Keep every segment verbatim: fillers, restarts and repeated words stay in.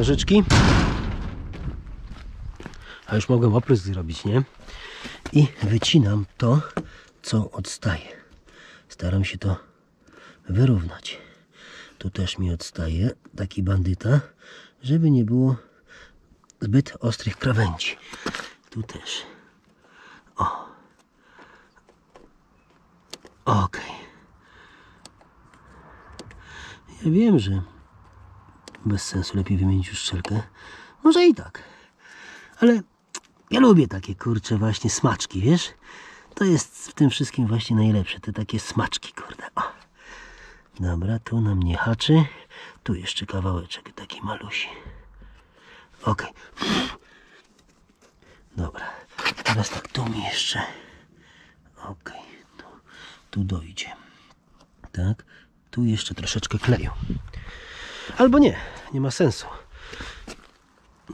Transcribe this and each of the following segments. nożyczki. A już mogłem oprysk zrobić, nie? I wycinam to, co odstaje. Staram się to wyrównać. Tu też mi odstaje taki bandyta, żeby nie było zbyt ostrych krawędzi. Tu też. O. Okej. Okay. Ja wiem, że bez sensu lepiej wymienić już szczelkę. Może i tak. Ale ja lubię takie, kurcze, właśnie smaczki, wiesz? To jest w tym wszystkim właśnie najlepsze. Te takie smaczki, kurde. O. Dobra, tu nam nie haczy. Tu jeszcze kawałeczek taki malusi. Ok. Dobra. Teraz tak, tu mi jeszcze. Ok. Tu, tu dojdzie. Tak. Tu jeszcze troszeczkę kleju. Albo nie. Nie ma sensu.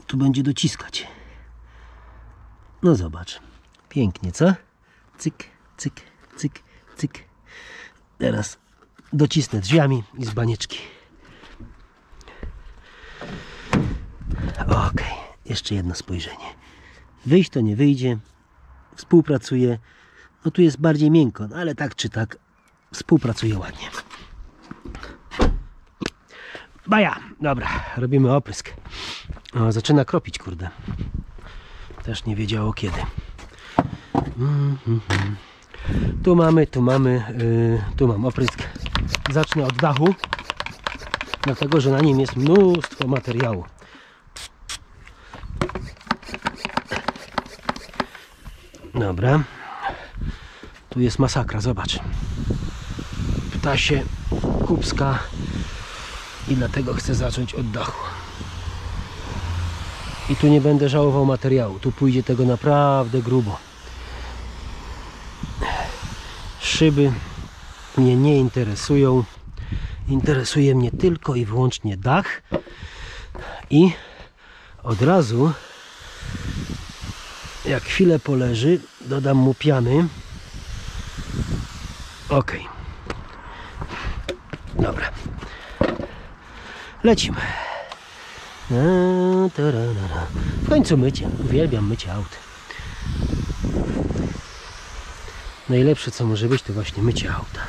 Tu będzie dociskać. No zobacz. Pięknie, co? Cyk, cyk, cyk, cyk. Teraz docisnę drzwiami i z banieczki. Ok, jeszcze jedno spojrzenie. Wyjść to nie wyjdzie. Współpracuje. No tu jest bardziej miękko, no ale tak czy tak współpracuje ładnie. Baja, dobra, robimy oprysk. O, zaczyna kropić, kurde. Też nie wiedziało kiedy. Mm, mm, mm. Tu mamy, tu mamy, yy, tu mam oprysk. Zacznę od dachu, dlatego że na nim jest mnóstwo materiału. Dobra. Tu jest masakra, zobacz. Ptasie, kubska. I dlatego chcę zacząć od dachu. I tu nie będę żałował materiału. Tu pójdzie tego naprawdę grubo. Szyby mnie nie interesują. Interesuje mnie tylko i wyłącznie dach. I od razu, jak chwilę poleży, dodam mu piany. Ok. Dobra. Lecimy. W końcu mycie. Uwielbiam mycie aut. Najlepsze co może być to właśnie mycie auta.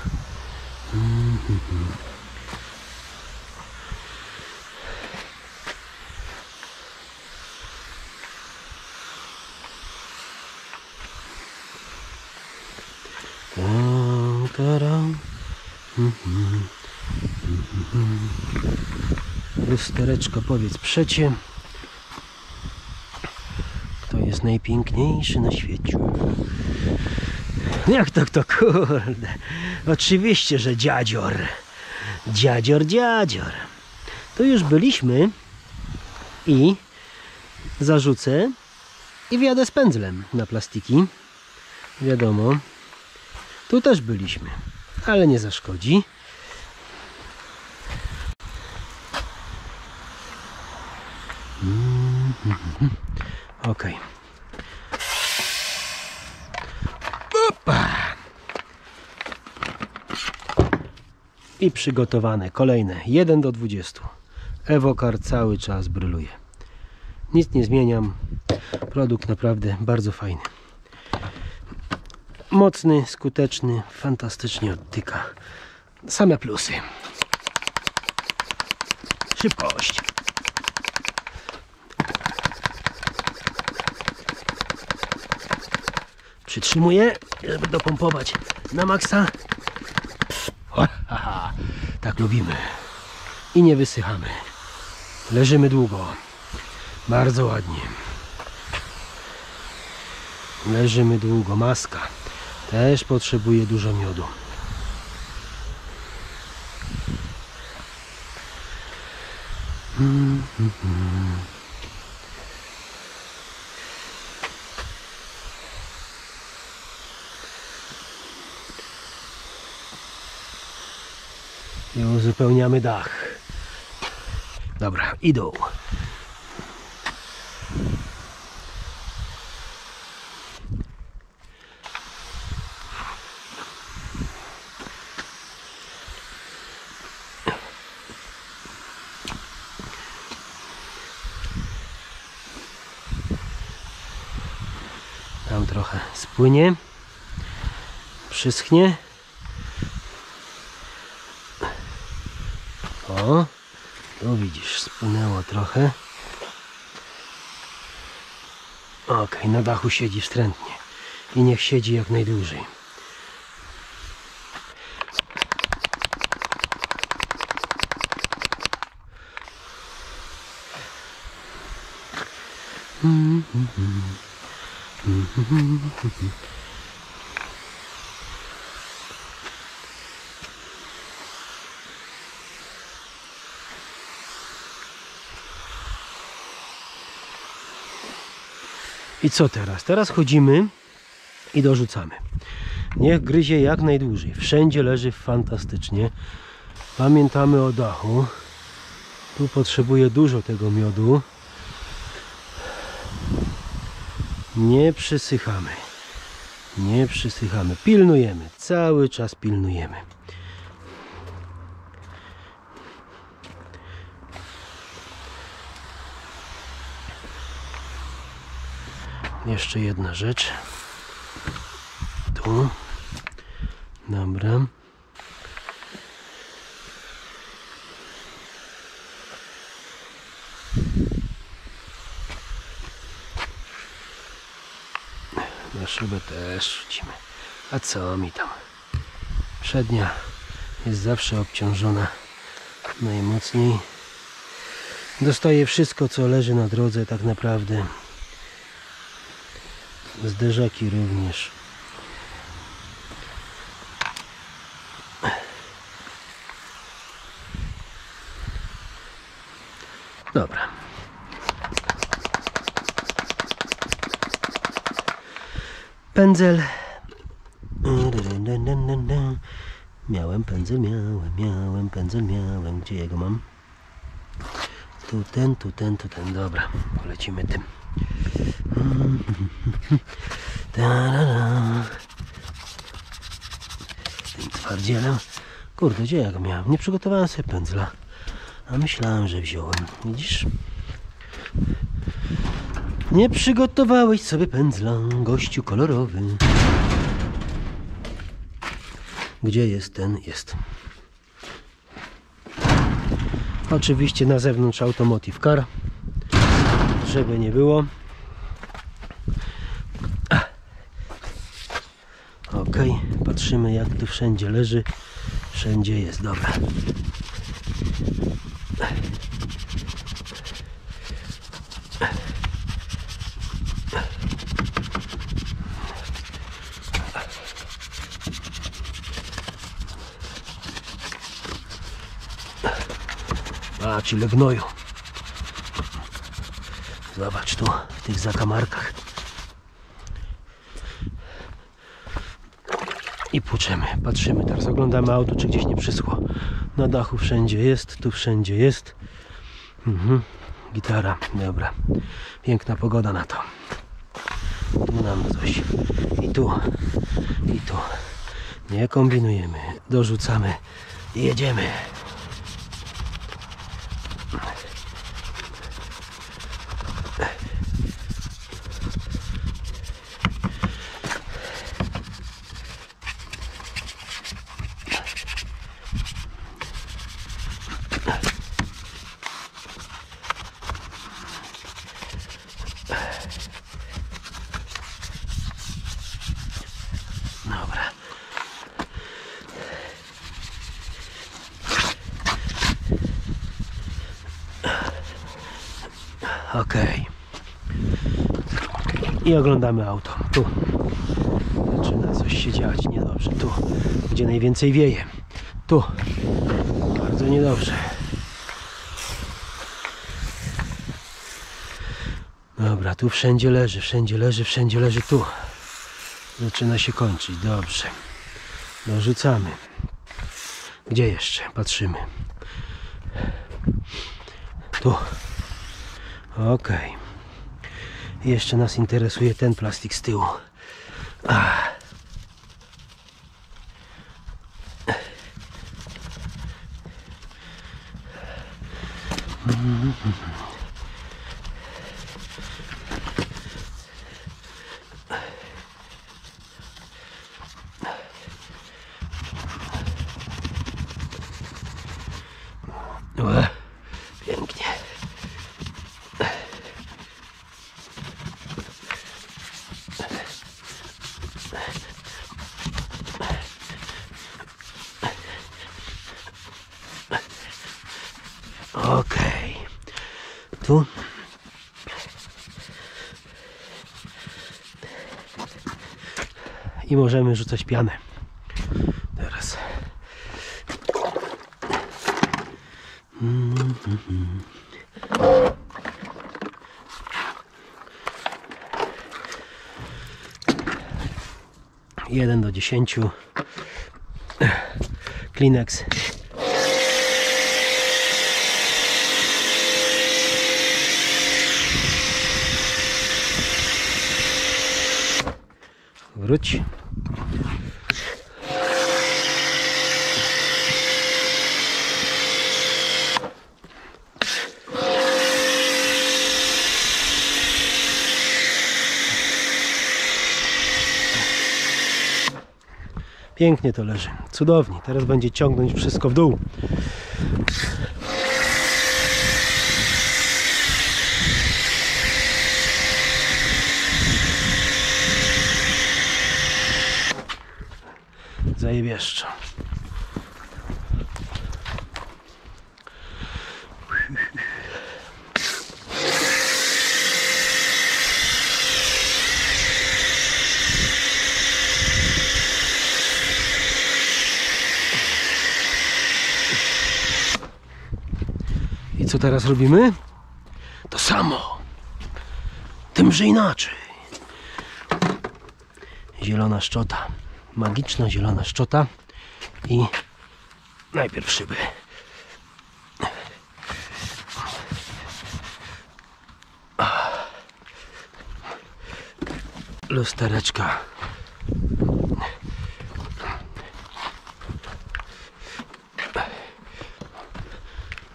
Lustereczko, powiedz przecie, kto jest najpiękniejszy na świecie? Jak to kto, kurde? Oczywiście, że dziadzior. Dziadzior, dziadzior. Tu już byliśmy i zarzucę i wjadę z pędzlem na plastiki. Wiadomo, tu też byliśmy, ale nie zaszkodzi. Ok. Opa. I przygotowane kolejne jeden do dwudziestu. EvoCar cały czas bryluje. Nic nie zmieniam. Produkt naprawdę bardzo fajny. Mocny, skuteczny, fantastycznie odtyka. Same plusy. Szybkość. Przytrzymuję, żeby dopompować na maksa. O, haha, tak lubimy. I nie wysychamy. Leżymy długo. Bardzo ładnie. Leżymy długo. Maska też potrzebuje dużo miodu. Mm, mm, mm. I uzupełniamy dach. Dobra, idą. tam trochę spłynie, przyschnie. O, tu widzisz, spłynęło trochę. Ok, na dachu siedzi wstrętnie i niech siedzi jak najdłużej. I co teraz? Teraz chodzimy i dorzucamy. Niech gryzie jak najdłużej. Wszędzie leży fantastycznie. Pamiętamy o dachu. Tu potrzebuje dużo tego miodu. Nie przysychamy. Nie przysychamy. Pilnujemy. Cały czas pilnujemy. Jeszcze jedna rzecz. Tu. Dobra. Na szybę też rzucimy. A co mi tam? Przednia jest zawsze obciążona najmocniej. Dostaje wszystko, co leży na drodze tak naprawdę. Zderzaki również. Dobra. Pędzel. Miałem pędzel, miałem, miałem pędzel, miałem. Gdzie jego mam? Tu ten, tu ten, tu ten. Dobra, polecimy tym. Tym twardzielem. Kurde, gdzie ja go miałem? Nie przygotowałem sobie pędzla. A myślałem, że wziąłem. Widzisz? Nie przygotowałeś sobie pędzla, gościu kolorowy. Gdzie jest ten? Jest. Oczywiście na zewnątrz automotive car, żeby nie było. Ok, patrzymy jak tu wszędzie leży. Wszędzie jest, dobra. Patrz ile gnoju. Zobacz tu, w tych zakamarkach. I płuczemy, patrzymy, teraz oglądamy auto, czy gdzieś nie przyschło. Na dachu wszędzie jest, tu wszędzie jest. Mhm. Gitara, dobra. Piękna pogoda na to. Tu nam coś. I tu, i tu. Nie kombinujemy, dorzucamy i jedziemy. I oglądamy auto. Tu zaczyna coś się dziać niedobrze. Tu, gdzie najwięcej wieje. Tu. Bardzo niedobrze. Dobra, tu wszędzie leży, wszędzie leży, wszędzie leży. Tu. Zaczyna się kończyć. Dobrze. Dorzucamy. Gdzie jeszcze? Patrzymy. Tu. Okej. Okay. Jeszcze nas interesuje ten plastik z tyłu. Ach. tu. I możemy rzucać pianę. Teraz. jeden do dziesięciu. Kleenex. Wróć. Pięknie to leży, cudownie. Teraz będzie ciągnąć wszystko w dół. Zajebieszczo. I co teraz robimy? To samo. Tym, że inaczej. Zielona szczota. Magiczna zielona szczota i najpierw szyby. Lustereczka.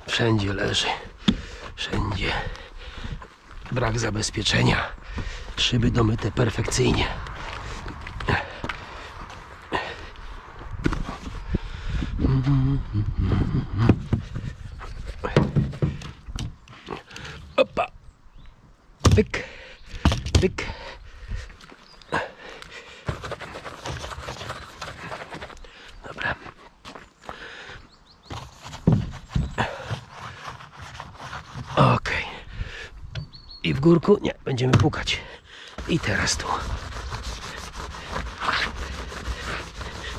Wszędzie leży. Wszędzie. Brak zabezpieczenia. Szyby domyte perfekcyjnie. Opa. Pyk. Pyk. Dobra. Okej. I w górku? Nie, będziemy pukać. I teraz tu.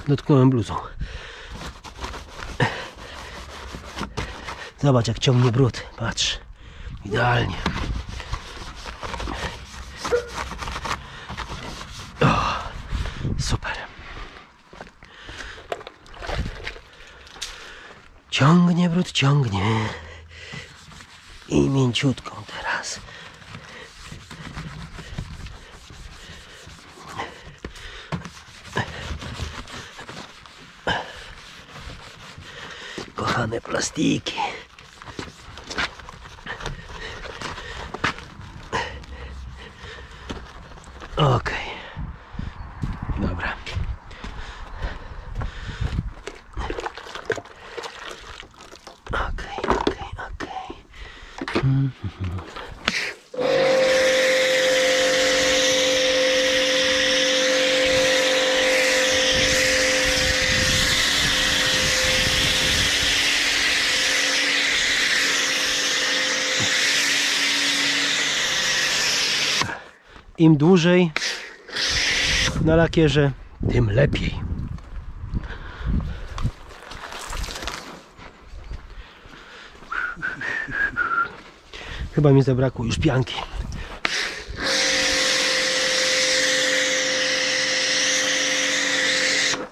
Dotknąłem bluzą. Zobacz, jak ciągnie brud. Patrz. Idealnie. O, super. Ciągnie brud, ciągnie. I mięciutką teraz. Kochane plastiki. Okej, okay. Dobra. Okej, okay, okej, okay, okej. Okay. Mm -hmm. Im dłużej na lakierze, tym lepiej. Chyba mi zabrakło już pianki.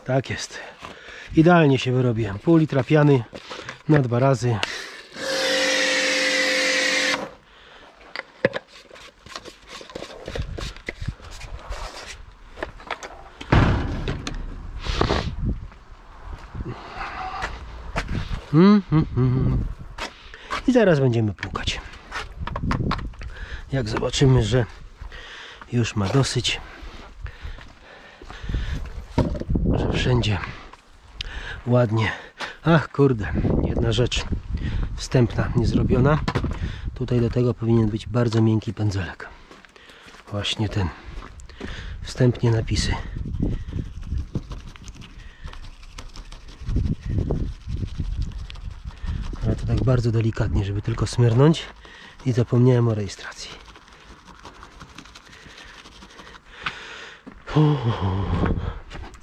Tak jest. Idealnie się wyrobiłem. Pół litra piany na dwa razy. Mm, mm, mm. I zaraz będziemy pukać. Jak zobaczymy, że już ma dosyć, że wszędzie ładnie. Ach, kurde, jedna rzecz wstępna niezrobiona. Tutaj do tego powinien być bardzo miękki pędzelek. Właśnie ten. Wstępnie napisy. To tak bardzo delikatnie, żeby tylko smyrnąć i zapomniałem o rejestracji.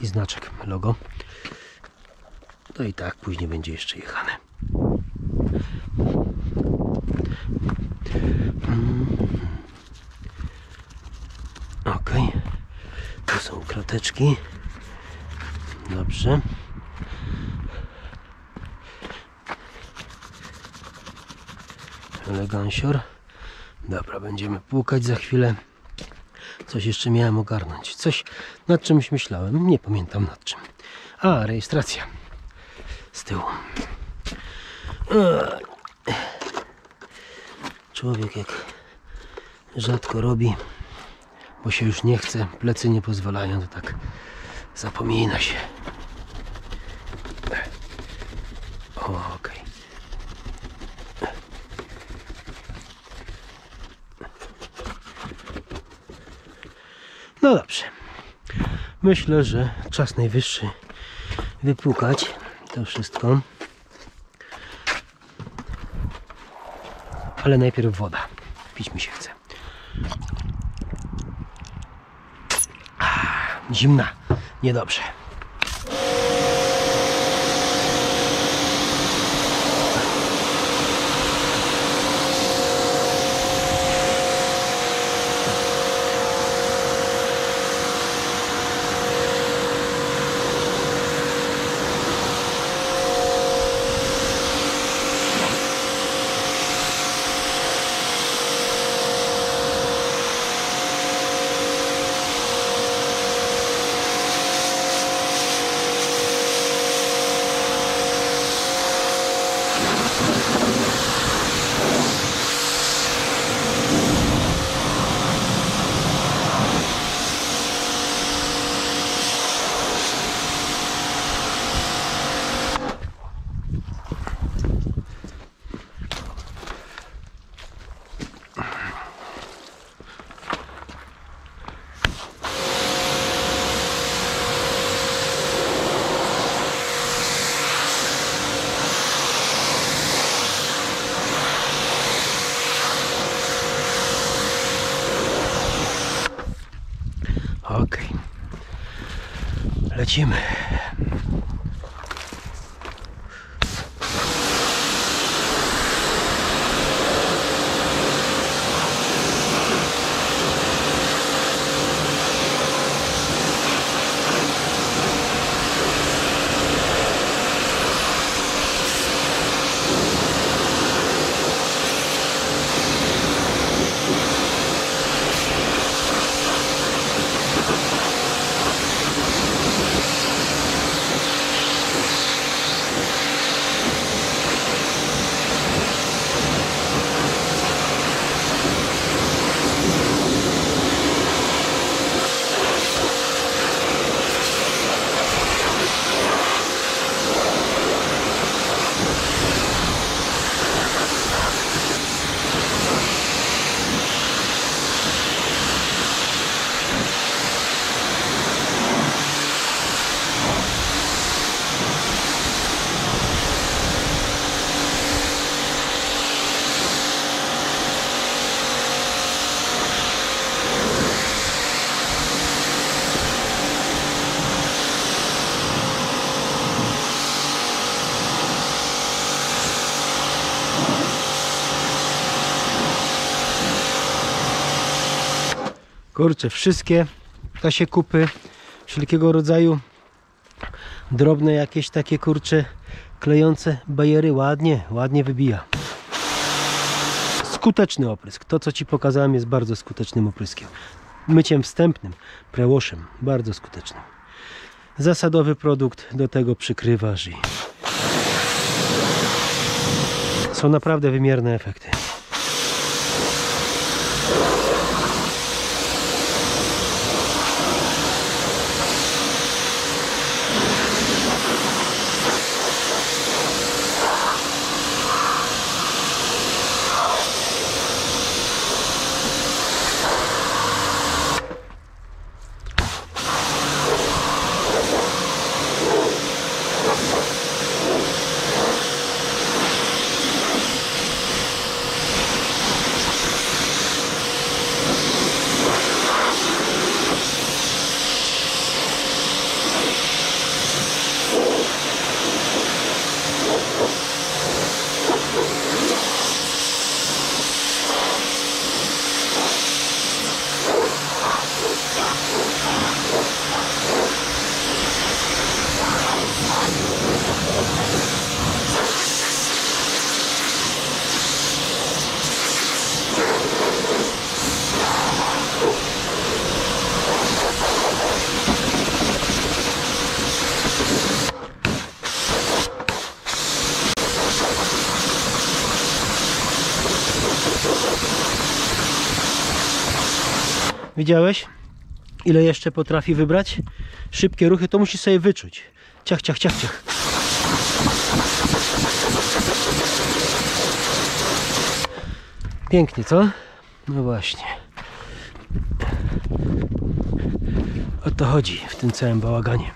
I znaczek, logo. No i tak później będzie jeszcze jechane. Ok, tu są krateczki. Dobrze. Elegansior. Dobra, będziemy płukać za chwilę. Coś jeszcze miałem ogarnąć. Coś, nad czymś myślałem. Nie pamiętam nad czym. A, rejestracja. Z tyłu. Człowiek jak rzadko robi, bo się już nie chce, plecy nie pozwalają, to tak zapomina się. Okej. No dobrze. Myślę, że czas najwyższy wypłukać to wszystko. Ale najpierw woda. Pić mi się chce. Zimna. Niedobrze. Lecimy. Kurczę, wszystkie tasie kupy, wszelkiego rodzaju drobne jakieś takie, kurcze, klejące bajery, ładnie, ładnie wybija. Skuteczny oprysk, to co Ci pokazałem jest bardzo skutecznym opryskiem. Myciem wstępnym, prełoszem, bardzo skutecznym. Zasadowy produkt do tego przykrywasz i są naprawdę wymierne efekty. Widziałeś? Ile jeszcze potrafi wybrać? Szybkie ruchy to musi sobie wyczuć. Ciach, ciach, ciach, ciach. Pięknie, co? No właśnie. O to chodzi w tym całym bałaganie.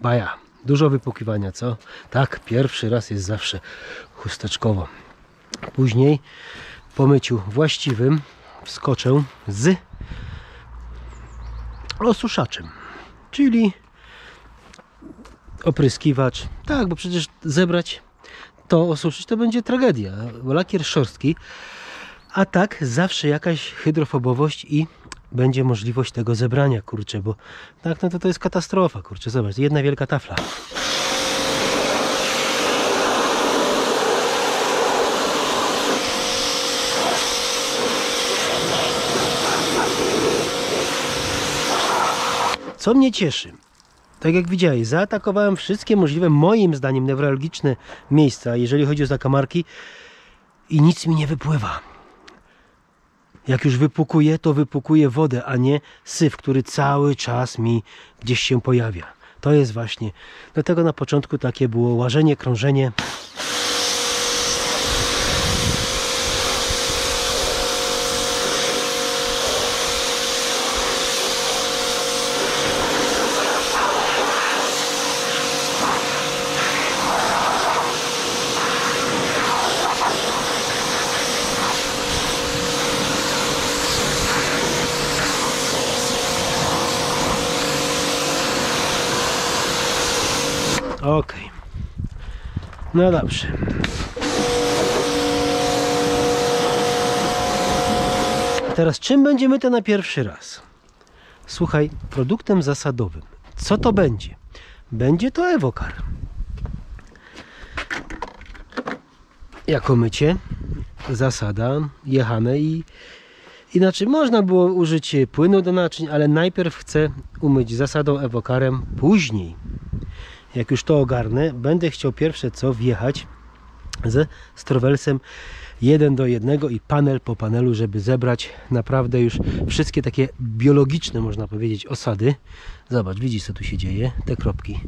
Baja, dużo wypłukiwania, co? Tak, pierwszy raz jest zawsze chusteczkowo. Później po myciu właściwym wskoczę z osuszaczem, czyli opryskiwacz. Tak, bo przecież zebrać to, osuszyć to będzie tragedia, bo lakier szorstki, a tak zawsze jakaś hydrofobowość i będzie możliwość tego zebrania, kurczę, bo tak, no to to jest katastrofa, kurczę, zobacz, jedna wielka tafla. Co mnie cieszy, tak jak widziałeś, zaatakowałem wszystkie możliwe, moim zdaniem, newralgiczne miejsca, jeżeli chodzi o zakamarki, i nic mi nie wypływa. Jak już wypukuję, to wypukuję wodę, a nie syf, który cały czas mi gdzieś się pojawia. To jest właśnie. Dlatego na początku takie było łażenie, krążenie. Ok, no dobrze. A teraz czym będziemy to na pierwszy raz? Słuchaj, produktem zasadowym. Co to będzie? Będzie to EvoCar. Jako mycie, zasada, jechane i inaczej można było użyć płynu do naczyń, ale najpierw chcę umyć zasadą EvoCarem, później. Jak już to ogarnę, będę chciał pierwsze co wjechać ze Strowelsem jeden do jednego i panel po panelu, żeby zebrać naprawdę już wszystkie takie biologiczne, można powiedzieć, osady. Zobacz, widzisz co tu się dzieje, te kropki.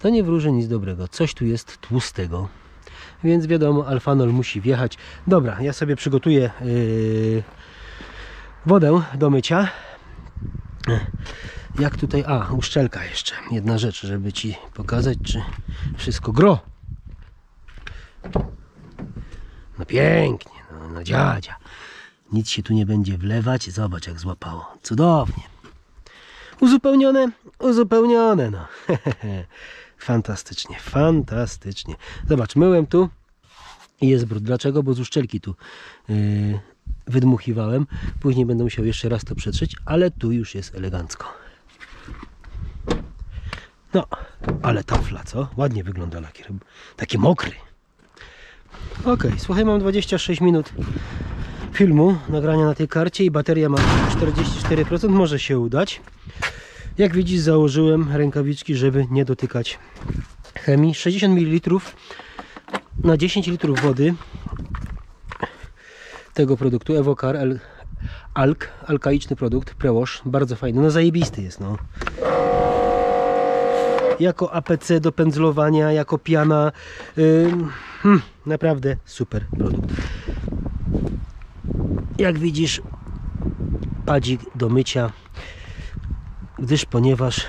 To nie wróży nic dobrego, coś tu jest tłustego. Więc wiadomo, Alfanol musi wjechać. Dobra, ja sobie przygotuję yy, wodę do mycia. Jak tutaj, a uszczelka jeszcze, jedna rzecz, żeby ci pokazać, czy wszystko gro. No pięknie, no, no dziadzia. Nic się tu nie będzie wlewać, zobacz jak złapało, cudownie. Uzupełnione, uzupełnione, no. Fantastycznie, fantastycznie. Zobacz, myłem tu i jest brud. Dlaczego? Bo z uszczelki tu yy, wydmuchiwałem. Później będę musiał jeszcze raz to przetrzeć, ale tu już jest elegancko. No, Ale tafla, co? Ładnie wygląda lakier. Taki mokry. Ok, słuchaj, mam dwadzieścia sześć minut filmu, nagrania na tej karcie i bateria ma czterdzieści cztery procent. Może się udać. Jak widzisz, założyłem rękawiczki, żeby nie dotykać chemii. sześćdziesiąt mililitrów na dziesięć litrów wody tego produktu EvoCar Alk, alkaliczny produkt, prewash, bardzo fajny, no zajebisty jest, no. Jako A P C do pędzlowania, jako piana, yy, hmm, naprawdę super produkt. Jak widzisz, padzik do mycia, gdyż ponieważ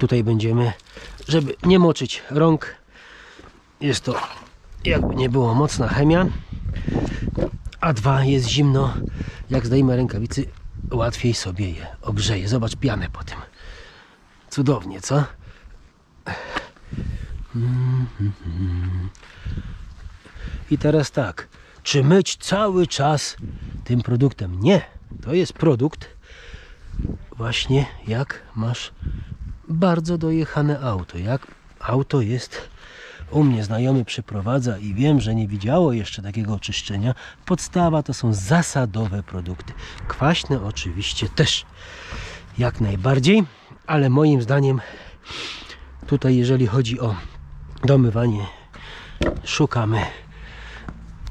tutaj będziemy, żeby nie moczyć rąk, jest to jakby nie było mocna chemia, a dwa, jest zimno, jak zdejmę rękawicy, łatwiej sobie je ogrzeję. Zobacz pianę po tym, cudownie, co? I teraz tak, czy myć cały czas tym produktem? Nie, to jest produkt właśnie jak masz bardzo dojechane auto, jak auto jest. U mnie znajomy przeprowadza i wiem, że nie widziało jeszcze takiego oczyszczenia. Podstawa to są zasadowe produkty. Kwaśne oczywiście też jak najbardziej, ale moim zdaniem tutaj, jeżeli chodzi o domywanie, szukamy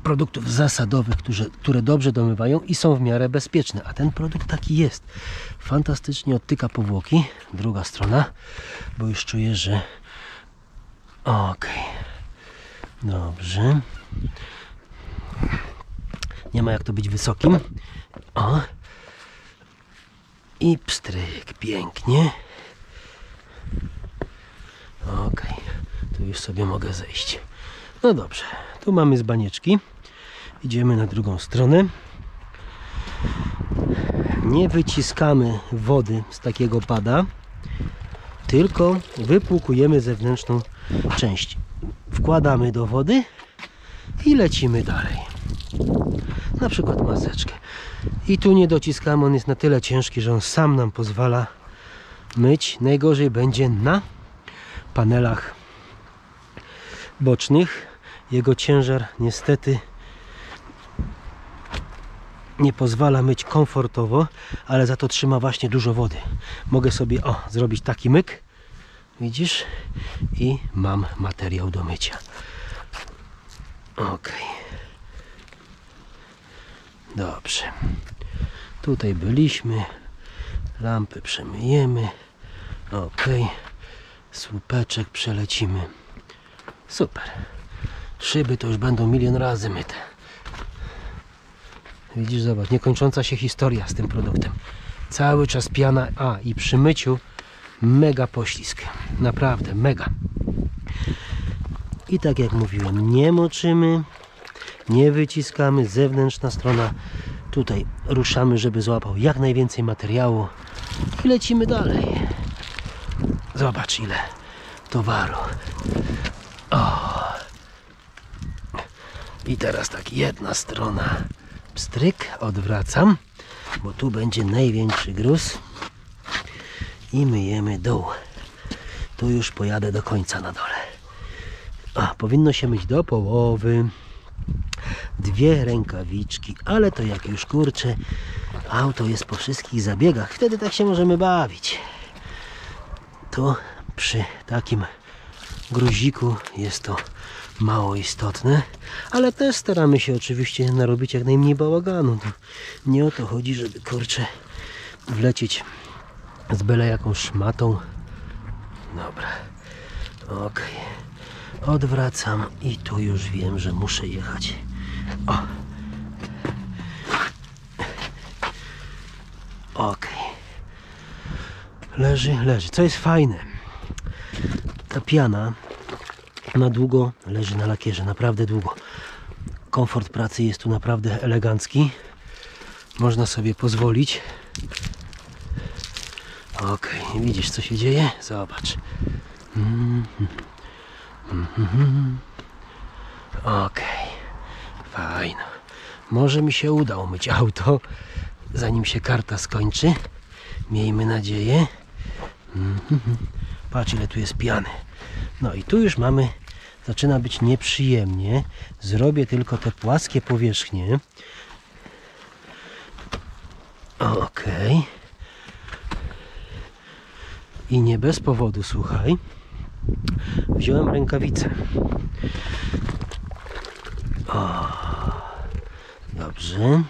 produktów zasadowych, które, które dobrze domywają i są w miarę bezpieczne. A ten produkt taki jest. Fantastycznie odtyka powłoki. Druga strona, bo już czuję, że ok, dobrze. Nie ma jak to być wysokim. O. I pstryk, pięknie. Ok, tu już sobie mogę zejść. No dobrze, tu mamy zbanieczki. Idziemy na drugą stronę. Nie wyciskamy wody z takiego pada, tylko wypłukujemy zewnętrzną część. Wkładamy do wody i lecimy dalej. Na przykład maseczkę. I tu nie dociskamy, on jest na tyle ciężki, że on sam nam pozwala myć. Najgorzej będzie na panelach bocznych. Jego ciężar niestety nie pozwala myć komfortowo, ale za to trzyma właśnie dużo wody. Mogę sobie, o, zrobić taki myk, widzisz? I mam materiał do mycia. Ok. Dobrze. Tutaj byliśmy. Lampy przemyjemy. Ok. Słupeczek przelecimy. Super. Szyby to już będą milion razy myte. Widzisz, zobacz, niekończąca się historia z tym produktem. Cały czas piana, a i przy myciu mega poślizg. Naprawdę mega. I tak jak mówiłem, nie moczymy, nie wyciskamy, zewnętrzna strona. Tutaj ruszamy, żeby złapał jak najwięcej materiału i lecimy dalej. Zobacz ile towaru. O. I teraz tak, jedna strona. Stryk, odwracam, bo tu będzie największy gruz i myjemy dół. Tu już pojadę do końca na dole. A, powinno się myć do połowy. Dwie rękawiczki, ale to jak już kurczę, auto jest po wszystkich zabiegach, wtedy tak się możemy bawić. Tu przy takim gruziku jest to mało istotne, ale też staramy się oczywiście narobić jak najmniej bałaganu. Nie o to chodzi, żeby kurczę wlecieć z byle jaką szmatą. Dobra, ok, odwracam i tu już wiem, że muszę jechać. O. Ok, leży, leży, co jest fajne, ta piana na długo leży na lakierze, naprawdę długo. Komfort pracy jest tu naprawdę elegancki. Można sobie pozwolić. Ok, widzisz co się dzieje? Zobacz. Ok, fajno. Może mi się uda umyć auto, zanim się karta skończy. Miejmy nadzieję. Patrz, ile tu jest piany. No i tu już mamy, zaczyna być nieprzyjemnie. Zrobię tylko te płaskie powierzchnie. Ok. I nie bez powodu, słuchaj, wziąłem rękawice. O, dobrze.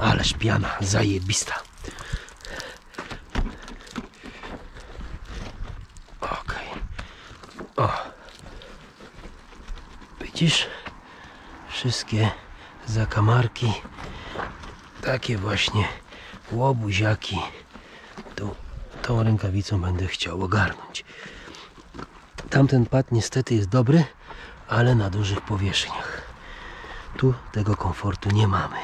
Ależ piana zajebista. Ok. O. Widzisz? Wszystkie zakamarki. Takie właśnie łobuziaki. Tu tą rękawicą będę chciał ogarnąć. Tamten pad niestety jest dobry, ale na dużych powierzchniach. Tu tego komfortu nie mamy.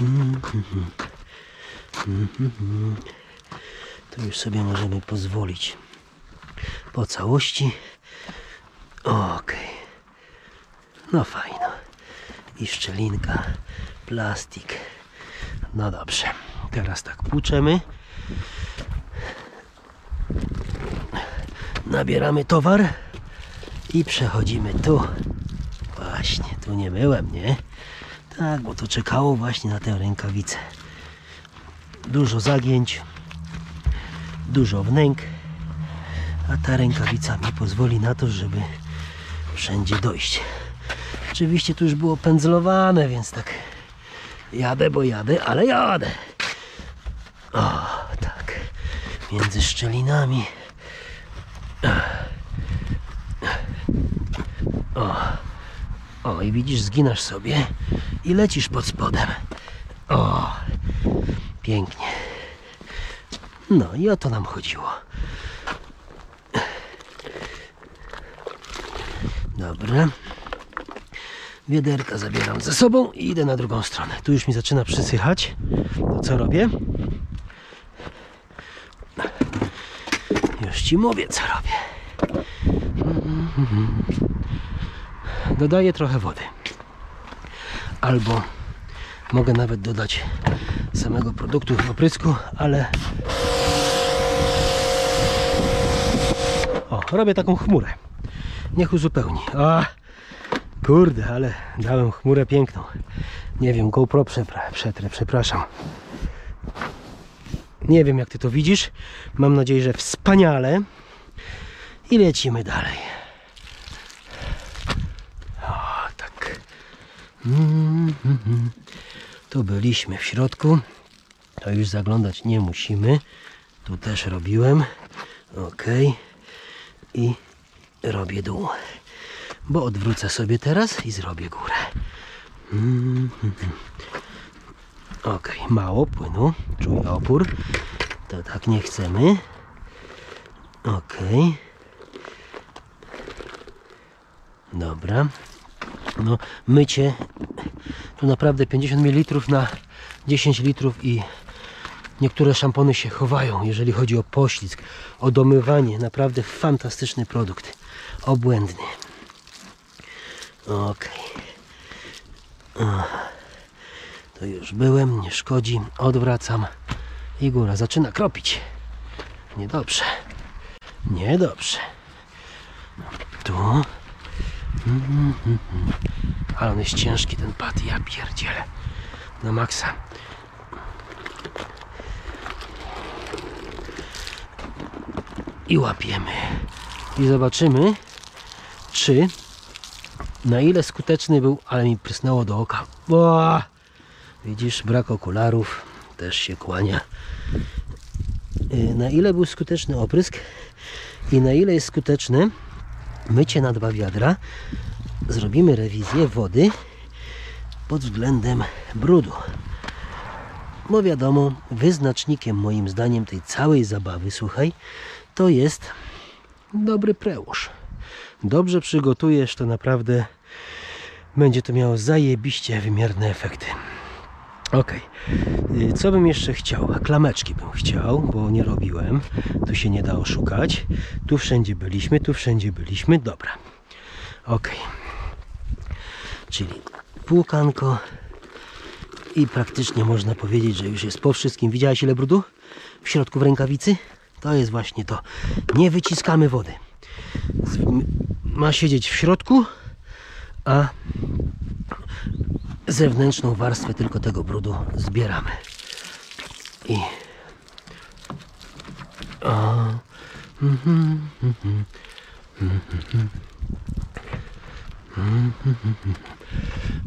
Mm-hmm. Mm-hmm. To już sobie możemy pozwolić po całości. Ok. No fajno. I szczelinka, plastik. No dobrze. Teraz tak płuczemy. Nabieramy towar i przechodzimy tu. Właśnie, tu nie myłem, nie? Tak, bo to czekało właśnie na tę rękawicę. Dużo zagięć, dużo wnęk, a ta rękawica mi pozwoli na to, żeby wszędzie dojść. Oczywiście tu już było pędzlowane, więc tak jadę, bo jadę, ale jadę. O, tak, między szczelinami. O, o, i widzisz, zginasz sobie i lecisz pod spodem. O, pięknie. No i o to nam chodziło. Dobra. Wiaderka zabieram ze sobą i idę na drugą stronę. Tu już mi zaczyna przysychać. To co robię? Już ci mówię, co robię. Dodaję trochę wody. Albo mogę nawet dodać samego produktu w oprysku, ale... O, robię taką chmurę. Niech uzupełni. A, kurde, ale dałem chmurę piękną. Nie wiem, GoPro przetrę, przepraszam. Nie wiem, jak ty to widzisz. Mam nadzieję, że wspaniale. I lecimy dalej. Mm, mm, mm. Tu byliśmy w środku, to już zaglądać nie musimy. Tu też robiłem. Ok. I robię dół, bo odwrócę sobie teraz i zrobię górę. Mm, mm, mm. Ok, mało płynu, czuję opór, to tak nie chcemy. Ok. Dobra. No, mycie tu naprawdę pięćdziesiąt mililitrów na dziesięć litrów i niektóre szampony się chowają, jeżeli chodzi o poślizg, o domywanie. Naprawdę fantastyczny produkt, obłędny. Ok, to już byłem, nie szkodzi, odwracam i góra zaczyna kropić. Niedobrze, niedobrze. Tu. Mm, mm, mm. Ale on jest ciężki, ten pad, ja pierdzielę. Na maksa. I łapiemy. I zobaczymy, czy na ile skuteczny był, ale mi prysnęło do oka. O! Widzisz, brak okularów też się kłania. Na ile był skuteczny oprysk i na ile jest skuteczny mycie na dwa wiadra. Zrobimy rewizję wody pod względem brudu, bo wiadomo, wyznacznikiem moim zdaniem tej całej zabawy, słuchaj, to jest dobry przełóż. Dobrze przygotujesz, to naprawdę będzie to miało zajebiście wymierne efekty. Ok, co bym jeszcze chciał? Klameczki bym chciał, bo nie robiłem. Tu się nie da oszukać. Tu wszędzie byliśmy, tu wszędzie byliśmy. Dobra. Ok. Czyli spłukanko i praktycznie można powiedzieć, że już jest po wszystkim. Widziałeś ile brudu w środku w rękawicy? To jest właśnie to. Nie wyciskamy wody. Ma siedzieć w środku, a zewnętrzną warstwę tylko tego brudu zbieramy. I... O... Mm-hmm, mm-hmm. Mm-hmm. Mm-hmm.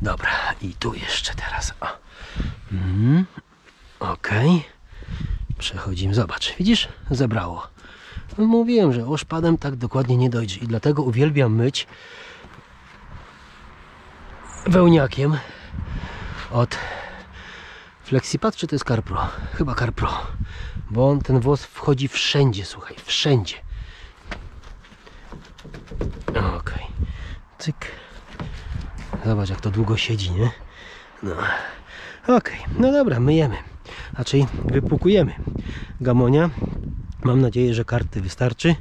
Dobra, i tu jeszcze teraz. O. Mm. Ok. Przechodzimy. Zobacz, widzisz? Zebrało. Mówiłem, że oszpadem tak dokładnie nie dojdzie i dlatego uwielbiam myć wełniakiem od Flexipad, czy to jest CarPro? Chyba CarPro, bo on, ten włos wchodzi wszędzie, słuchaj, wszędzie. Ok, cyk. Zobacz jak to długo siedzi, nie? No. Ok, no dobra, myjemy. Raczej wypłukujemy gamonia. Mam nadzieję, że karty wystarczy.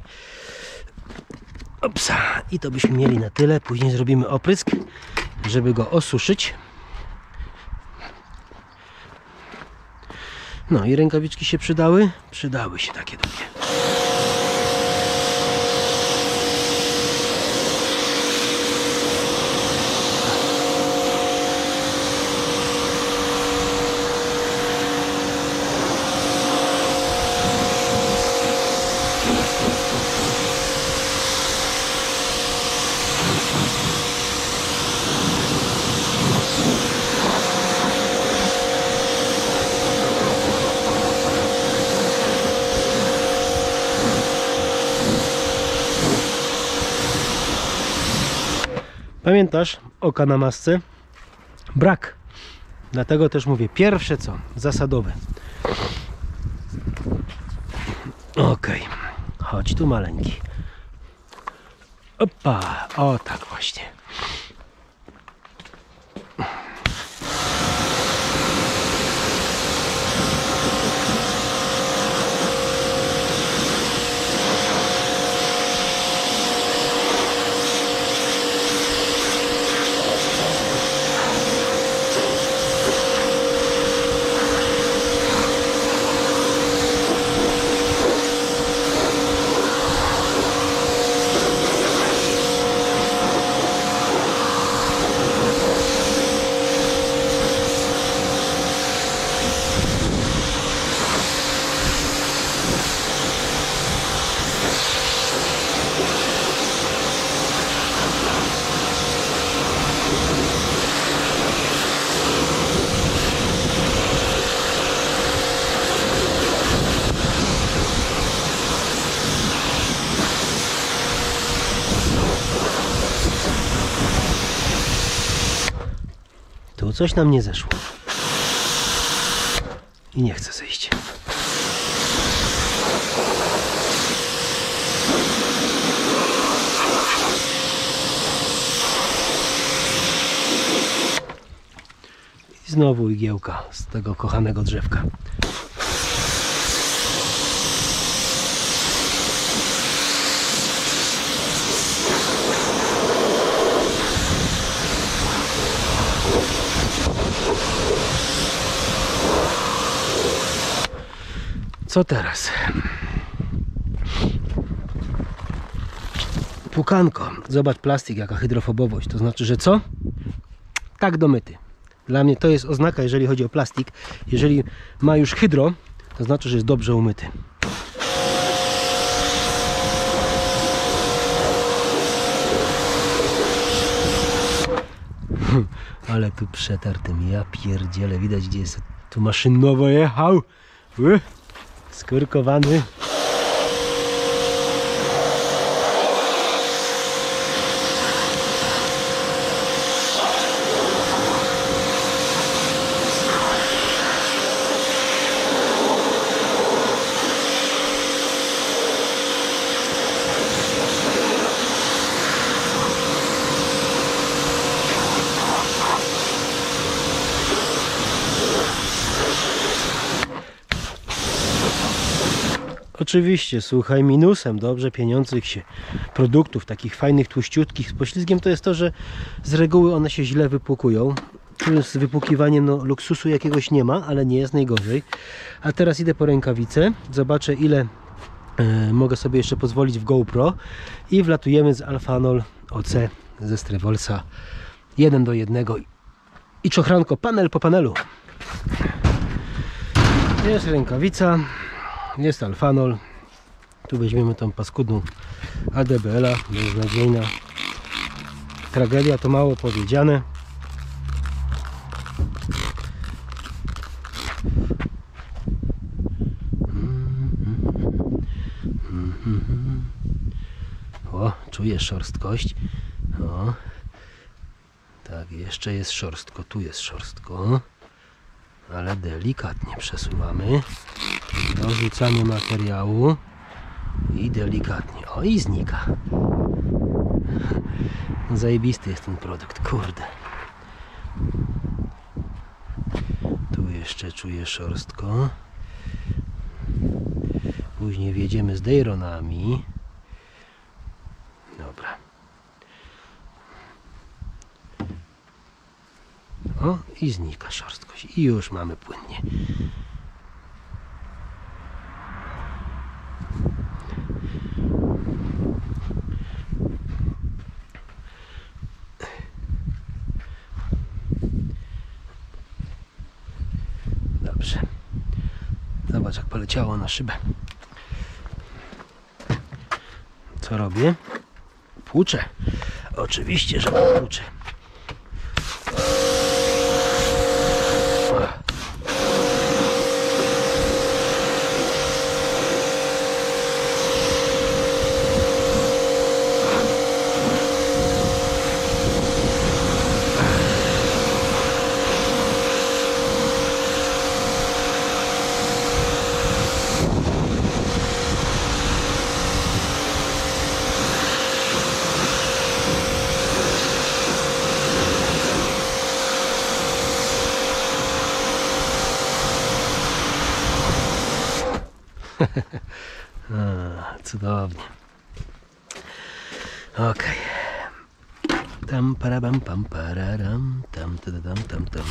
Opsa. I to byśmy mieli na tyle. Później zrobimy oprysk, żeby go osuszyć. No i rękawiczki się przydały? Przydały się takie długie. Pamiętasz oka na masce? Brak. Dlatego też mówię, pierwsze co? Zasadowe. Ok. Chodź tu maleńki. Opa. O tak właśnie. Coś nam nie zeszło i nie chce zejść. I znowu igiełka z tego kochanego drzewka. Co teraz? Płukanko. Zobacz plastik, jaka hydrofobowość. To znaczy, że co? Tak domyty. Dla mnie to jest oznaka, jeżeli chodzi o plastik. Jeżeli ma już hydro, to znaczy, że jest dobrze umyty. Ale tu przetartym. Ja pierdzielę. Widać, gdzie jest. Tu maszynowo jechał. Skurkowany. Oczywiście, słuchaj, minusem dobrze pieniących się produktów, takich fajnych, tłuściutkich z poślizgiem, to jest to, że z reguły one się źle wypłukują Tu z wypłukiwaniem no, luksusu jakiegoś nie ma, ale nie jest najgorzej. A teraz idę po rękawice, zobaczę ile e, mogę sobie jeszcze pozwolić w GoPro i wlatujemy z Alfanol O C ze Strovelsa jeden do jednego i czochranko panel po panelu. Jest rękawica, jest Alfanol. Tu weźmiemy tą paskudną A D B L-a, beznadziejna tragedia, to mało powiedziane. O, czuję szorstkość. O. Tak, jeszcze jest szorstko, tu jest szorstko. Ale delikatnie przesuwamy. Dorzucamy materiału. I delikatnie. O, i znika. No, zajebisty jest ten produkt, kurde. Tu jeszcze czuję szorstko. Później wjedziemy z Dejronami. Dobra. O, i znika szorstkość. I już mamy płynnie. Dobrze. Zobacz, jak poleciało na szybę. Co robię? Płuczę. Oczywiście, że płuczę. A, cudownie. Ok. Tam parabam pam pararam, tam tam tam tam.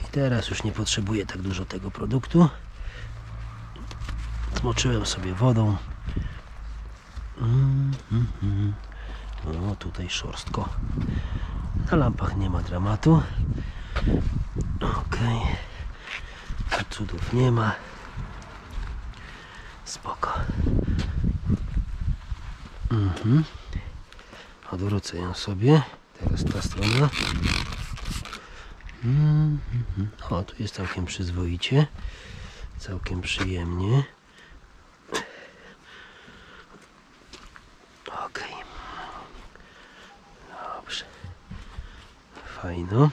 I teraz już nie potrzebuję tak dużo tego produktu. Zmoczyłem sobie wodą. Mm, mm, mm. No tutaj szorstko. Na lampach nie ma dramatu. Ok. Cudów nie ma. Spoko. Mhm. Odwrócę ją sobie. Teraz ta strona. Mhm. O, tu jest całkiem przyzwoicie. Całkiem przyjemnie. Ok. Dobrze. Fajno.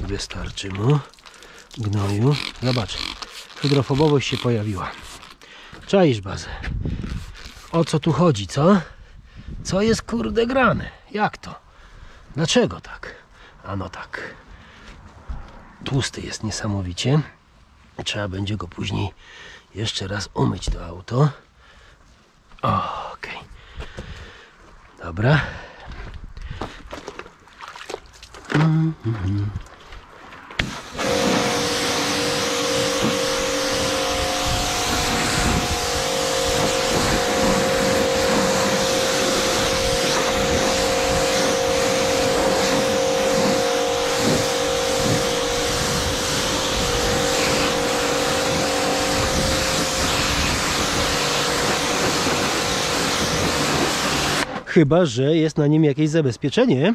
Wystarczy mu gnoju. Zobacz, hydrofobowość się pojawiła. Czaisz bazę. O co tu chodzi, co? Co jest kurde grane? Jak to? Dlaczego tak? Ano tak. Tłusty jest niesamowicie. Trzeba będzie go później jeszcze raz umyć to auto. Okej. Dobra. Mm, mm, chyba że jest na nim jakieś zabezpieczenie.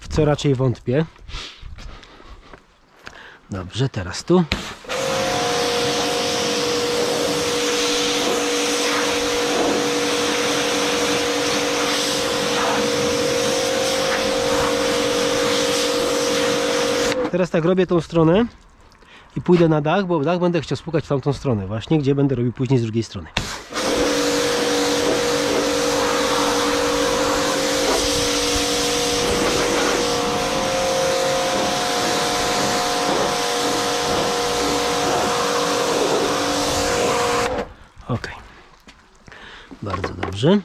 W co raczej wątpię. Dobrze, teraz tu. Teraz tak robię tą stronę i pójdę na dach, bo w dach będę chciał spłukać w tamtą stronę właśnie, gdzie będę robił później z drugiej strony. Ok, bardzo dobrze.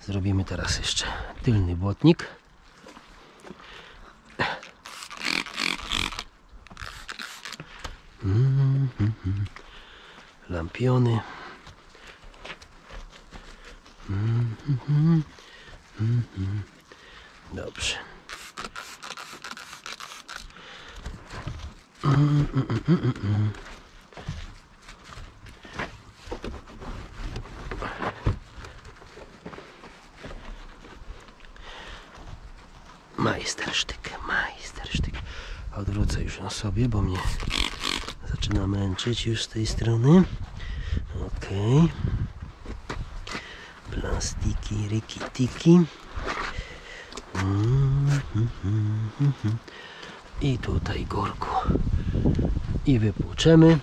Zrobimy teraz jeszcze tylny błotnik. Mm, mm, mm. Lampiony. Mm, mm, mm, mm. Dobrze. Mm, mm, mm, mm, mm. Majstersztyk, majstersztyk. Odwrócę już na sobie, bo mnie zaczyna męczyć już z tej strony. Ok. Plastiki, rikitiki. I tutaj górku. I wypłuczemy.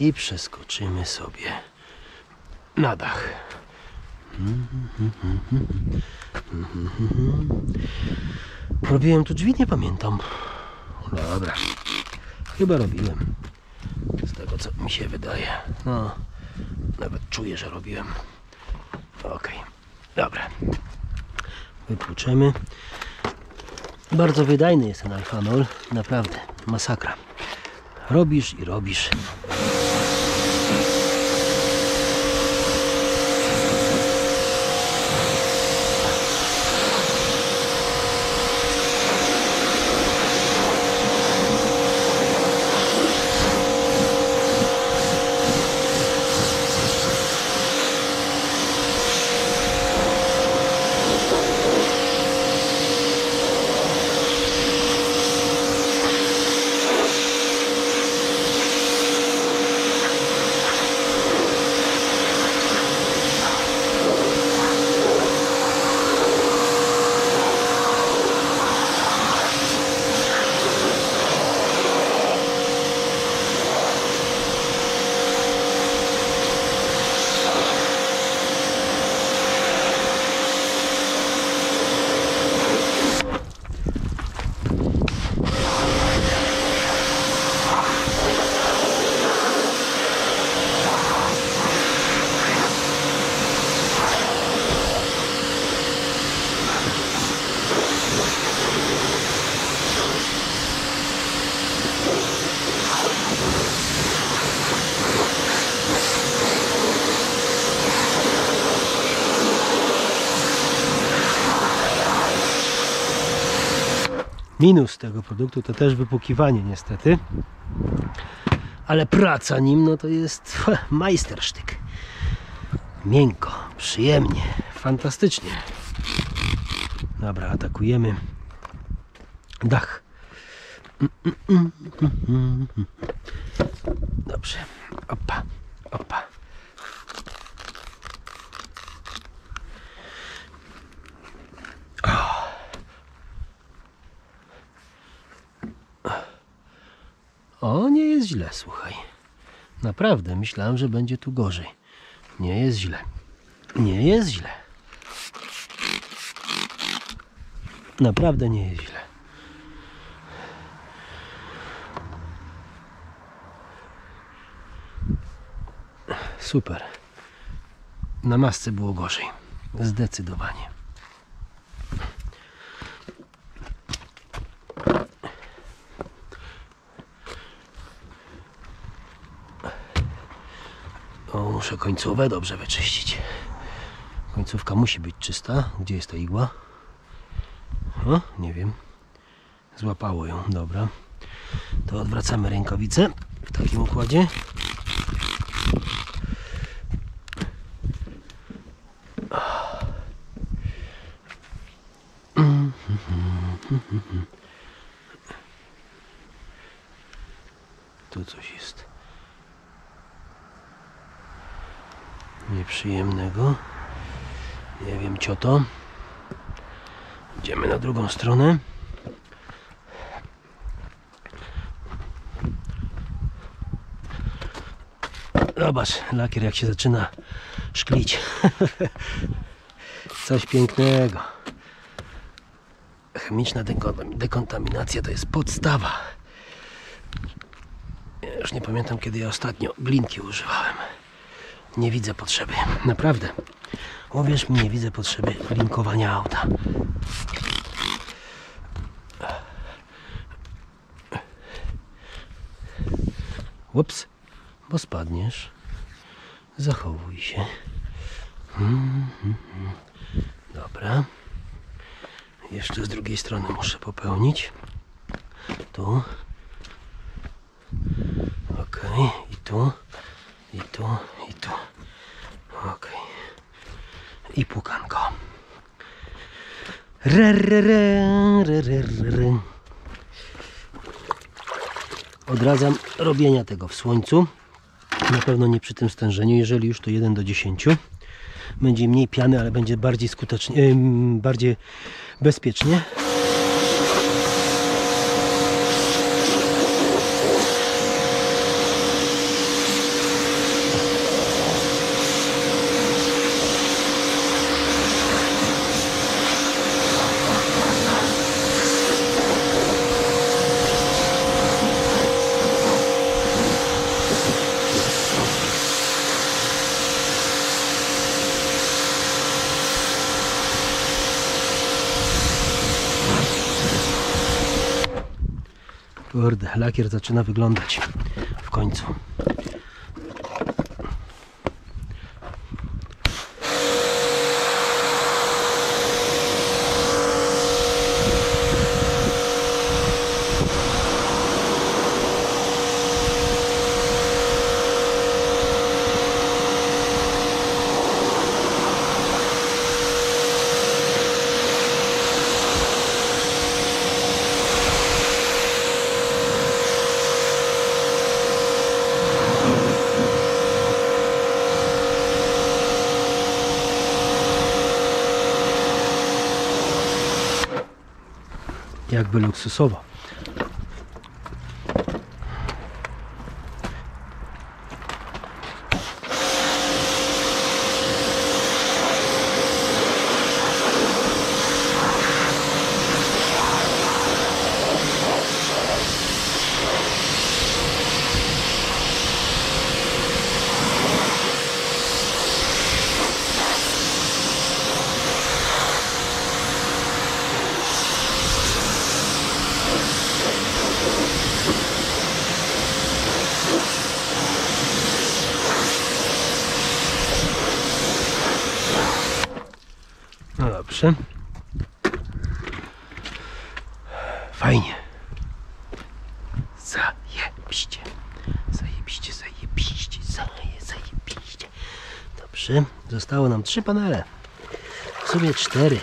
I przeskoczymy sobie na dach. Robiłem tu drzwi, nie pamiętam. Dobra. Chyba robiłem. Z tego co mi się wydaje. No, nawet czuję, że robiłem. Ok. Dobra. Wypłuczemy. Bardzo wydajny jest ten alfanol. Naprawdę. Masakra. Robisz i robisz. Minus tego produktu to też wypłukiwanie niestety, ale praca nim no to jest majstersztyk. Miękko, przyjemnie, fantastycznie. Dobra, atakujemy dach. Dobrze, opa, opa. O, nie jest źle, słuchaj. Naprawdę, myślałem, że będzie tu gorzej. Nie jest źle. Nie jest źle. Naprawdę nie jest źle. Super. Na masce było gorzej. Zdecydowanie. Muszę końcówkę dobrze wyczyścić. Końcówka musi być czysta. Gdzie jest ta igła? O, nie wiem. Złapało ją. Dobra. To odwracamy rękawice w takim układzie. Tu coś jest nieprzyjemnego. Nie wiem, co to. Idziemy na drugą stronę. Zobacz, lakier jak się zaczyna szklić. Coś pięknego. Chemiczna dekontaminacja to jest podstawa. Ja już nie pamiętam, kiedy ja ostatnio glinki używałem. Nie widzę potrzeby, naprawdę. Uwierz mi, nie widzę potrzeby glinkowania auta. Ups, bo spadniesz. Zachowuj się. Hmm, hmm, hmm. Dobra. Jeszcze z drugiej strony muszę popełnić. Tu. Ok. I tu. I tu. I tu. Ok. I pukanko. Re, re, re, re, re, re. Odradzam robienia tego w słońcu. Na pewno nie przy tym stężeniu. Jeżeli już, to jeden do dziesięciu. Będzie mniej piany, ale będzie bardziej skutecznie, bardziej bezpiecznie. Kurde, lakier zaczyna wyglądać w końcu. Jakby luksusowo. Fajnie. Zajebiście. Zajebiście, zajebiście, zaje, zajebiście. Dobrze. Zostało nam trzy panele. W sumie cztery.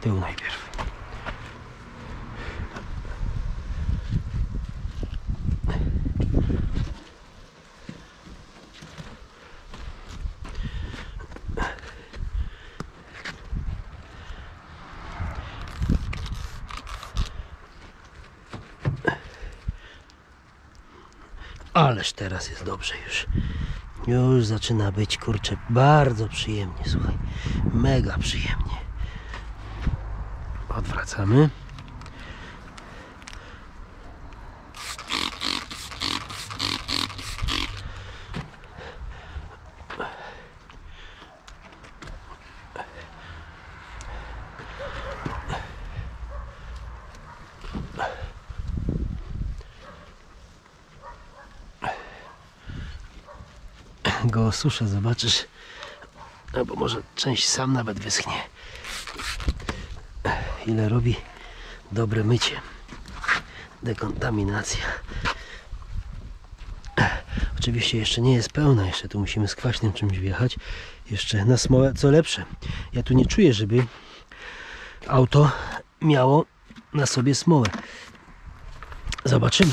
Tył najpierw. Ależ teraz jest dobrze już. Już zaczyna być, kurczę, bardzo przyjemnie, słuchaj. Mega przyjemnie. Odwracamy. Go osuszę, zobaczysz, albo może część sam nawet wyschnie. Ile robi dobre mycie, dekontaminacja. Oczywiście jeszcze nie jest pełna, jeszcze tu musimy z kwaśnym czymś wjechać, jeszcze na smołę, co lepsze. Ja tu nie czuję, żeby auto miało na sobie smołę. Zobaczymy.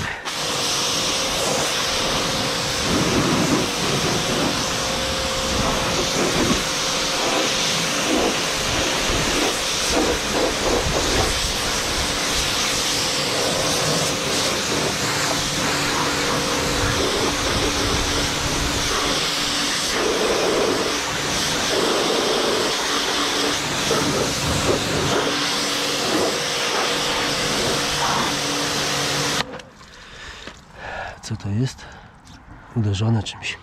to jest uderzone czymś.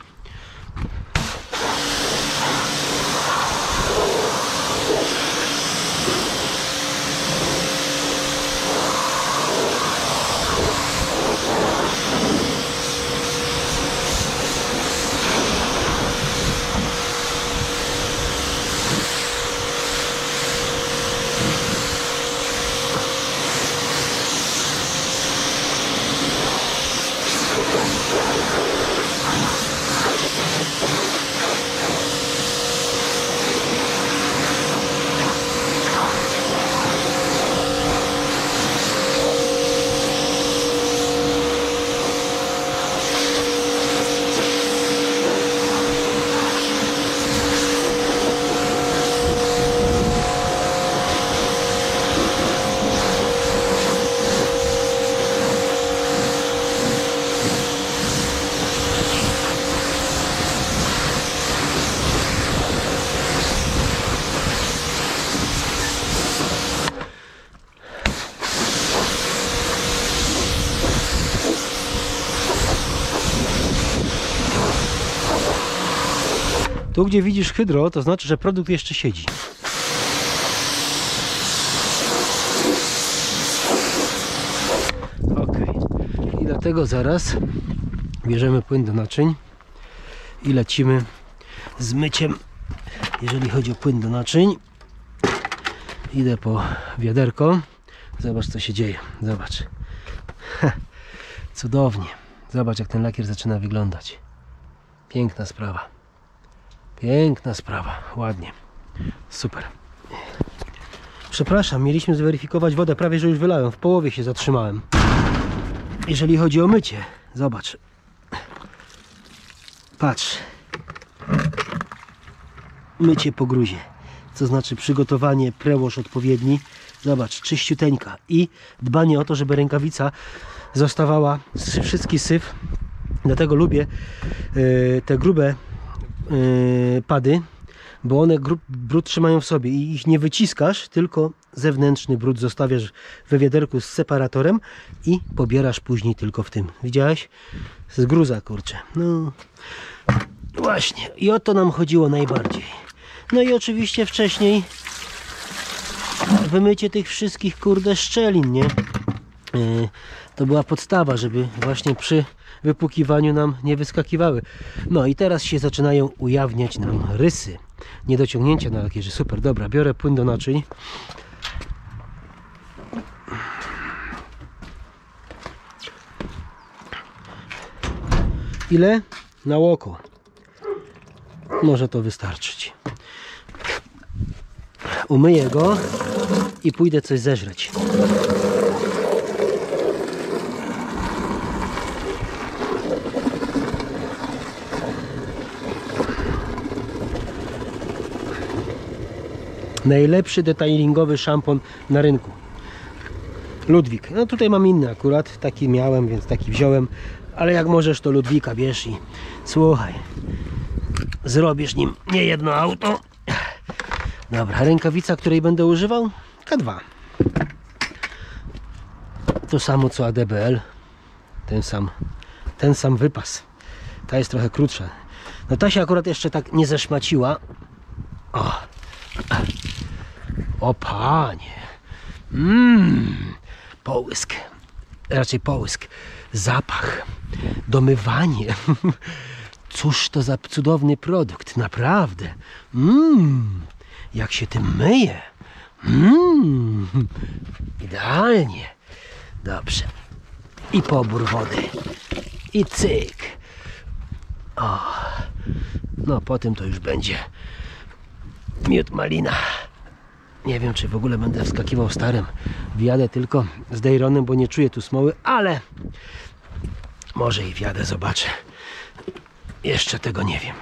Tu, gdzie widzisz hydro, to znaczy, że produkt jeszcze siedzi. Ok. I dlatego zaraz bierzemy płyn do naczyń i lecimy z myciem. Jeżeli chodzi o płyn do naczyń, idę po wiaderko. Zobacz, co się dzieje. Zobacz. Cudownie. Zobacz, jak ten lakier zaczyna wyglądać. Piękna sprawa. Piękna sprawa, ładnie, super. Przepraszam, mieliśmy zweryfikować wodę, prawie że już wylałem, w połowie się zatrzymałem. Jeżeli chodzi o mycie, zobacz. Patrz. Mycie po gruzie, co znaczy przygotowanie, prewash odpowiedni. Zobacz, czyściuteńka i dbanie o to, żeby rękawica zostawała, wszystki syf. Dlatego lubię yy, te grube pady, bo one brud trzymają w sobie i ich nie wyciskasz, tylko zewnętrzny brud zostawiasz we wiaderku z separatorem i pobierasz później tylko w tym. Widziałeś? Zgruza, kurczę. No właśnie, i o to nam chodziło najbardziej. No i oczywiście wcześniej wymycie tych wszystkich, kurde, szczelin, nie? To była podstawa, żeby właśnie przy wypłukiwaniu nam nie wyskakiwały. No i teraz się zaczynają ujawniać nam rysy, niedociągnięcia na lakierze. Super, dobra, biorę płyn do naczyń. Ile? Na oko. Może to wystarczyć. Umyję go i pójdę coś zeżreć. Najlepszy detailingowy szampon na rynku. Ludwik. No tutaj mam inny akurat. Taki miałem, więc taki wziąłem. Ale jak możesz, to Ludwika bierz i słuchaj. Zrobisz nim nie jedno auto. Dobra, rękawica, której będę używał? K dwa. To samo co A D B L. Ten sam, ten sam wypas. Ta jest trochę krótsza. No ta się akurat jeszcze tak nie zeszmaciła. O. O panie, mmm, połysk, raczej połysk, zapach, domywanie, cóż to za cudowny produkt, naprawdę, mmm, jak się tym myje, mmm, idealnie, dobrze, i pobór wody, i cyk, o, no po tym to już będzie miód malina. Nie wiem, czy w ogóle będę wskakiwał starym. Wjadę tylko z Dejronem, bo nie czuję tu smoły, ale może i wjadę, zobaczę. Jeszcze tego nie wiem.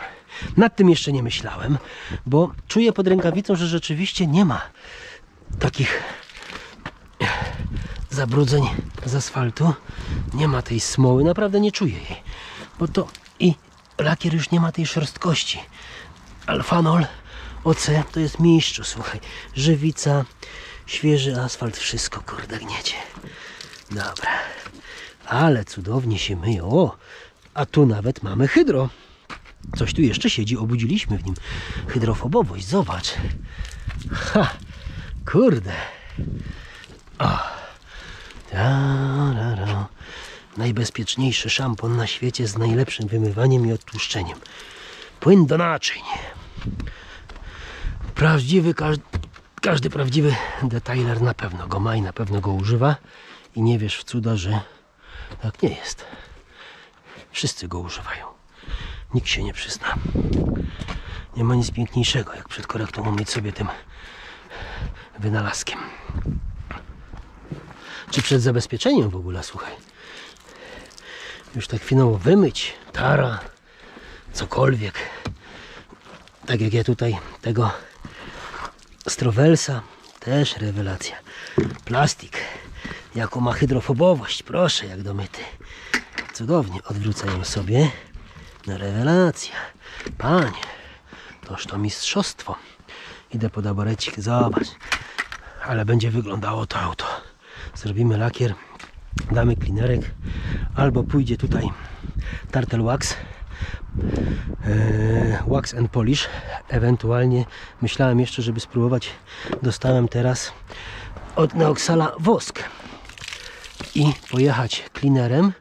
Nad tym jeszcze nie myślałem, bo czuję pod rękawicą, że rzeczywiście nie ma takich zabrudzeń z asfaltu. Nie ma tej smoły, naprawdę nie czuję jej. Bo to i lakier już nie ma tej szorstkości. Alfanol, O C to jest mistrzu, słuchaj. Żywica, świeży asfalt, wszystko, kurde, gniecie. Dobra, Ale cudownie się myje. O, a tu nawet mamy hydro. Coś tu jeszcze siedzi, obudziliśmy w nim hydrofobowość. Zobacz. Ha, kurde. O. Da, da, da. Najbezpieczniejszy szampon na świecie z najlepszym wymywaniem i odtłuszczeniem. Płyn do naczyń. Prawdziwy, każdy, każdy prawdziwy detailer na pewno go ma i na pewno go używa. I nie wierz w cuda, że tak nie jest. Wszyscy go używają. Nikt się nie przyzna. Nie ma nic piękniejszego, jak przed korektą umieć sobie tym wynalazkiem. Czy przed zabezpieczeniem w ogóle, słuchaj. Już tak chwilą wymyć, tara, cokolwiek. Tak jak ja tutaj tego Strovelsa, też rewelacja. Plastik, jaką ma hydrofobowość, proszę, jak domyty. Cudownie, odwrócę ją sobie. No rewelacja. Panie, toż to mistrzostwo. Idę pod aborecik, zobacz. Ale będzie wyglądało to auto. Zrobimy lakier, damy klinerek, albo pójdzie tutaj Tartel Wax, yy, Wax and Polish. Ewentualnie myślałem jeszcze, żeby spróbować. Dostałem teraz od Neoxala wosk i pojechać klinerem,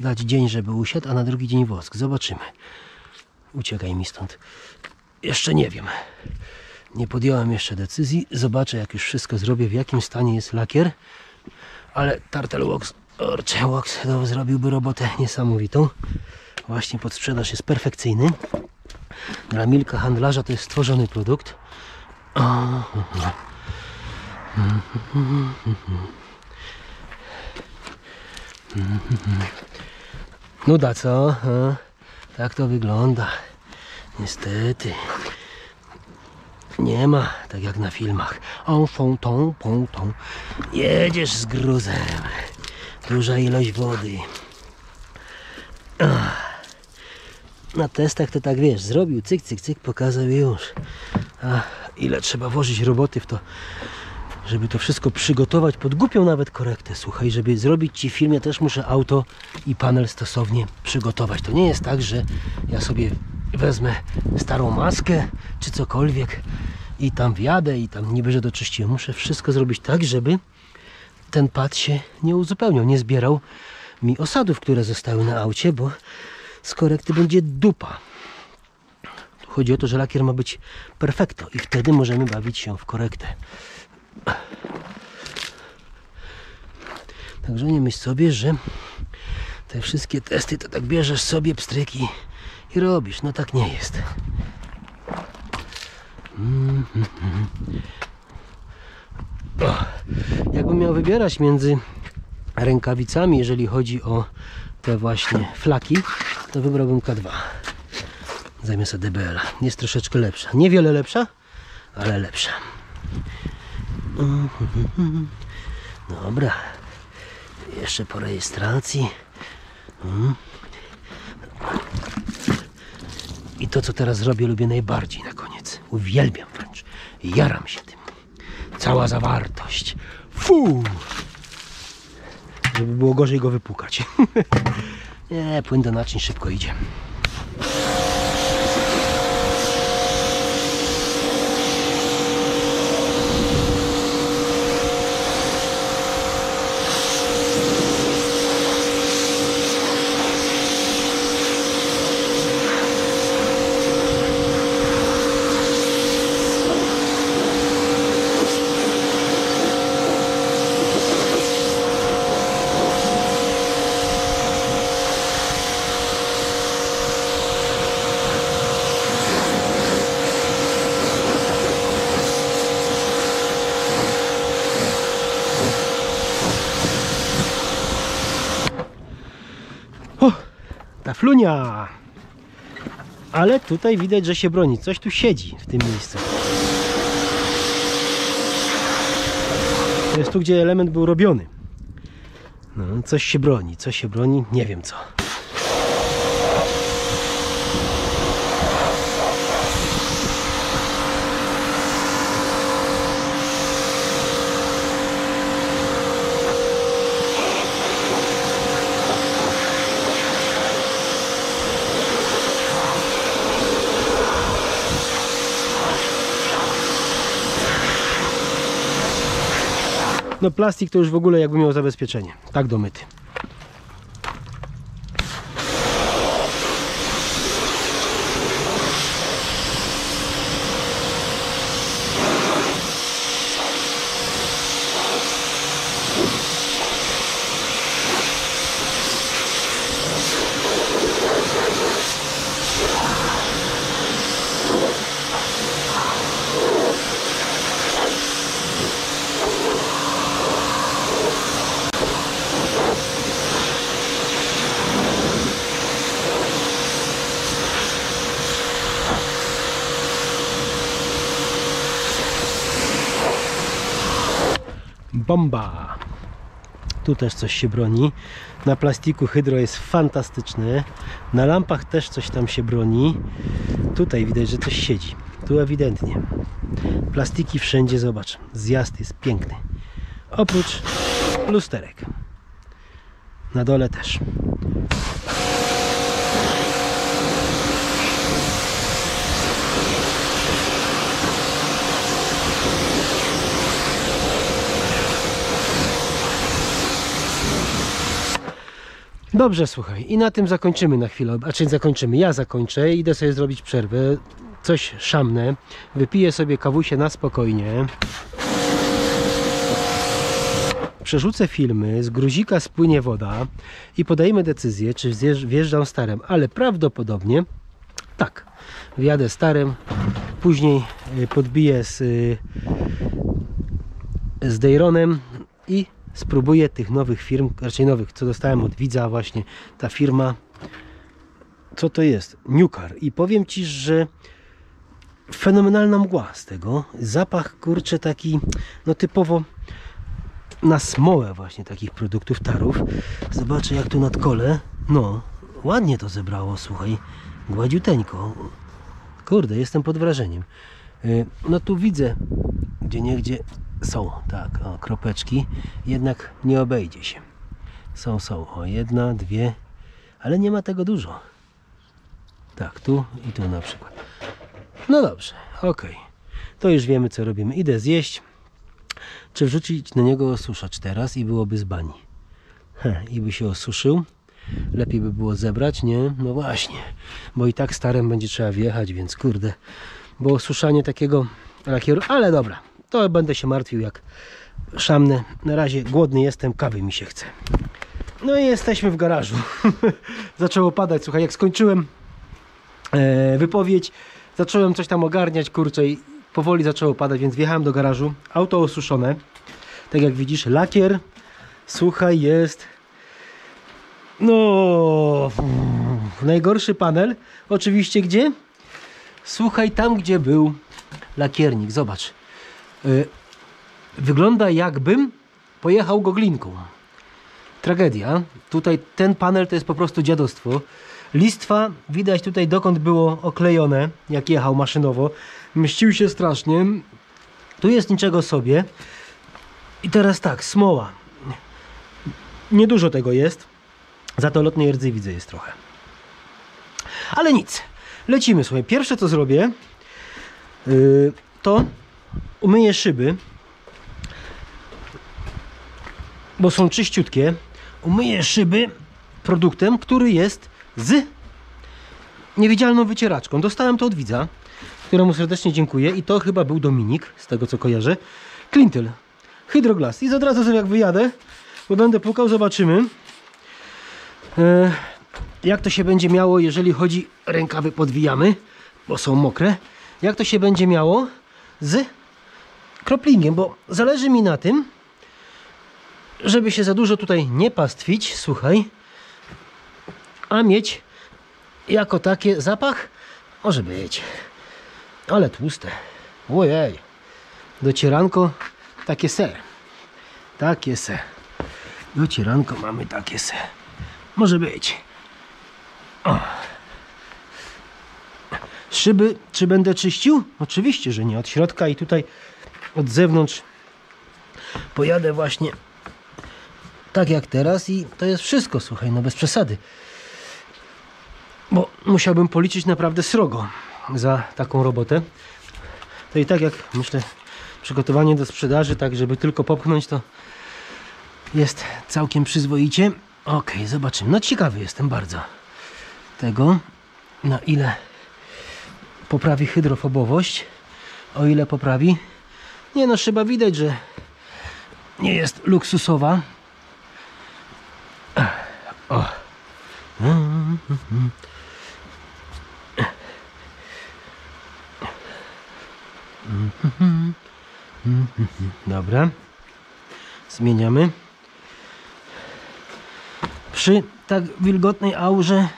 dać dzień, żeby usiadł, a na drugi dzień wosk. Zobaczymy. Uciekaj mi stąd. Jeszcze nie wiem. Nie podjąłem jeszcze decyzji. Zobaczę, jak już wszystko zrobię, w jakim stanie jest lakier. Ale Tartel Wax, orcze, Wax zrobiłby robotę niesamowitą. Właśnie pod sprzedaż jest perfekcyjny. Dla Milka handlarza to jest stworzony produkt. Nuda, co? Tak to wygląda. Niestety. Nie ma, tak jak na filmach. Jedziesz z gruzem. Duża ilość wody. Na testach to tak, wiesz, zrobił cyk, cyk, cyk, pokazał i już. A ile trzeba włożyć roboty w to, żeby to wszystko przygotować pod głupią nawet korektę. Słuchaj, żeby zrobić Ci film, ja też muszę auto i panel stosownie przygotować. To nie jest tak, że ja sobie wezmę starą maskę czy cokolwiek i tam wjadę i tam niby, że doczyściłem. Muszę wszystko zrobić tak, żeby ten pad się nie uzupełniał, nie zbierał mi osadów, które zostały na aucie, bo z korekty będzie dupa. Tu chodzi o to, że lakier ma być perfekto i wtedy możemy bawić się w korektę. Także nie myśl sobie, że te wszystkie testy to tak bierzesz sobie pstryki i robisz. No tak nie jest. Mm, mm, mm. O, jakbym miał wybierać między rękawicami, jeżeli chodzi o te właśnie flaki, to wybrałbym K dwa zamiast A D B L-a. Jest troszeczkę lepsza. Niewiele lepsza, ale lepsza. Mm, mm, mm. Dobra. Jeszcze po rejestracji. Mm. I to, co teraz robię, lubię najbardziej na koniec. Uwielbiam wręcz. Jaram się tym. Cała zawartość. Fu! Żeby było gorzej go wypłukać. Nie, płyn do naczyń szybko idzie. Flunia! Ale tutaj widać, że się broni. Coś tu siedzi w tym miejscu. To jest tu, gdzie element był robiony. No, coś się broni. Coś się broni. Nie wiem co. No plastik to już w ogóle jakby miał zabezpieczenie. Tak domyty. Bomba! Tu też coś się broni. Na plastiku hydro jest fantastyczny. Na lampach też coś tam się broni. Tutaj widać, że coś siedzi. Tu ewidentnie. Plastiki wszędzie, zobacz. Zjazd jest piękny. Oprócz lusterek. Na dole też. Dobrze, słuchaj, i na tym zakończymy na chwilę, a czyli zakończymy, ja zakończę, idę sobie zrobić przerwę, coś szamnę, wypiję sobie kawusię na spokojnie, przerzucę filmy, z gruzika spłynie woda i podejmę decyzję, czy wjeżdżam starym, ale prawdopodobnie tak, wjadę starym, później podbiję z, z Dejronem i spróbuję tych nowych firm, raczej nowych, co dostałem od widza właśnie, ta firma, co to jest? Newcar. I powiem Ci, że fenomenalna mgła z tego, zapach kurczę taki, no typowo na smołę właśnie takich produktów, tarów. Zobaczę jak tu nad kole, no ładnie to zebrało, słuchaj, gładziuteńko, kurde, jestem pod wrażeniem. No tu widzę, gdzie niegdzie są, tak, o, kropeczki, jednak nie obejdzie się. Są, są, o, jedna, dwie, ale nie ma tego dużo. Tak, tu i tu na przykład. No dobrze, ok. To już wiemy, co robimy. Idę zjeść. Czy wrzucić na niego osuszacz teraz i byłoby z bani? Heh, i by się osuszył. Lepiej by było zebrać, nie? No właśnie, bo i tak starym będzie trzeba wjechać, więc kurde. Bo osuszanie takiego lakieru, ale dobra. To będę się martwił jak szamnę. Na razie głodny jestem, kawy mi się chce. No i jesteśmy w garażu. Zaczęło padać, słuchaj, jak skończyłem e, wypowiedź, zacząłem coś tam ogarniać, kurczę, i powoli zaczęło padać, więc wjechałem do garażu. Auto osuszone, tak jak widzisz, lakier, słuchaj, jest no najgorszy panel, oczywiście gdzie? Słuchaj, tam gdzie był lakiernik, zobacz. Wygląda jakbym pojechał goglinką. Tragedia. Tutaj ten panel to jest po prostu dziadostwo. Listwa widać tutaj dokąd było oklejone, jak jechał maszynowo. Mścił się strasznie. Tu jest niczego sobie. I teraz tak, smoła. Niedużo tego jest. Za to lotnej rdzy widzę jest trochę. Ale nic. Lecimy, słuchaj. Pierwsze co zrobię yy, to umyję szyby, bo są czyściutkie. Umyję szyby produktem, który jest z niewidzialną wycieraczką. Dostałem to od widza, któremu serdecznie dziękuję. I to chyba był Dominik, z tego co kojarzę. Clintyl Hydroglas. I od razu jak wyjadę, bo będę pukał, zobaczymy jak to się będzie miało, jeżeli chodzi... Rękawy podwijamy, bo są mokre. Jak to się będzie miało z kroplingiem, bo zależy mi na tym, żeby się za dużo tutaj nie pastwić, słuchaj, a mieć jako takie zapach, może być, ale tłuste, ojej, docieranko, takie se, takie se, docieranko mamy takie se, może być, o. Szyby, czy będę czyścił? Oczywiście, że nie. Od środka i tutaj od zewnątrz pojadę właśnie tak jak teraz i to jest wszystko, słuchaj, no bez przesady. Bo musiałbym policzyć naprawdę srogo za taką robotę. To i tak jak myślę, przygotowanie do sprzedaży, tak żeby tylko popchnąć, to jest całkiem przyzwoicie. Ok, zobaczymy. No ciekawy jestem bardzo tego, na ile poprawi hydrofobowość, o ile poprawi. Nie no, chyba widać, że nie jest luksusowa. O. Dobra, zmieniamy. Przy tak wilgotnej aurze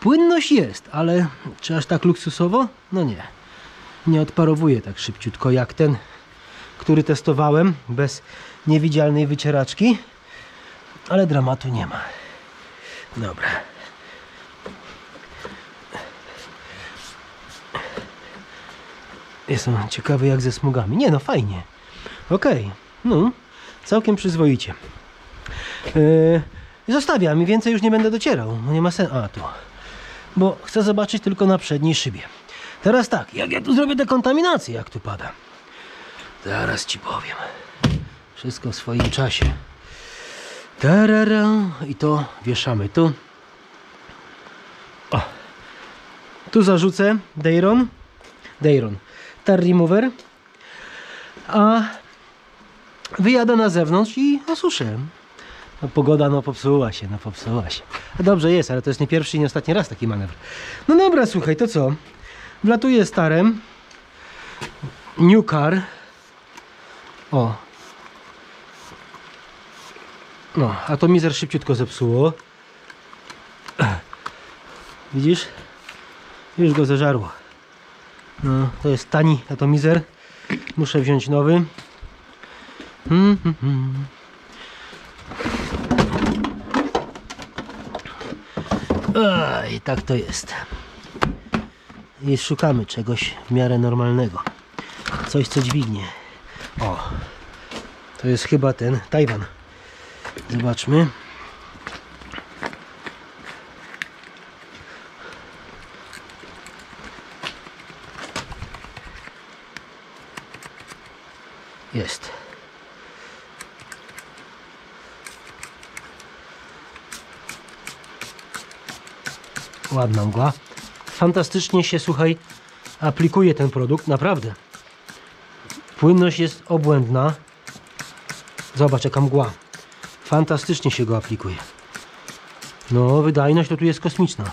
płynność jest, ale czy aż tak luksusowo? No nie, nie odparowuje tak szybciutko jak ten, który testowałem bez niewidzialnej wycieraczki, ale dramatu nie ma. Dobra. Jestem ciekawy jak ze smugami. Nie no, fajnie. Ok, no, całkiem przyzwoicie. Yy, zostawiam i więcej już nie będę docierał. Nie ma sensu. A, tu. Bo chcę zobaczyć tylko na przedniej szybie. Teraz tak, jak ja tu zrobię dekontaminację, jak tu pada. Zaraz ci powiem. Wszystko w swoim czasie. Tarara. I to wieszamy tu. O. Tu zarzucę Dejron. Dejron. Tar remover. A wyjadę na zewnątrz i osuszę. No, pogoda no popsuła się, no popsuła się. Dobrze jest, ale to jest nie pierwszy i nie ostatni raz taki manewr. No dobra, słuchaj, to co? Wlatuję starem. Newcar. O. No, atomizer szybciutko zepsuło. Widzisz? Już go zażarło. No, to jest tani atomizer. Muszę wziąć nowy. Hmm, hmm, hmm. I tak to jest. I szukamy czegoś w miarę normalnego. Coś, co dźwignie. O, to jest chyba ten Tajwan. Zobaczmy. Jest. Ładna mgła. Fantastycznie się, słuchaj, aplikuje ten produkt, naprawdę. Płynność jest obłędna. Zobacz, jaka mgła. Fantastycznie się go aplikuje. No, wydajność to tu jest kosmiczna.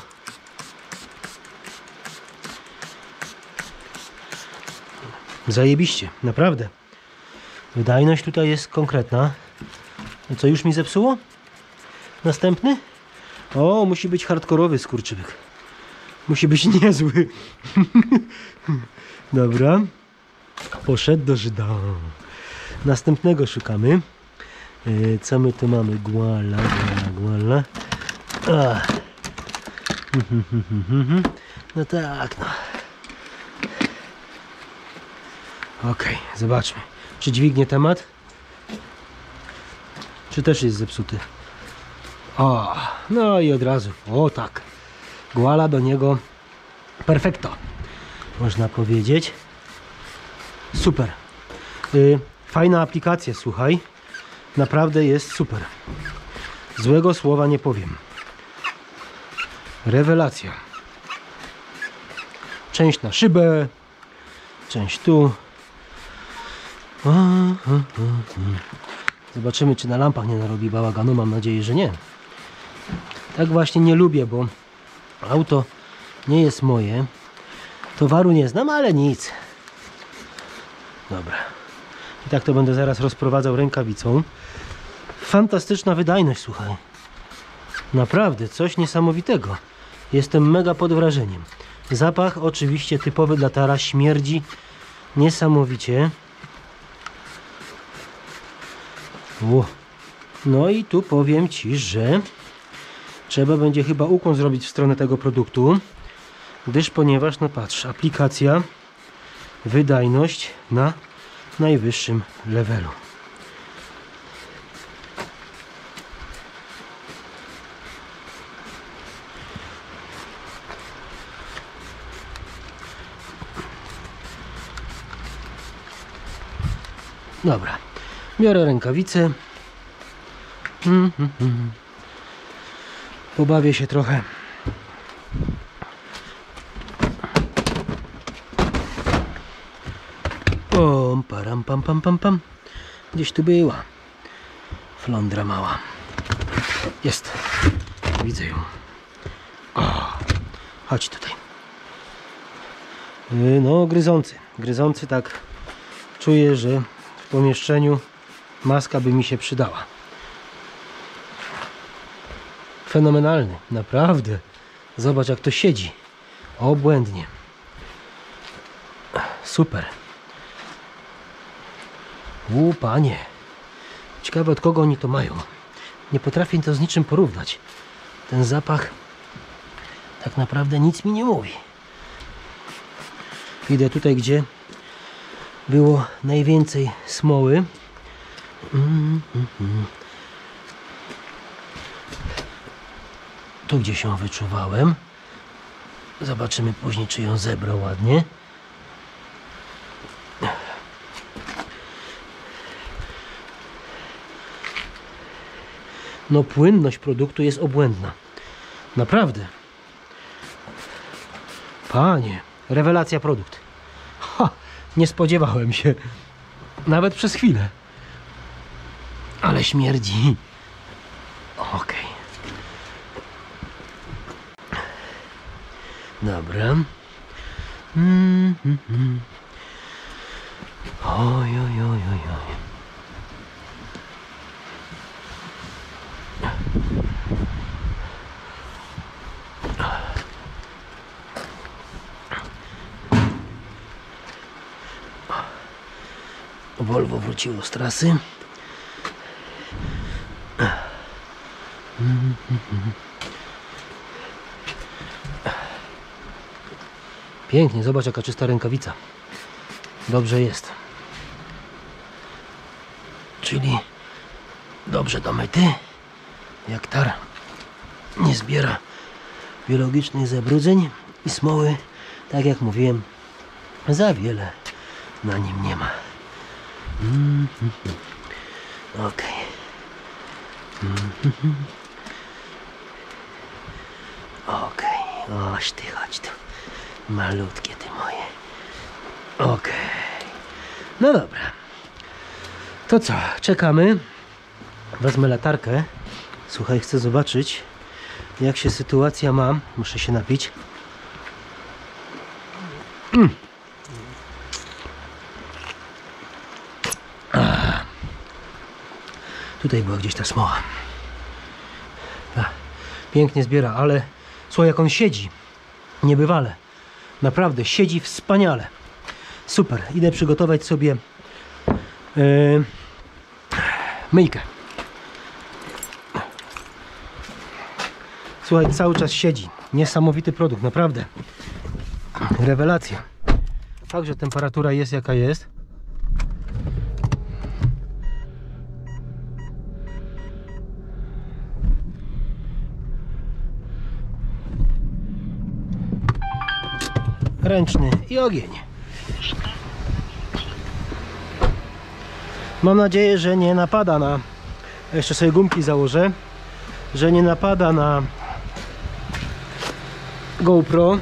Zajebiście, naprawdę. Wydajność tutaj jest konkretna. Co, już mi zepsuło? Następny? O, musi być hardkorowy skurczybyk. Musi być niezły. Dobra. Poszedł do Żyda. Następnego szukamy. Yy, co my tu mamy? Guala, guala, guala. No tak, no. Okej, okay, zobaczmy. Czy dźwignie temat? Czy też jest zepsuty? O, no i od razu, o tak, guala do niego, perfekto, można powiedzieć, super, yy, fajna aplikacja, słuchaj, naprawdę jest super, złego słowa nie powiem, rewelacja, część na szybę, część tu, o, o, o, o. Zobaczymy, czy na lampach nie narobi bałaganu. Mam nadzieję, że nie. Tak właśnie nie lubię, bo auto nie jest moje. Towaru nie znam, ale nic. Dobra. I tak to będę zaraz rozprowadzał rękawicą. Fantastyczna wydajność, słuchaj. Naprawdę, coś niesamowitego. Jestem mega pod wrażeniem. Zapach oczywiście typowy dla Tara. Śmierdzi niesamowicie. No i tu powiem ci, że trzeba będzie chyba ukłon zrobić w stronę tego produktu, gdyż ponieważ, no patrz, aplikacja, wydajność na najwyższym levelu. Dobra, biorę rękawice. Mm, mm, mm. Pobawię się trochę. Pom, param, pam, pam, pam, pam. Gdzieś tu była flądra mała. Jest. Widzę ją. O, chodź tutaj. No, gryzący. Gryzący, tak czuję, że w pomieszczeniu maska by mi się przydała. Fenomenalny, naprawdę. Zobacz, jak to siedzi. Obłędnie. Super. U, panie. Ciekawe, od kogo oni to mają. Nie potrafię to z niczym porównać. Ten zapach tak naprawdę nic mi nie mówi. Idę tutaj, gdzie było najwięcej smoły. Mm, mm, mm. Tu, gdzie się wyczuwałem. Zobaczymy później, czy ją zebrał ładnie. No, płynność produktu jest obłędna. Naprawdę. Panie, rewelacja produkt. Ha, nie spodziewałem się. Nawet przez chwilę. Ale śmierdzi. Okej. Dobra. Mm, mm, mm. Oj, oj, oj, oj, oj. Volvo wróciło z trasy. Pięknie, zobacz, jaka czysta rękawica. Dobrze jest. Czyli dobrze domyty. Jak tar nie zbiera biologicznych zabrudzeń i smoły, tak jak mówiłem, za wiele na nim nie ma. Mm -hmm. Ok. Mm -hmm. Ok. Oś ty, chodź tu. Malutkie ty moje. Ok. No dobra. To co? Czekamy. Wezmę latarkę. Słuchaj, chcę zobaczyć, jak się sytuacja ma. Muszę się napić. Mm. Tutaj była gdzieś ta smoła. Pięknie zbiera, ale słuchaj, jak on siedzi. Niebywale. Naprawdę, siedzi wspaniale. Super. Idę przygotować sobie yy, myjkę. Słuchaj, cały czas siedzi. Niesamowity produkt, naprawdę. Rewelacja. Także temperatura jest, jaka jest. Ręczny i ogień. Mam nadzieję, że nie napada na... Jeszcze sobie gumki założę. Że nie napada na GoPro.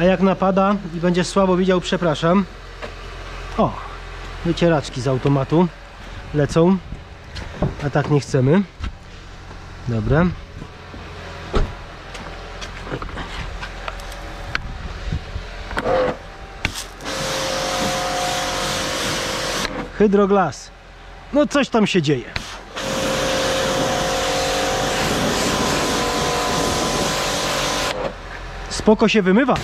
A jak napada i będzie słabo widział, przepraszam. O! Wycieraczki z automatu lecą. A tak nie chcemy. Dobra. Hydroglas. No coś tam się dzieje. Spoko się wymywa.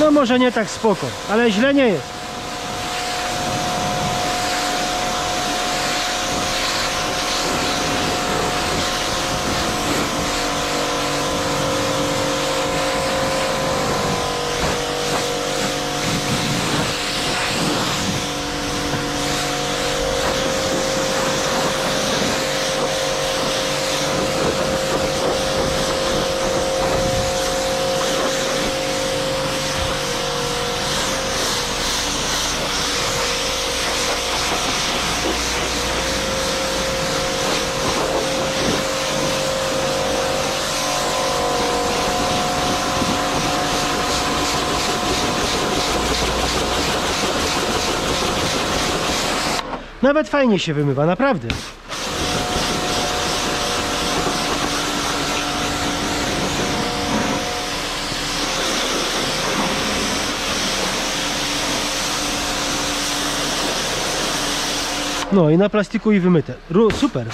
No może nie tak spoko, ale źle nie jest. Nawet fajnie się wymywa, naprawdę. No i na plastiku i wymyte. Ru, super.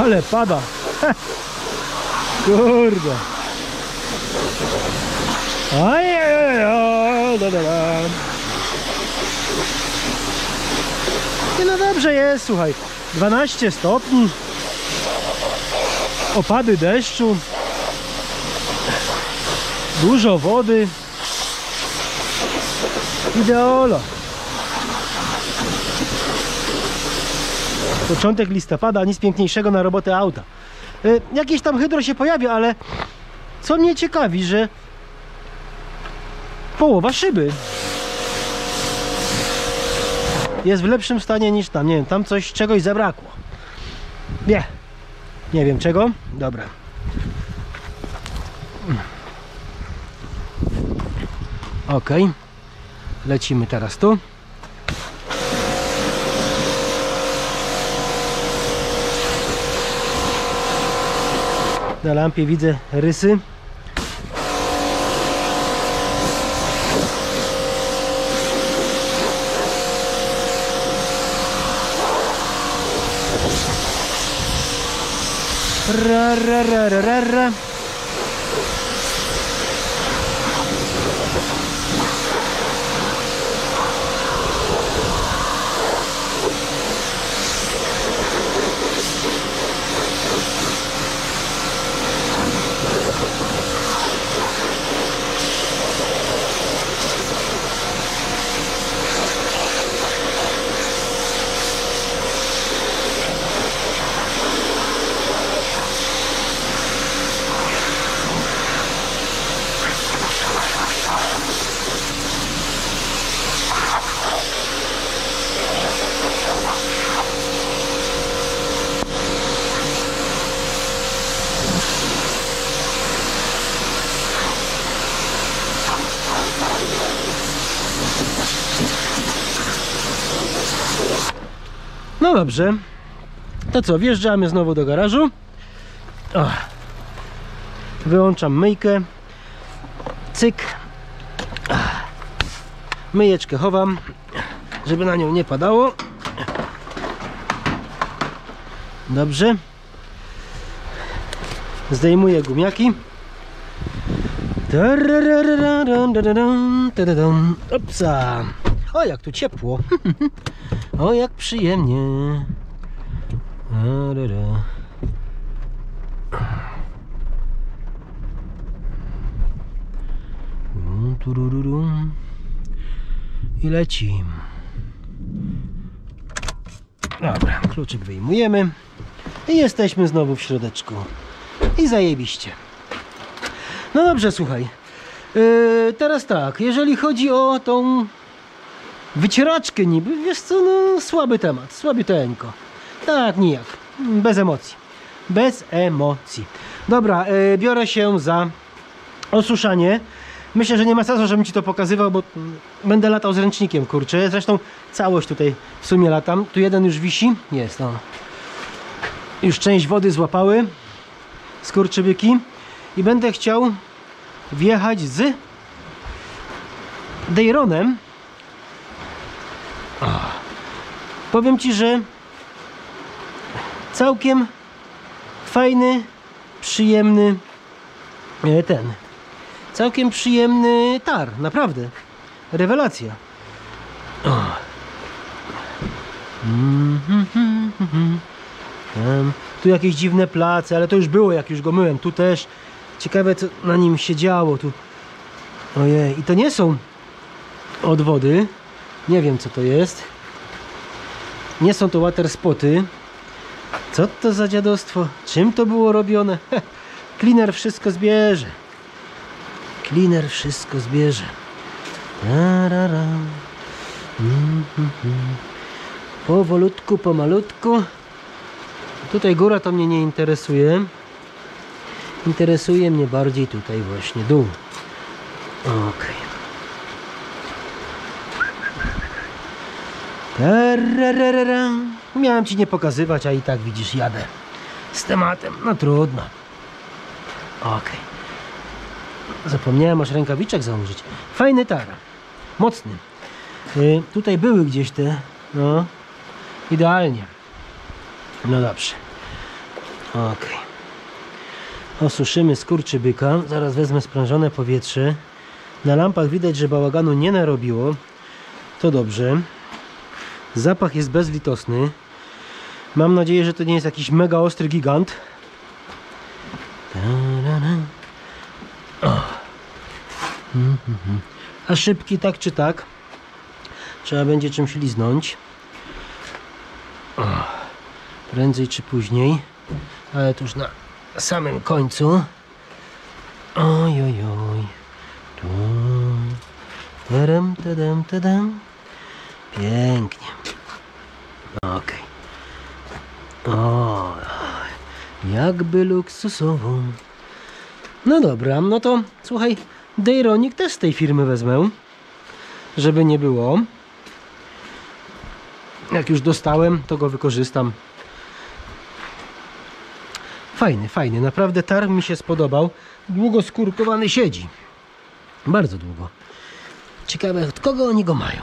Ale pada. Kurde. Ajajaj. No dobrze jest, słuchaj. dwanaście stopni. Opady deszczu. Dużo wody. Ideolo. Początek listopada, nic piękniejszego na robotę auta. Yy, jakieś tam hydro się pojawia, ale co mnie ciekawi, że połowa szyby jest w lepszym stanie niż tam. Nie wiem, tam coś, czegoś zabrakło. Nie, nie wiem czego. Dobra. Ok. Lecimy teraz tu. Na lampie widzę rysy. Ra, ra, ra, ra, ra, ra. No dobrze, to co, wjeżdżamy znowu do garażu. O. Wyłączam myjkę. Cyk. Myjeczkę chowam, żeby na nią nie padało. Dobrze. Zdejmuję gumiaki. Opsa. O, jak tu ciepło. O, jak przyjemnie. I leci. Dobra, kluczyk wyjmujemy. I jesteśmy znowu w środeczku. I zajebiście. No dobrze, słuchaj. Yy, teraz tak, jeżeli chodzi o tą wycieraczkę niby, wiesz co, no słaby temat, słabiteńko. Tak, nijak, bez emocji. Bez emocji. Dobra, yy, biorę się za osuszanie. Myślę, że nie ma sensu, żebym ci to pokazywał, bo będę latał z ręcznikiem, kurczę. Zresztą całość tutaj w sumie latam. Tu jeden już wisi, jest on. Już część wody złapały skurczybyki. I będę chciał wjechać z Dejronem. O. Powiem ci, że całkiem fajny, przyjemny ten. Całkiem przyjemny tar, naprawdę. Rewelacja. O. Tu jakieś dziwne place, ale to już było, jak już go myłem. Tu też. Ciekawe, co na nim się działo tu. Ojej, i to nie są od wody, Nie wiem, co to jest. Nie są to water spoty. Co to za dziadostwo? Czym to było robione? Heh. Cleaner wszystko zbierze. Cleaner wszystko zbierze. Mm, mm, mm. Powolutku, pomalutku. Tutaj góra to mnie nie interesuje. Interesuje mnie bardziej tutaj właśnie dół. Ok. Miałem ci nie pokazywać, a i tak widzisz, jadę z tematem. No trudno. Ok. Zapomniałem aż rękawiczek założyć. Fajny tar. Mocny. Yy, tutaj były gdzieś te. No. Idealnie. No dobrze. Ok. Osuszymy skurczybyka. Zaraz wezmę sprężone powietrze. Na lampach widać, że bałaganu nie narobiło. To dobrze. Zapach jest bezlitosny. Mam nadzieję, że to nie jest jakiś mega ostry gigant. A szybki tak czy tak. Trzeba będzie czymś liznąć. Prędzej czy później. Ale to już na samym końcu. Oj, oj, oj. Tadam, tadam, tadam. Pięknie. Ok. O, jakby luksusową. No dobra, no to słuchaj, Dejronik też z tej firmy wezmę, żeby nie było. Jak już dostałem, to go wykorzystam. Fajny, fajny, naprawdę tar mi się spodobał. Długo skórkowany siedzi. Bardzo długo. Ciekawe, od kogo oni go mają.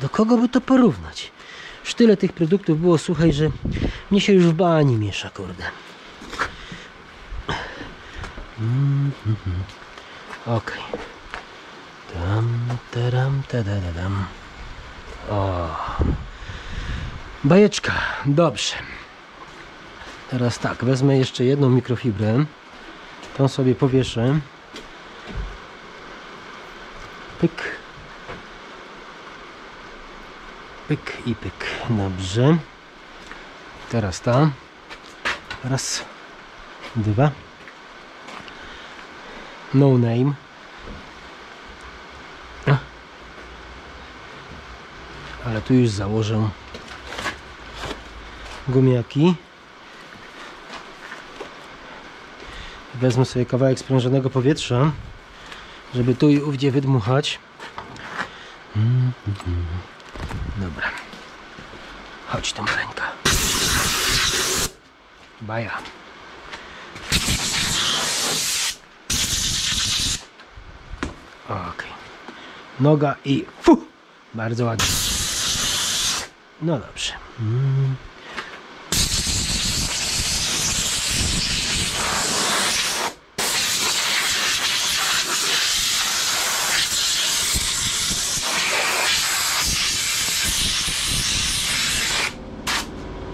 Do kogo by to porównać? Już tyle tych produktów było, słuchaj, że mnie się już w bani miesza, kurde. Mm, mm, mm. Ok. Tam, taram, tadadadam. O. Bajeczka. Dobrze. Teraz tak, wezmę jeszcze jedną mikrofibrę. Tą sobie powieszę. Pyk. Pyk i pyk. Dobrze. Teraz ta. Raz. Dwa. No name. A. Ale tu już założę gumiaki. Wezmę sobie kawałek sprężonego powietrza, żeby tu i ówdzie wydmuchać. Mm-hmm. Dobra, chodź tam ręka. Baja. Ok. Noga i fu! Bardzo ładnie. No dobrze. Mm.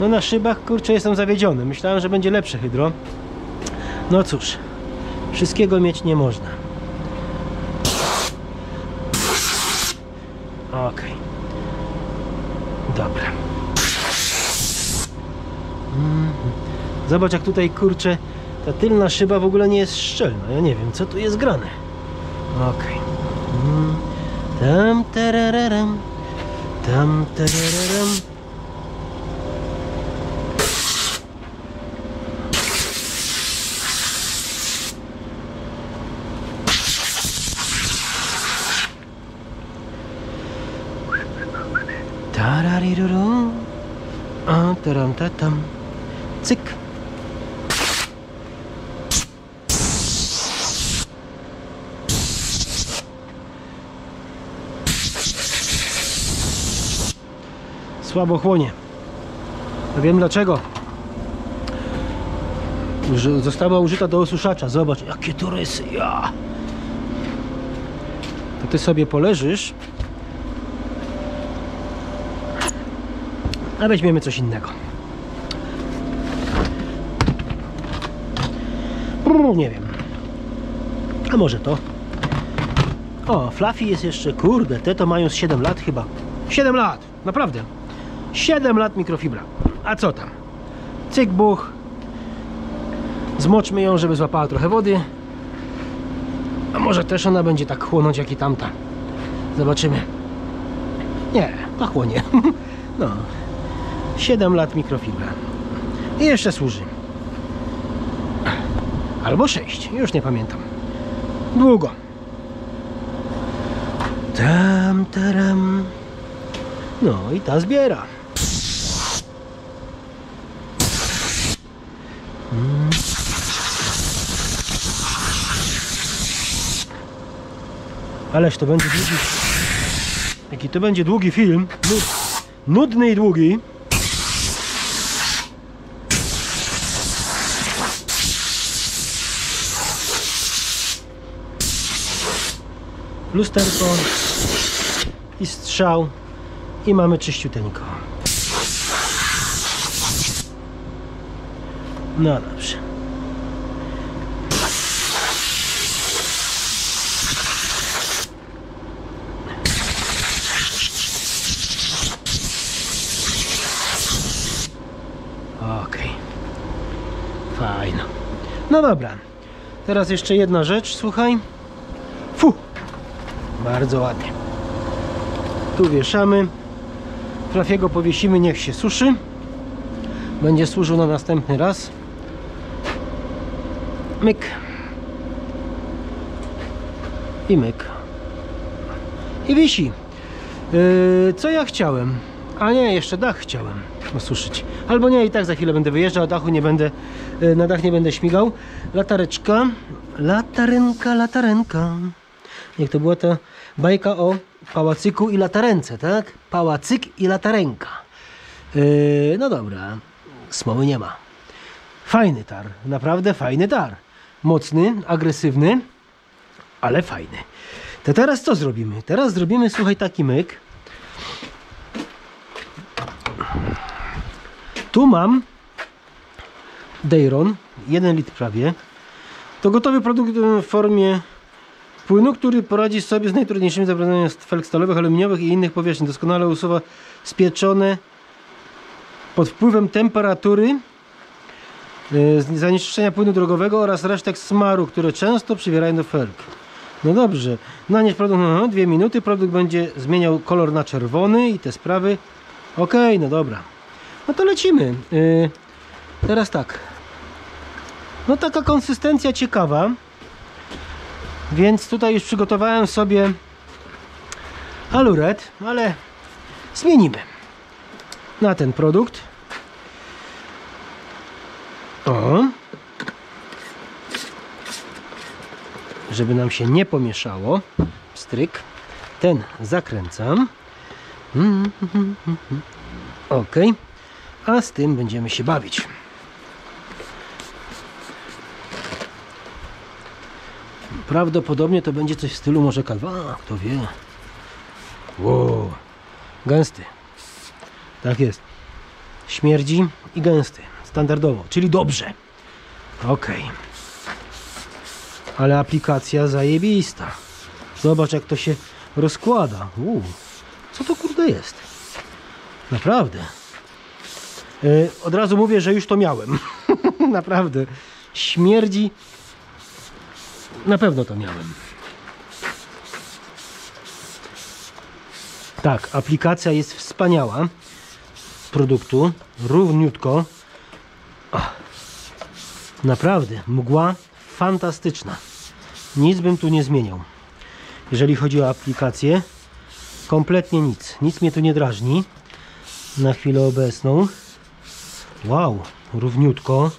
No na szybach, kurczę, jestem zawiedziony. Myślałem, że będzie lepsze hydro. No cóż, wszystkiego mieć nie można. Ok. Dobra. Zobacz, jak tutaj, kurczę, ta tylna szyba w ogóle nie jest szczelna. Ja nie wiem, co tu jest grane. Ok. Tam tararam. Tam tararam. A taram ta tam. Cyk. Słabo chłonie. Ja wiem dlaczego. Że została użyta do osuszacza. Zobacz, jakie to rysy. Ja. To ty sobie poleżysz. A weźmiemy coś innego. Brr, nie wiem. A może to? O, Fluffy jest jeszcze, kurde, te to mają z siedem lat chyba. siedem lat, naprawdę. siedem lat mikrofibra. A co tam? Cyk, buch. Zmoczmy ją, żeby złapała trochę wody. A może też ona będzie tak chłonąć jak i tamta. Zobaczymy. Nie, ta chłonie. No. siedem lat mikrofibra. I jeszcze służy. Albo sześć, już nie pamiętam. Długo. Tam, taram. No i ta zbiera. Mm. Ależ to będzie długi. Jaki to będzie długi film. Nud... Nudny i długi. Lusterko i strzał i mamy czyściuteńko. No dobrze. Okej. Fajno. No dobra. Teraz jeszcze jedna rzecz, słuchaj. Fu! Bardzo ładnie. Tu wieszamy. Trafiego powiesimy, niech się suszy. Będzie służył na następny raz. Myk. I myk. I wisi. Yy, co ja chciałem? A nie, jeszcze dach chciałem osuszyć. Albo nie, i tak za chwilę będę wyjeżdżał, dachu nie będę, yy, na dach nie będę śmigał. Latareczka. Latarenka, latarenka. Jak to była ta bajka o pałacyku i latarence, tak? Pałacyk i latarenka. Yy, no dobra, smoły nie ma. Fajny tar, naprawdę fajny tar. Mocny, agresywny, ale fajny. To teraz co zrobimy? Teraz zrobimy, słuchaj, taki myk. Tu mam Dejron, jeden litr prawie. To gotowy produkt w formie płynu, który poradzi sobie z najtrudniejszymi zabraniami felg stalowych, aluminiowych i innych powierzchni. Doskonale usuwa spieczone pod wpływem temperatury yy, zanieczyszczenia płynu drogowego oraz resztek smaru, które często przywierają do felg. No dobrze, nanieść produkt na dwie minuty, produkt będzie zmieniał kolor na czerwony i te sprawy. Okej, okay, no dobra. No to lecimy. Yy, teraz tak. No taka konsystencja ciekawa. Więc tutaj już przygotowałem sobie aluret, ale zmienimy na ten produkt. O. Żeby nam się nie pomieszało. Pstryk. Ten zakręcam. Ok. A z tym będziemy się bawić. Prawdopodobnie to będzie coś w stylu może kalwa, kto wie. Wow. Gęsty. Tak jest. Śmierdzi i gęsty. Standardowo, czyli dobrze. Ok. Ale aplikacja zajebista. Zobacz jak to się rozkłada. Uu. Co to kurde jest? Naprawdę. Yy, od razu mówię, że już to miałem. Naprawdę. Śmierdzi. Na pewno to miałem. Tak, aplikacja jest wspaniała. Produktu równiutko. O, naprawdę, mgła fantastyczna. Nic bym tu nie zmieniał. Jeżeli chodzi o aplikację, kompletnie nic. Nic mnie tu nie drażni. Na chwilę obecną. Wow, równiutko.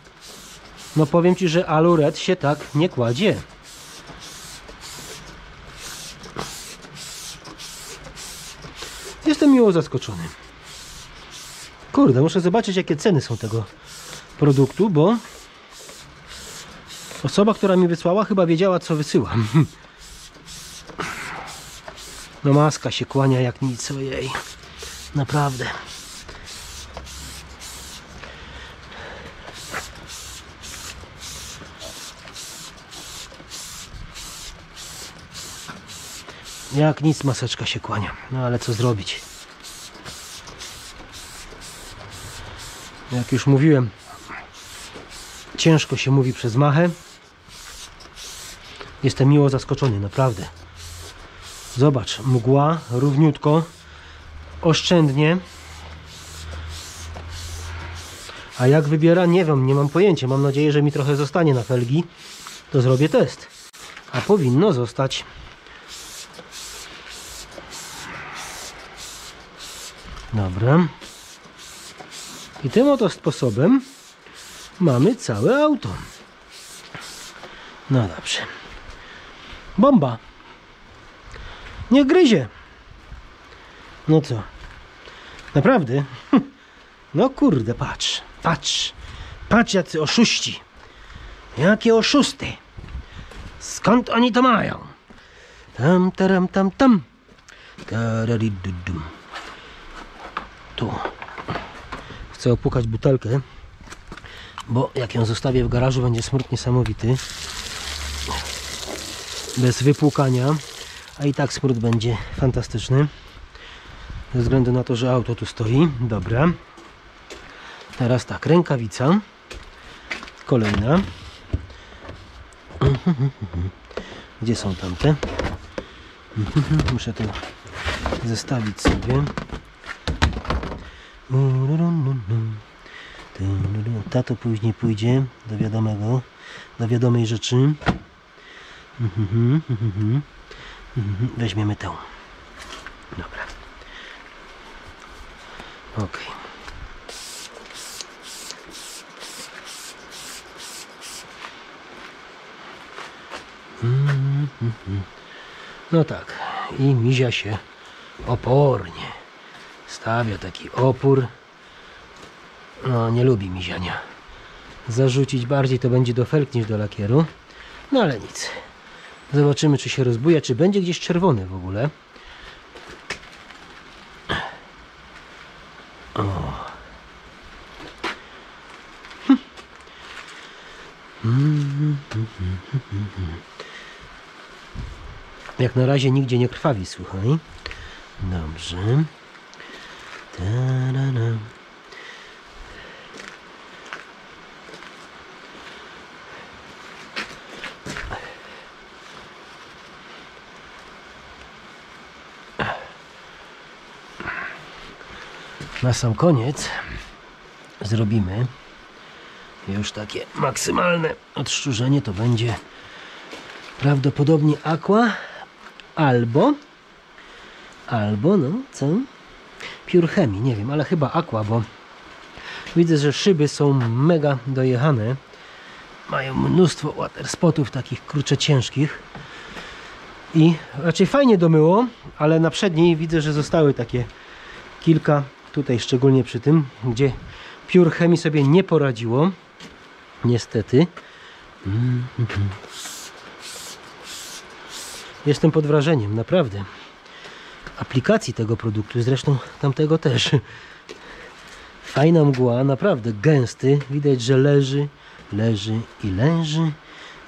No powiem ci, że aluret się tak nie kładzie. Jestem miło zaskoczony. Kurde, muszę zobaczyć jakie ceny są tego produktu, bo osoba, która mi wysłała, chyba wiedziała co wysyłam. No maska się kłania jak nic, ojej. Naprawdę. Jak nic maseczka się kłania. No ale co zrobić? Jak już mówiłem, ciężko się mówi przez machę. Jestem miło zaskoczony, naprawdę. Zobacz, mgła, równiutko, oszczędnie. A jak wybiera? Nie wiem, nie mam pojęcia. Mam nadzieję, że mi trochę zostanie na felgi. To zrobię test. A powinno zostać. Dobra. I tym oto sposobem mamy całe auto. No dobrze. Bomba. Nie gryzie. No co? Naprawdę? No kurde, patrz. Patrz. Patrz, jacy oszuści. Jakie oszusty. Skąd oni to mają? Tam, taram, tam, tam. Tararidudum. Tu. Chcę opłukać butelkę, bo jak ją zostawię w garażu, będzie smród niesamowity. Bez wypłukania. A i tak smród będzie fantastyczny. Ze względu na to, że auto tu stoi. Dobra. Teraz tak, rękawica. Kolejna. Gdzie są tamte? Muszę to zestawić sobie. Ta to później pójdzie do wiadomego, do wiadomej rzeczy. Weźmiemy tę. Dobra. Ok. No tak. I mizia się opornie. Stawia taki opór. No, nie lubi miziania. Zarzucić bardziej to będzie do felk niż do lakieru. No ale nic. Zobaczymy, czy się rozbuja, czy będzie gdzieś czerwony w ogóle. O. Hm. Jak na razie nigdzie nie krwawi, słuchaj. Dobrze. Ta-da-da. Na sam koniec zrobimy już takie maksymalne odszczurzenie. To będzie prawdopodobnie aqua albo, albo no co? Pure Chemii, nie wiem, ale chyba aqua, bo widzę, że szyby są mega dojechane. Mają mnóstwo waterspotów takich, kurczę, ciężkich. I raczej fajnie domyło, ale na przedniej widzę, że zostały takie kilka. Tutaj szczególnie przy tym, gdzie Pure Chemii sobie nie poradziło. Niestety. Jestem pod wrażeniem, naprawdę. Aplikacji tego produktu, zresztą tamtego też. Fajna mgła, naprawdę gęsty. Widać, że leży, leży i leży,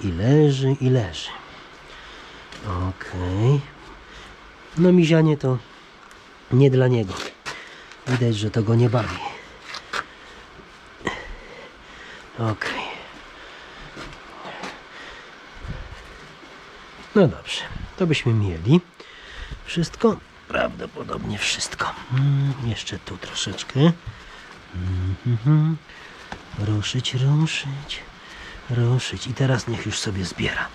i leży i leży. Okej. No mizianie to nie dla niego. Widać, że to go nie bawi. Ok. No dobrze. To byśmy mieli. Wszystko? Prawdopodobnie wszystko. Mm, jeszcze tu troszeczkę. Mm-hmm. Ruszyć, ruszyć. Ruszyć. I teraz niech już sobie zbiera.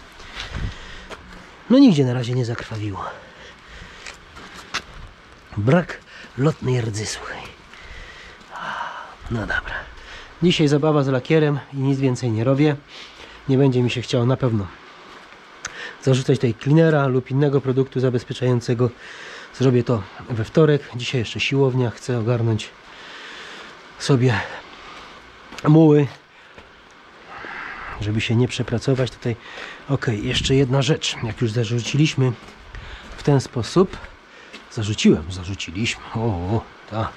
No nigdzie na razie nie zakrwawiło. Brak lotnej rdzy, słuchaj. No dobra. Dzisiaj zabawa z lakierem i nic więcej nie robię. Nie będzie mi się chciało na pewno zarzucać tutaj cleanera lub innego produktu zabezpieczającego. Zrobię to we wtorek. Dzisiaj jeszcze siłownia. Chcę ogarnąć sobie muły, żeby się nie przepracować tutaj. Ok, jeszcze jedna rzecz. Jak już zarzuciliśmy w ten sposób, Zarzuciłem, zarzuciliśmy. O, o ta.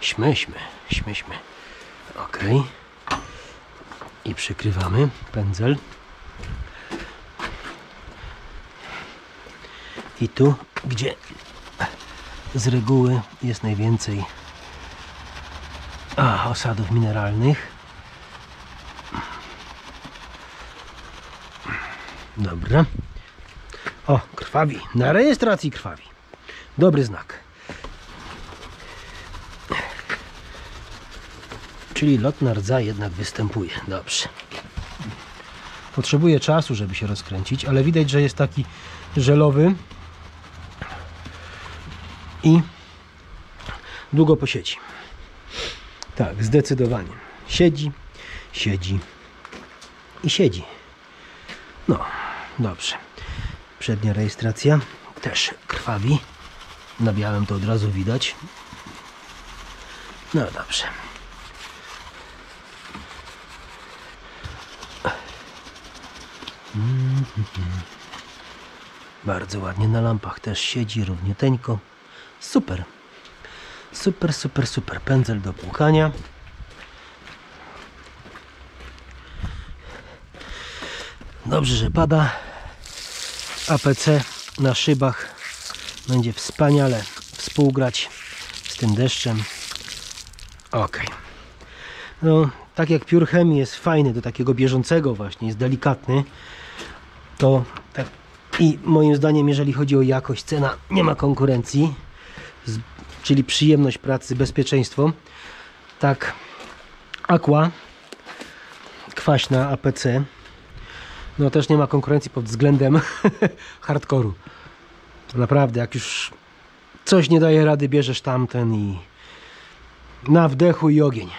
Śmyśmy, śmyśmy. Ok. I przykrywamy pędzel. I tu, gdzie z reguły jest najwięcej. A, trochę osadów mineralnych. Dobra. O, krwawi. Na rejestracji krwawi. Dobry znak. Czyli lotna rdza jednak występuje. Dobrze. Potrzebuje czasu, żeby się rozkręcić, ale widać, że jest taki żelowy i długo posiedzi. Tak, zdecydowanie. Siedzi, siedzi i siedzi. No, dobrze. Przednia rejestracja też krwawi. Na białym to od razu widać. No dobrze. Bardzo ładnie na lampach też siedzi równiuteńko. Super. Super, super, super. Pędzel do płukania. Dobrze, że pada. A P C na szybach będzie wspaniale współgrać z tym deszczem. Ok. No, tak jak piór chemii jest fajny do takiego bieżącego właśnie, jest delikatny, to tak i moim zdaniem, jeżeli chodzi o jakość, cena, nie ma konkurencji. Z, czyli przyjemność pracy, bezpieczeństwo. Tak, Aqua, kwaśna A P C, no też nie ma konkurencji pod względem hardkoru. Naprawdę, jak już coś nie daje rady, bierzesz tamten i na wdechu i ogień.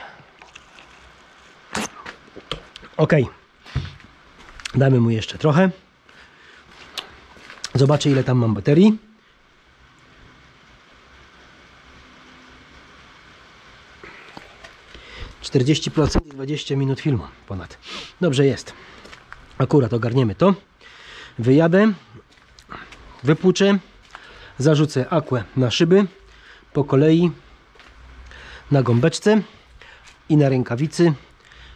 Ok, damy mu jeszcze trochę. Zobaczę, ile tam mam baterii. czterdzieści procent i dwadzieścia minut filmu ponad. Dobrze jest. Akurat ogarniemy to. Wyjadę, wypłuczę, zarzucę akwę na szyby, po kolei na gąbeczce i na rękawicy.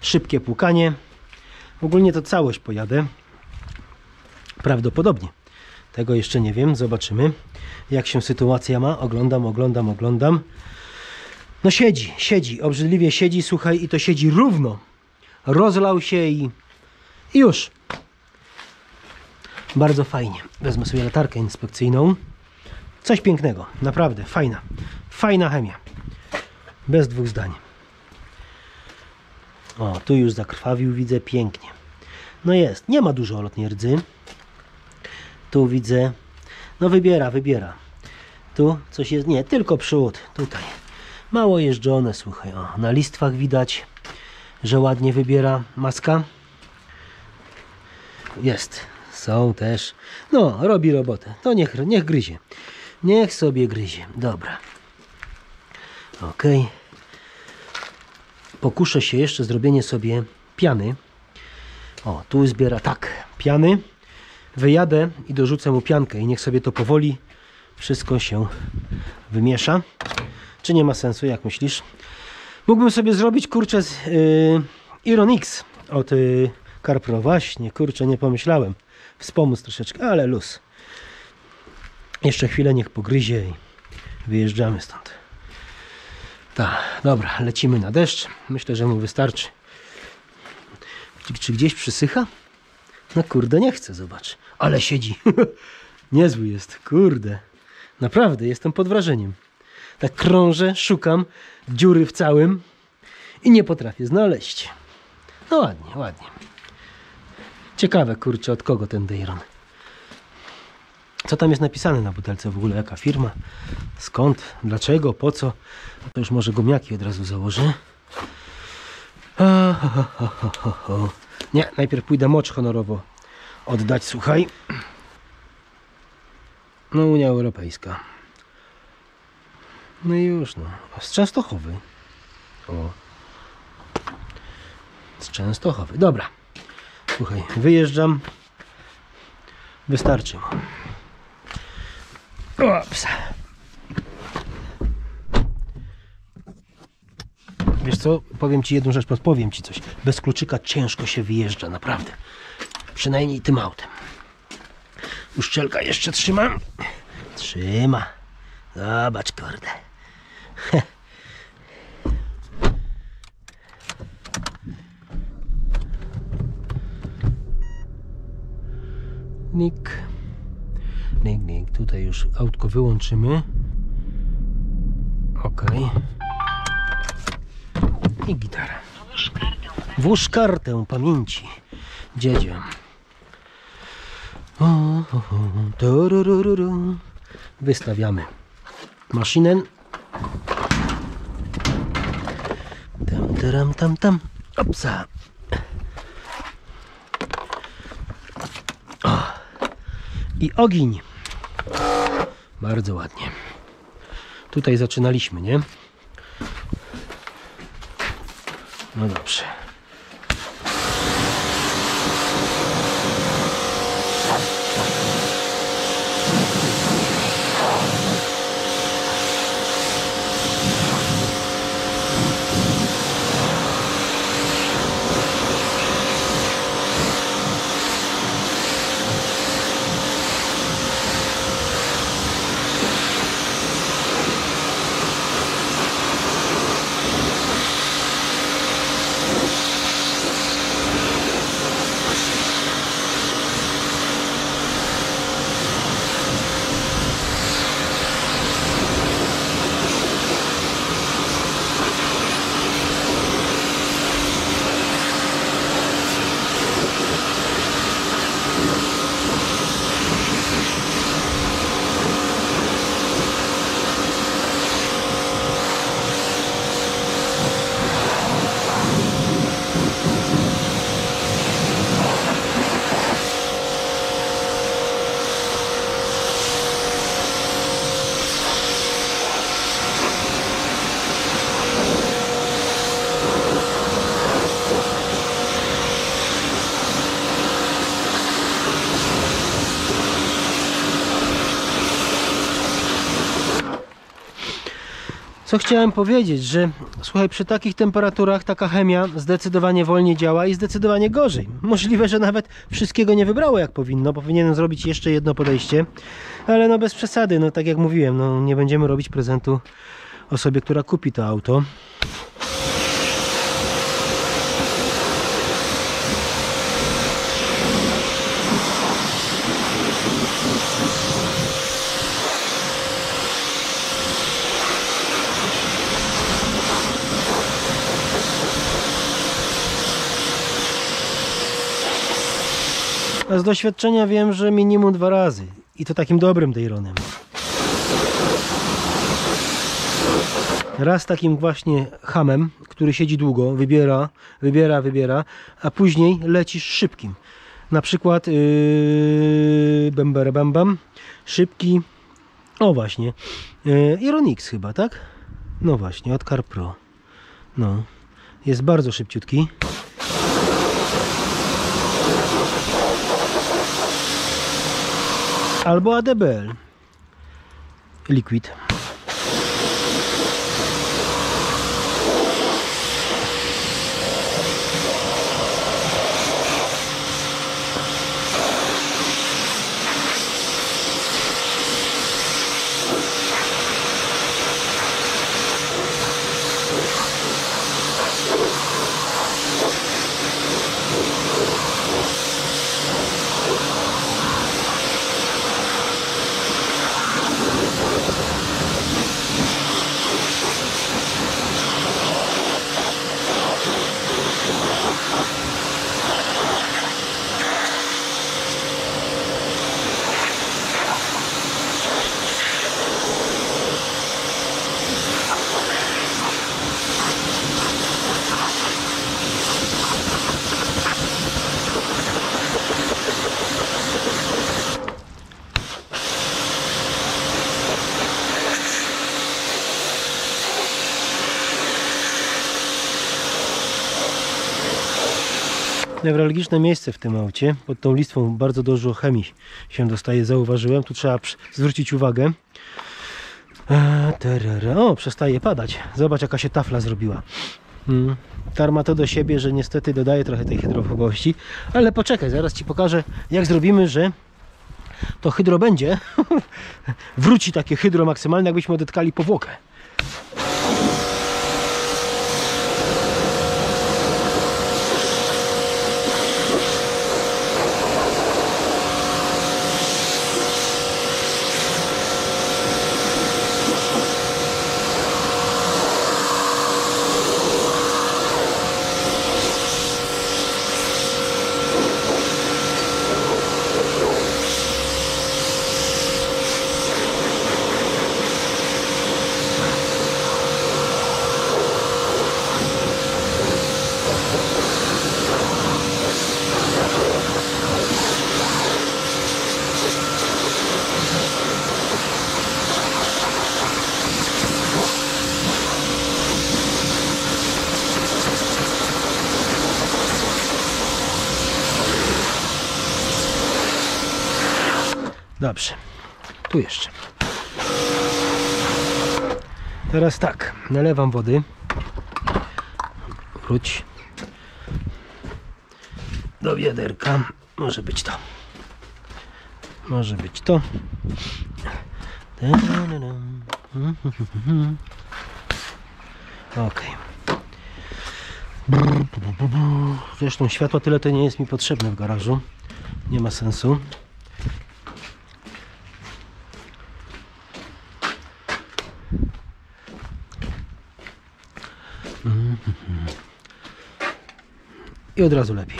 Szybkie płukanie. Ogólnie to całość pojadę. Prawdopodobnie. Tego jeszcze nie wiem. Zobaczymy, jak się sytuacja ma. Oglądam, oglądam, oglądam. No siedzi, siedzi, obrzydliwie siedzi, słuchaj, i to siedzi równo. Rozlał się i, i już. Bardzo fajnie. Wezmę sobie latarkę inspekcyjną. Coś pięknego, naprawdę, fajna. Fajna chemia. Bez dwóch zdań. O, tu już zakrwawił, widzę, pięknie. No jest, nie ma dużo lotnej rdzy. Tu widzę, no wybiera, wybiera. Tu coś jest, nie, tylko przód, tutaj. Mało jeżdżone, słuchaj, o, na listwach widać, że ładnie wybiera maska. Jest, są też, no, robi robotę, to niech, niech gryzie, niech sobie gryzie, dobra. Ok, pokuszę się jeszcze zrobienie sobie piany. O, tu zbiera, tak, piany, wyjadę i dorzucę mu piankę i niech sobie to powoli wszystko się wymiesza. Czy nie ma sensu, jak myślisz? Mógłbym sobie zrobić, kurczę, z yy, Iron X od yy, CarPro. Właśnie, kurczę, nie pomyślałem. Wspomóc troszeczkę, ale luz. Jeszcze chwilę niech pogryzie i wyjeżdżamy stąd. Tak, dobra, lecimy na deszcz. Myślę, że mu wystarczy. Czy, czy gdzieś przysycha? No kurde, nie chcę, zobacz. Ale siedzi. Niezły jest, kurde. Naprawdę, jestem pod wrażeniem. Tak krążę, szukam dziury w całym i nie potrafię znaleźć. No ładnie, ładnie. Ciekawe, kurczę, od kogo ten Dejron. Co tam jest napisane na butelce w ogóle? Jaka firma? Skąd? Dlaczego? Po co? To już może gumiaki od razu założę. O, ho, ho, ho, ho, ho. Nie, najpierw pójdę mocz honorowo oddać, słuchaj. No Unia Europejska. No i już, no. Z Częstochowy. O. Z Częstochowy. Dobra. Słuchaj, wyjeżdżam. Wystarczy. Ops. Wiesz co? Powiem Ci jedną rzecz, podpowiem Ci coś. Bez kluczyka ciężko się wyjeżdża, naprawdę. Przynajmniej tym autem. Uszczelka jeszcze trzymam. Trzyma. Zobacz, kurde. nik, nik, nik. Tutaj już autko wyłączymy. Ok. I gitara. Włóż kartę pamięci. Dziedzia. Wystawiamy maszynę. Tam, tam, tam, tam. Opsa. O. I ogień. Bardzo ładnie. Tutaj zaczynaliśmy, nie? No dobrze. Co chciałem powiedzieć, że słuchaj, przy takich temperaturach taka chemia zdecydowanie wolniej działa i zdecydowanie gorzej. Możliwe, że nawet wszystkiego nie wybrało jak powinno. Powinienem zrobić jeszcze jedno podejście, ale no bez przesady, no tak jak mówiłem, no nie będziemy robić prezentu osobie, która kupi to auto. A z doświadczenia wiem, że minimum dwa razy. I to takim dobrym Dejronem. Raz takim właśnie hamem, który siedzi długo, wybiera, wybiera, wybiera, a później lecisz szybkim. Na przykład yy, bam, bam, bam, szybki, o właśnie, yy, Ironix chyba, tak? No właśnie, od CarPro. No, jest bardzo szybciutki. Albo A D B L Liquid. Newralgiczne miejsce w tym aucie, pod tą listwą bardzo dużo chemii się dostaje, zauważyłem, tu trzeba zwrócić uwagę. O, przestaje padać, zobacz jaka się tafla zrobiła. Tar ma to do siebie, że niestety dodaje trochę tej hydrofobości, ale poczekaj, zaraz ci pokażę jak zrobimy, że to hydro będzie, wróci takie hydro maksymalne, jakbyśmy odetkali powłokę. Dobrze, tu jeszcze. Teraz tak, nalewam wody. Wróć do wiaderka. Może być to. Może być to. Ok. Zresztą światło tyle to nie jest mi potrzebne w garażu. Nie ma sensu. I od razu lepiej.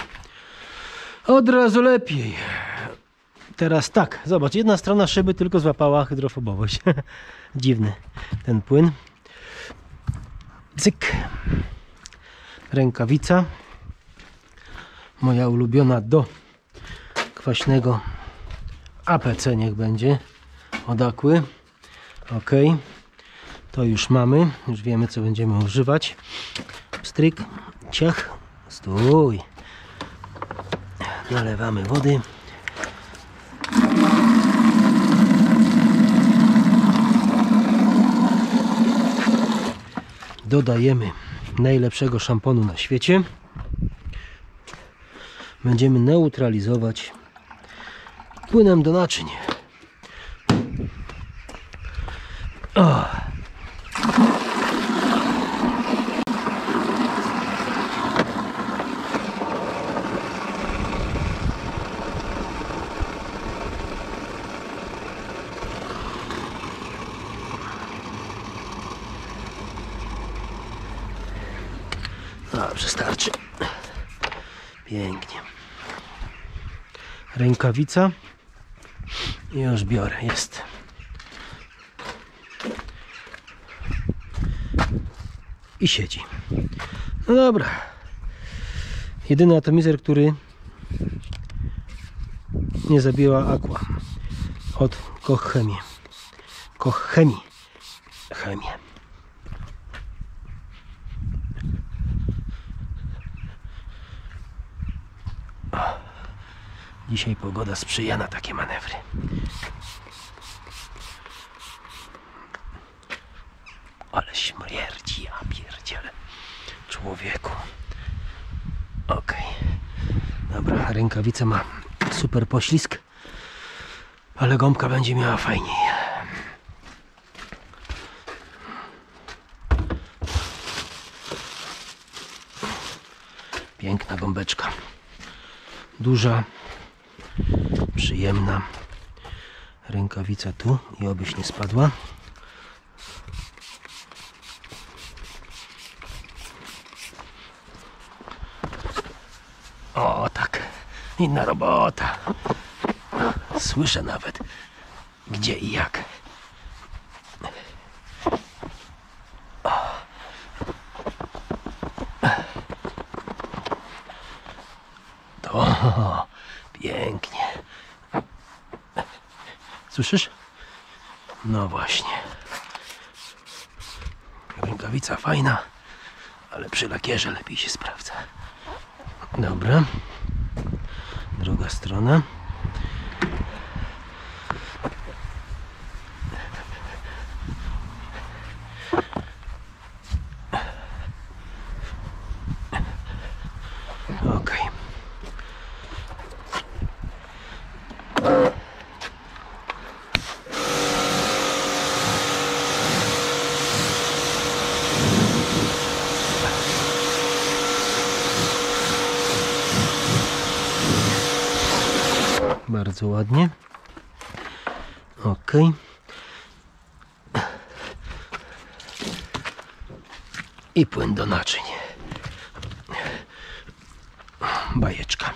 Od razu lepiej. Teraz tak, zobacz, jedna strona szyby tylko złapała hydrofobowość. Dziwny ten płyn. Cyk. Rękawica. Moja ulubiona do kwaśnego A P C, niech będzie. Od Akły. Ok. To już mamy. Już wiemy, co będziemy używać. Pstryk. Ciach. Stój. Nalewamy wody. Dodajemy najlepszego szamponu na świecie. Będziemy neutralizować płynem do naczyń. O. Wystarczy. Pięknie. Rękawica. I już biorę. Jest. I siedzi. No dobra. Jedyny atomizer, który nie zabiła Aqua. Od Koch Chemii. Koch Chemii. Chemię. Dzisiaj pogoda sprzyja na takie manewry. Ale śmierdzi, ja pierdzielę. Człowieku. Ok. Dobra, rękawica ma super poślizg. Ale gąbka będzie miała fajniej. Piękna gąbeczka. Duża. Przyjemna rękawica tu i obyś nie spadła. O tak, inna robota. Słyszę nawet gdzie i jak. To pięknie. Słyszysz? No właśnie. Rękawica fajna, ale przy lakierze lepiej się sprawdza. Dobra. Druga strona. Bardzo ładnie. Ok. I płyn do naczyń. Bajeczka.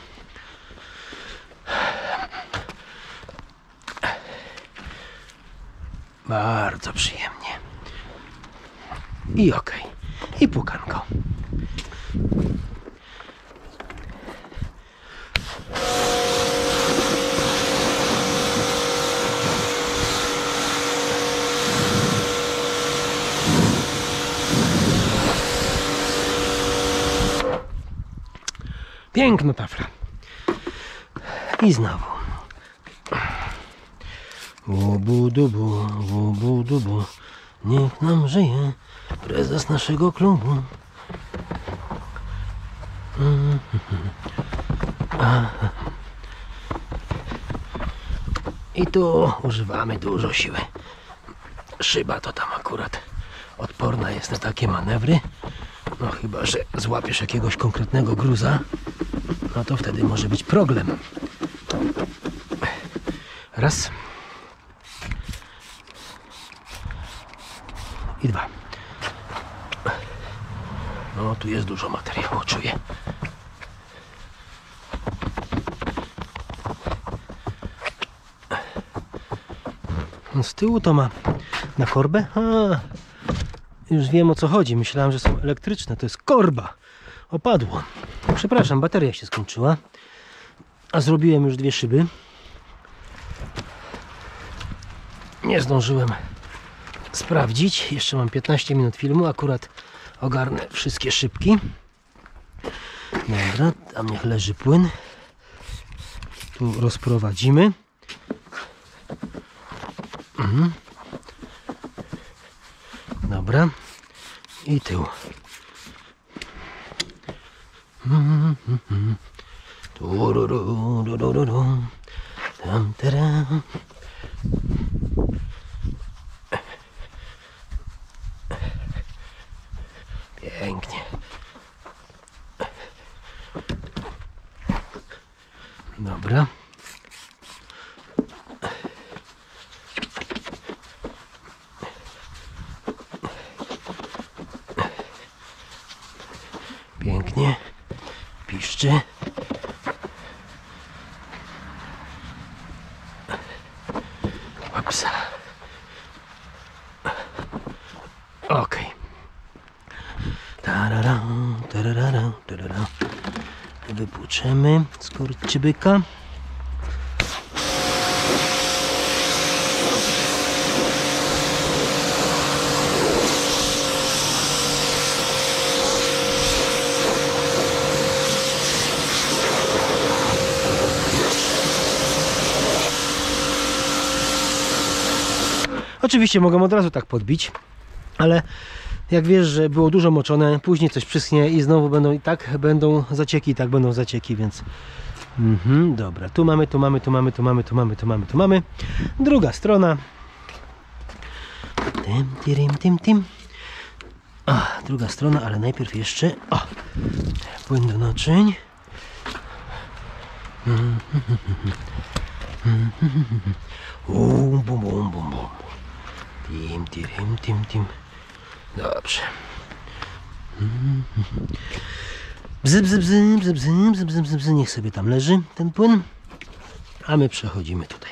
Bardzo przyjemnie. I ok. I pukanko. Piękna tafla. I znowu. Łobudubu, łobudubu, niech nam żyje prezes naszego klubu. I tu używamy dużo siły. Szyba to tam akurat odporna jest na takie manewry. No chyba, że złapiesz jakiegoś konkretnego gruza, no to wtedy może być problem. Raz. I dwa. No tu jest dużo materiału, czuję. No z tyłu to ma na korbę. A, już wiem, o co chodzi. Myślałem, że są elektryczne. To jest korba. Opadło. Przepraszam, bateria się skończyła. A zrobiłem już dwie szyby. Nie zdążyłem sprawdzić. Jeszcze mam piętnaście minut filmu. Akurat ogarnę wszystkie szybki. Dobra, tam niech leży płyn. Tu rozprowadzimy. Mhm. Dobra. I tył. Mhm. Tam, tam. Pięknie. Dobra. Pięknie. Piszczy. Wypłuczemy z korczybyka. Oczywiście mogę od razu tak podbić, ale jak wiesz, że było dużo moczone, później coś przyschnie i znowu będą i tak będą zacieki, i tak będą zacieki, więc... Mhm, dobra, tu mamy, tu mamy, tu mamy, tu mamy, tu mamy, tu mamy, tu mamy. Druga strona. Tym, tym, tym, tym. O, druga strona, ale najpierw jeszcze... O! Płyn do naczyń. Bum, bum, bum, bum. Tim, tim, tim, tim. Dobrze. Bzy, bzy, bzy, bzy, bzy, bzy, bzy, bzy, bzy, niech sobie tam leży ten płyn. A my przechodzimy tutaj.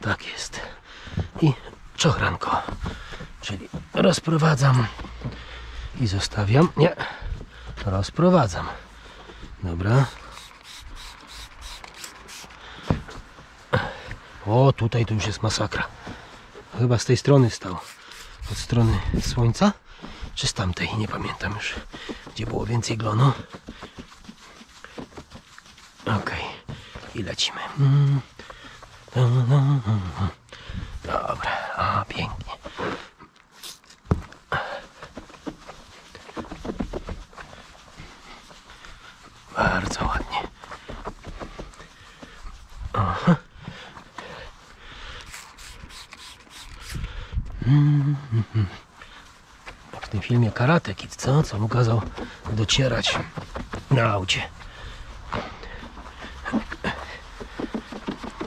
Tak jest. I czochranko. Czyli rozprowadzam i zostawiam. Nie. Rozprowadzam. Dobra. O, tutaj to już jest masakra. Chyba z tej strony stał. Od strony słońca? Czy z tamtej? Nie pamiętam już. Gdzie było więcej glonu. Ok. I lecimy. Dobra. A, pięknie. Bardzo ładnie. Aha. W tym filmie Karate Kid, co? Co mu kazał docierać na aucie.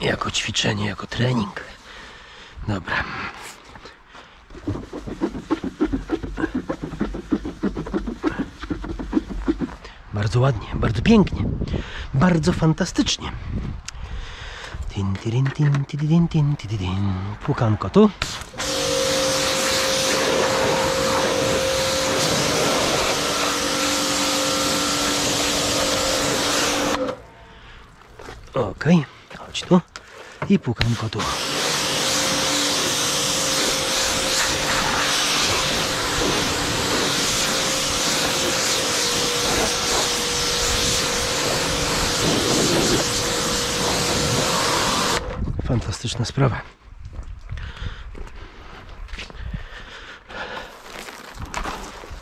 Jako ćwiczenie, jako trening. Dobra. Bardzo ładnie, bardzo pięknie. Bardzo fantastycznie. Płukanko tu. Okej, okay, chodź tu i pukam kotu. Fantastyczna sprawa.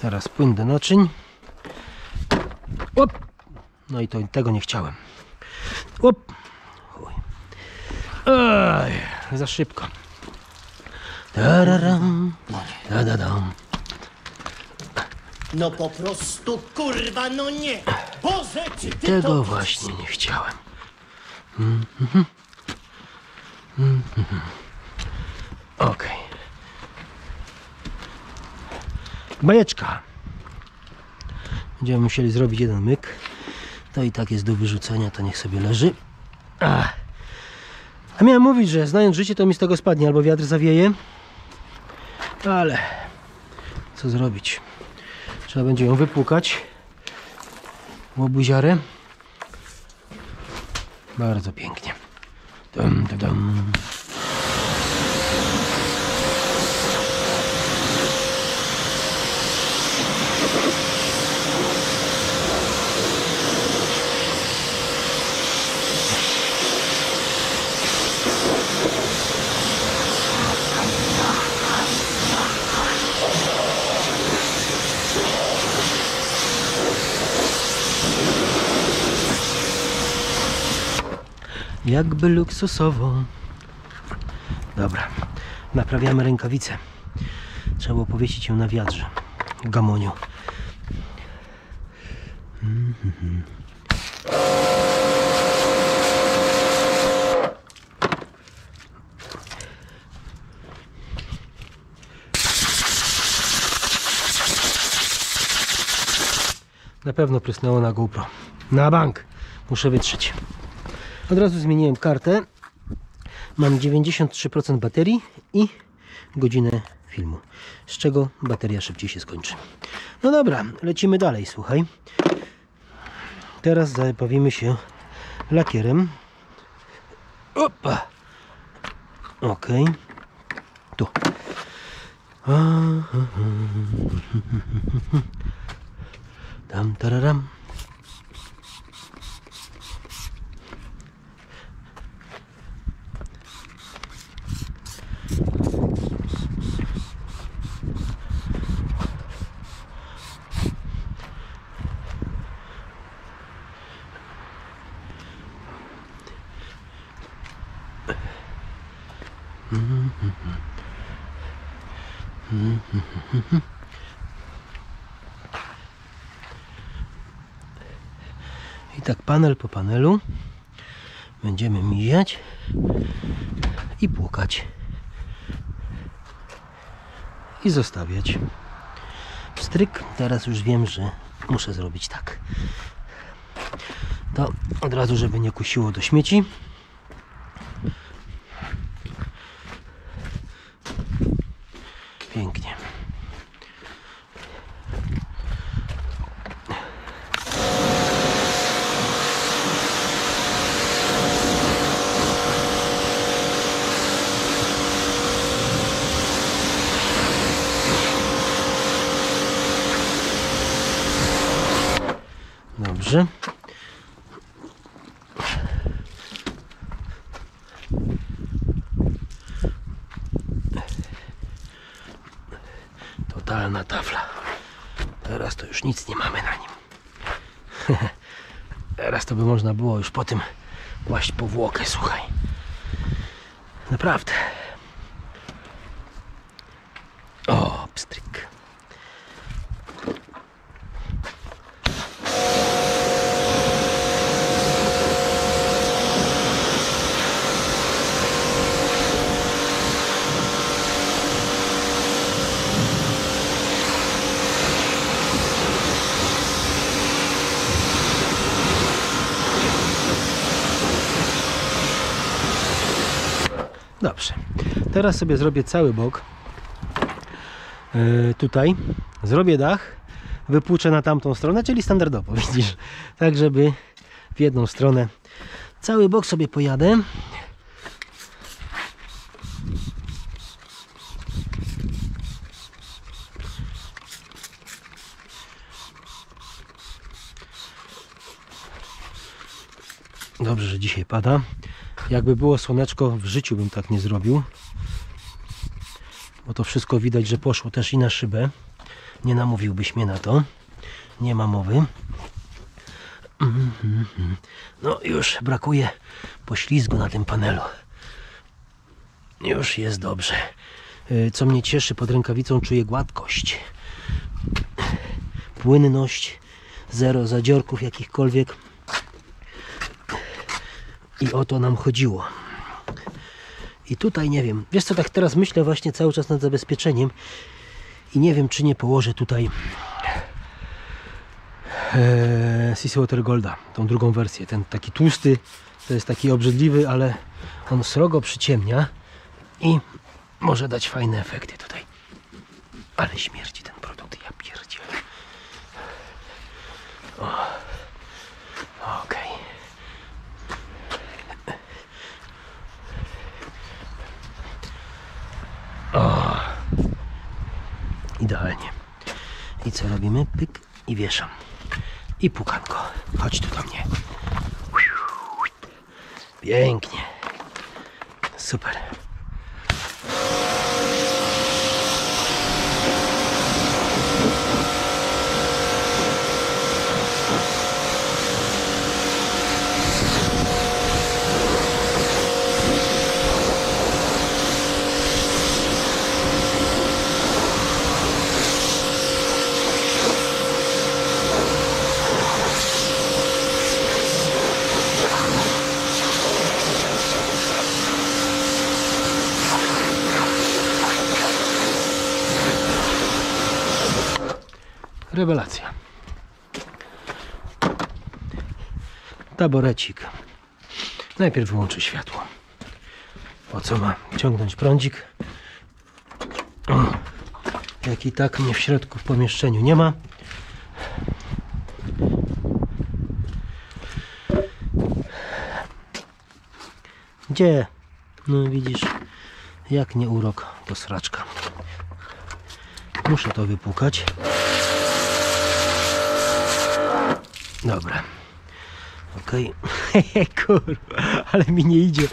Teraz płyn do naczyń. Op. No i to, tego nie chciałem. Op. Ej, za szybko. Tararam, tadadam. No po prostu kurwa, no nie! Boże, czy ty tego to... właśnie nie chciałem. Mm-hmm. Mm-hmm. Okej. Okay. Bajeczka. Będziemy musieli zrobić jeden myk. To i tak jest do wyrzucenia, to niech sobie leży. Ach. A miałem mówić, że znając życie, to mi z tego spadnie, albo wiatr zawieje. Ale co zrobić? Trzeba będzie ją wypłukać w łobuziarę. Bardzo pięknie. Dum, dum, dum. Jakby luksusowo. Dobra, naprawiamy rękawice. Trzeba było powiesić ją na wiadrze, w gamoniu. Mm-hmm. Na pewno prysnęło na GoPro. Na bank. Muszę wytrzeć. Od razu zmieniłem kartę. Mam dziewięćdziesiąt trzy procent baterii i godzinę filmu, z czego bateria szybciej się skończy. No dobra, lecimy dalej, słuchaj. Teraz zabawimy się lakierem. Opa! Ok. Tu. Tam, tararam. I tak panel po panelu będziemy miziać i płukać i zostawiać. Stryk. Teraz już wiem, że muszę zrobić tak. To od razu, żeby nie kusiło do śmieci. Pięknie. Dobrze. Totalna tafla. Teraz to już nic nie mamy na nim. Teraz to by można było już po tym kłaść powłokę, słuchaj. Naprawdę. O, pstryk. Dobrze, teraz sobie zrobię cały bok, yy, tutaj, zrobię dach, wypłuczę na tamtą stronę, czyli standardowo, widzisz, tak żeby w jedną stronę, cały bok sobie pojadę. Dobrze, że dzisiaj pada. Jakby było słoneczko, w życiu bym tak nie zrobił, bo to wszystko widać, że poszło też i na szybę. Nie namówiłbyś mnie na to, nie ma mowy. No już brakuje poślizgu na tym panelu. Już jest dobrze. Co mnie cieszy, pod rękawicą czuję gładkość, płynność, zero zadziorków jakichkolwiek. I o to nam chodziło. I tutaj nie wiem, wiesz co, tak teraz myślę właśnie cały czas nad zabezpieczeniem i nie wiem, czy nie położę tutaj C C Water Golda, tą drugą wersję, ten taki tłusty, to jest taki obrzydliwy, ale on srogo przyciemnia i może dać fajne efekty tutaj. Ale śmierdzi ten produkt, ja pierdzielę. Okej. O, idealnie. I co robimy? Pyk i wieszam. I pukanko, chodź tu do mnie. Pięknie. Super. Rewelacja. Taborecik. Najpierw wyłączę światło. Po co ma ciągnąć prądzik? Jak i tak mnie w środku w pomieszczeniu nie ma. Gdzie? No widzisz, jak nie urok, to sraczka. Muszę to wypłukać. Dobra, okej, okay. Kurwa, ale mi nie idzie.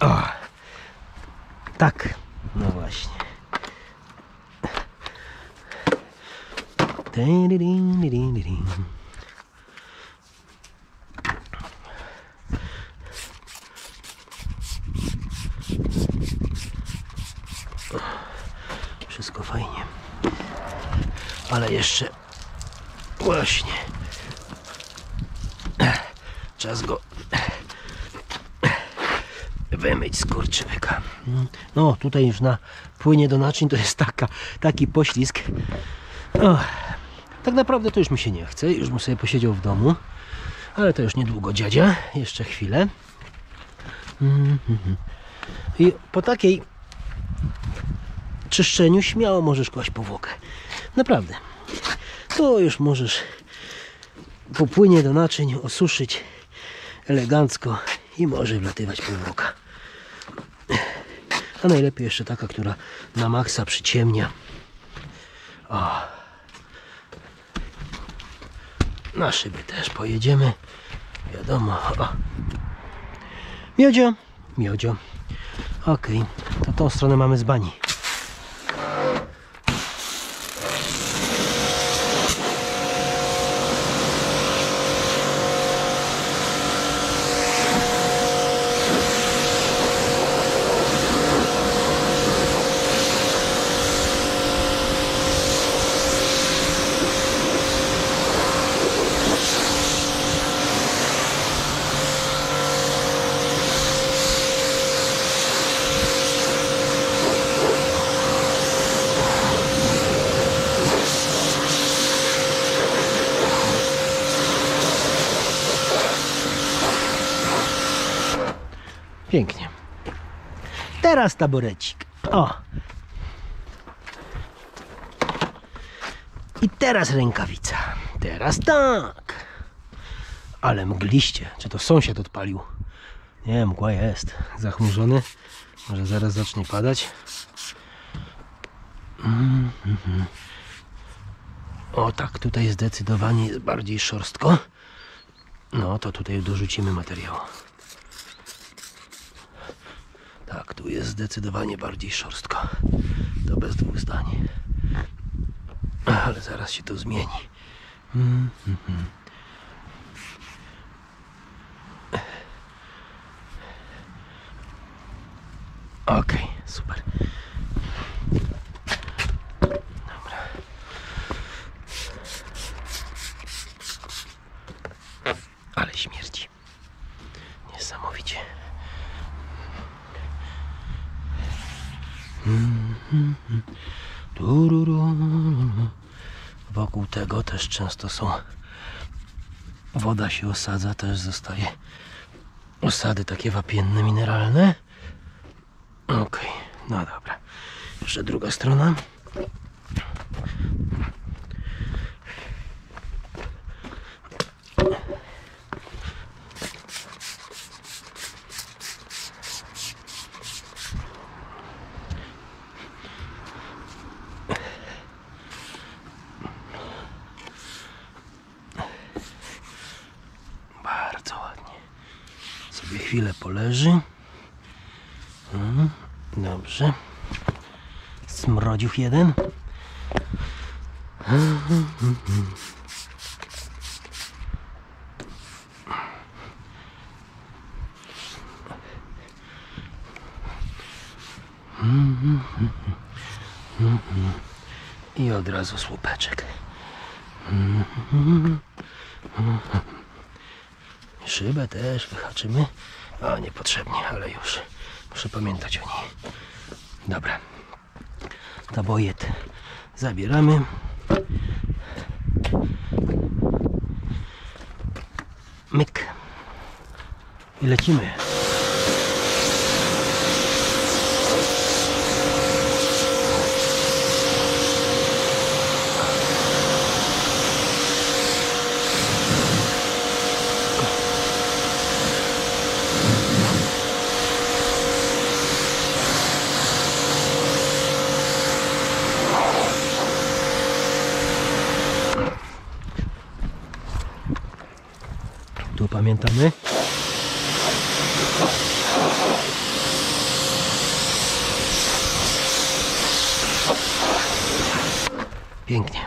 O. Tak, no właśnie. Wszystko fajnie. Ale jeszcze właśnie czas go wymyć z kurczywyka. No tutaj już na płynie do naczyń to jest taka, taki poślizg. O, tak naprawdę to już mi się nie chce, już bym sobie posiedział w domu, ale to już niedługo dziadzia, jeszcze chwilę. I po takiej czyszczeniu śmiało możesz kłaść powłokę. Naprawdę, to już możesz po płynie do naczyń osuszyć elegancko i może wlatywać powłoka. A najlepiej jeszcze taka, która na maksa przyciemnia. O. Na szyby też pojedziemy. Wiadomo. O. Miodzio, miodzio. Ok, to tą stronę mamy z bani. Pięknie. Teraz taborecik. O. I teraz rękawica. Teraz tak. Ale mgliście. Czy to sąsiad odpalił? Nie, mgła jest. Zachmurzony. Może zaraz zacznie padać. Mm-hmm. O tak, tutaj zdecydowanie jest bardziej szorstko. No to tutaj dorzucimy materiał. Tak, tu jest zdecydowanie bardziej szorstko. To bez dwóch zdań. Ale zaraz się to zmieni. Mm, mm, mm. Okej, okay, super. Dobra. Ale śmierdzi. Niesamowicie. Wokół tego też często są. Woda się osadza, też zostaje osady takie wapienne, mineralne. Okej, okay, no dobra. Jeszcze druga strona. Bardzo ładnie. Sobie chwilę poleży. Dobrze. Smrodziów jeden. I od razu słupeczek. Szybę też wyhaczymy. A niepotrzebnie, ale już. Muszę pamiętać o niej. Dobra. Tabojet zabieramy. Myk. I lecimy. Pamiętamy. Pięknie.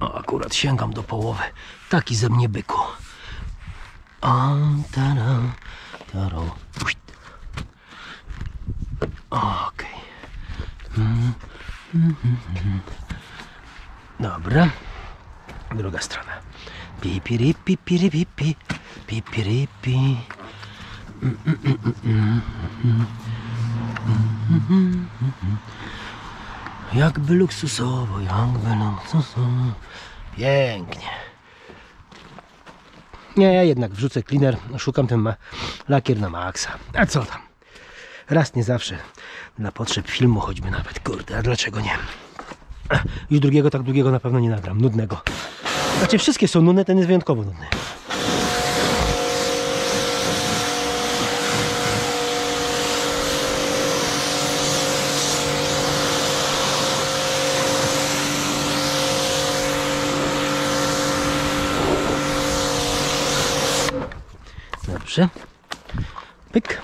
O, akurat sięgam do połowy. Taki ze mnie byku. O, taram, taram. Dobra, druga strona. Pipiri, pipiri, pipi, pipiri, pi. Jakby luksusowo, jakby luksusowo. Pięknie. Nie, ja jednak wrzucę cleaner, szukam ten ma lakier na maksa. A co tam? Raz nie zawsze. Dla potrzeb filmu choćby nawet. Kurde, a dlaczego nie? Ach, już drugiego, tak długiego na pewno nie nagram. Nudnego. Znaczy wszystkie są nudne, ten jest wyjątkowo nudny. Dobrze. Pyk.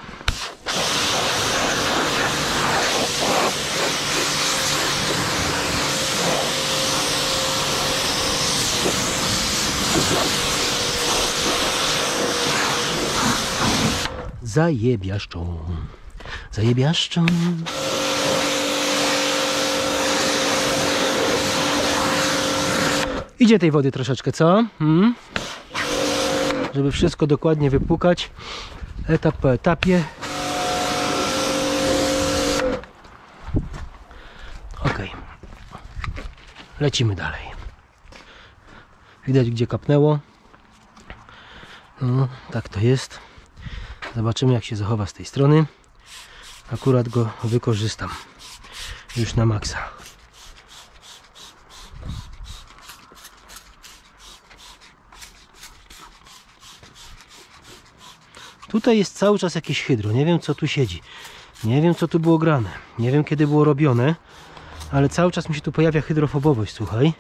Zajebiaszczą. Zajebiaszczą. Idzie tej wody troszeczkę, co? Hmm? Żeby wszystko dokładnie wypukać. Etap po etapie. Ok. Lecimy dalej. Widać, gdzie kapnęło. No, tak to jest. Zobaczymy, jak się zachowa z tej strony. Akurat go wykorzystam już na maksa. Tutaj jest cały czas jakieś hydro. Nie wiem, co tu siedzi. Nie wiem, co tu było grane, nie wiem, kiedy było robione, ale cały czas mi się tu pojawia hydrofobowość, słuchaj.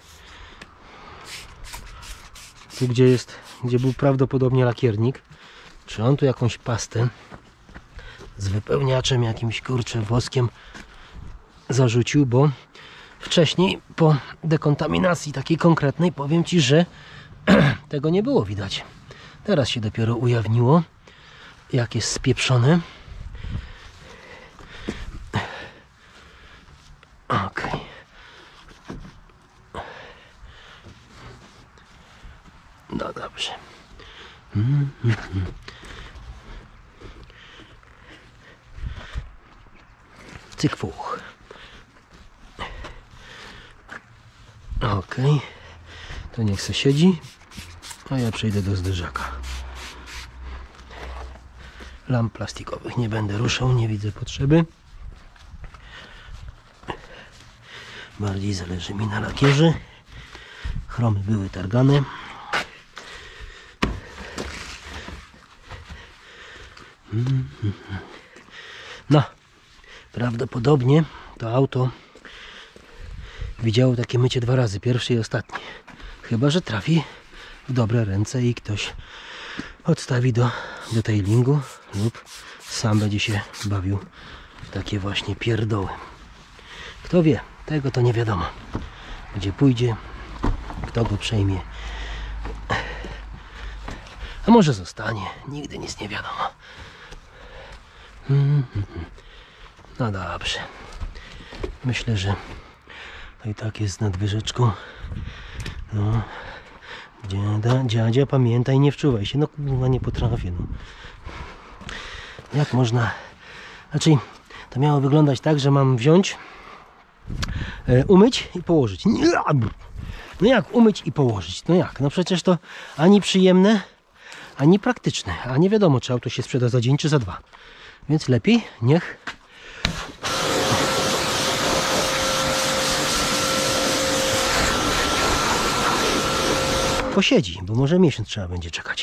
Tu, gdzie jest, gdzie był prawdopodobnie lakiernik. Czy on tu jakąś pastę z wypełniaczem, jakimś, kurczę, woskiem zarzucił, bo wcześniej po dekontaminacji takiej konkretnej powiem Ci, że tego nie było widać. Teraz się dopiero ujawniło, jak jest spieprzone. Ok. No dobrze. Mm, mm, mm. Cyk, fuch. Ok. To niech se siedzi. A ja przejdę do zderzaka. Lamp plastikowych nie będę ruszał, nie widzę potrzeby. Bardziej zależy mi na lakierze. Chromy były targane. No, prawdopodobnie to auto widziało takie mycie dwa razy, pierwszy i ostatni. Chyba że trafi w dobre ręce i ktoś odstawi do detailingu lub sam będzie się bawił w takie właśnie pierdoły. Kto wie, tego to nie wiadomo. Gdzie pójdzie, kto go przejmie. A może zostanie, nigdy nic nie wiadomo. No dobrze. Myślę, że to i tak jest nad wyżyczką. No. Dziada, dziadzia, pamiętaj, nie wczuwaj się. No kurwa, nie potrafię. No. Jak można... Znaczy, to miało wyglądać tak, że mam wziąć, e, umyć i położyć. No jak umyć i położyć? No jak? No przecież to ani przyjemne, ani praktyczne. A nie wiadomo, czy auto się sprzeda za dzień, czy za dwa. Więc lepiej niech... posiedzi, bo może miesiąc trzeba będzie czekać.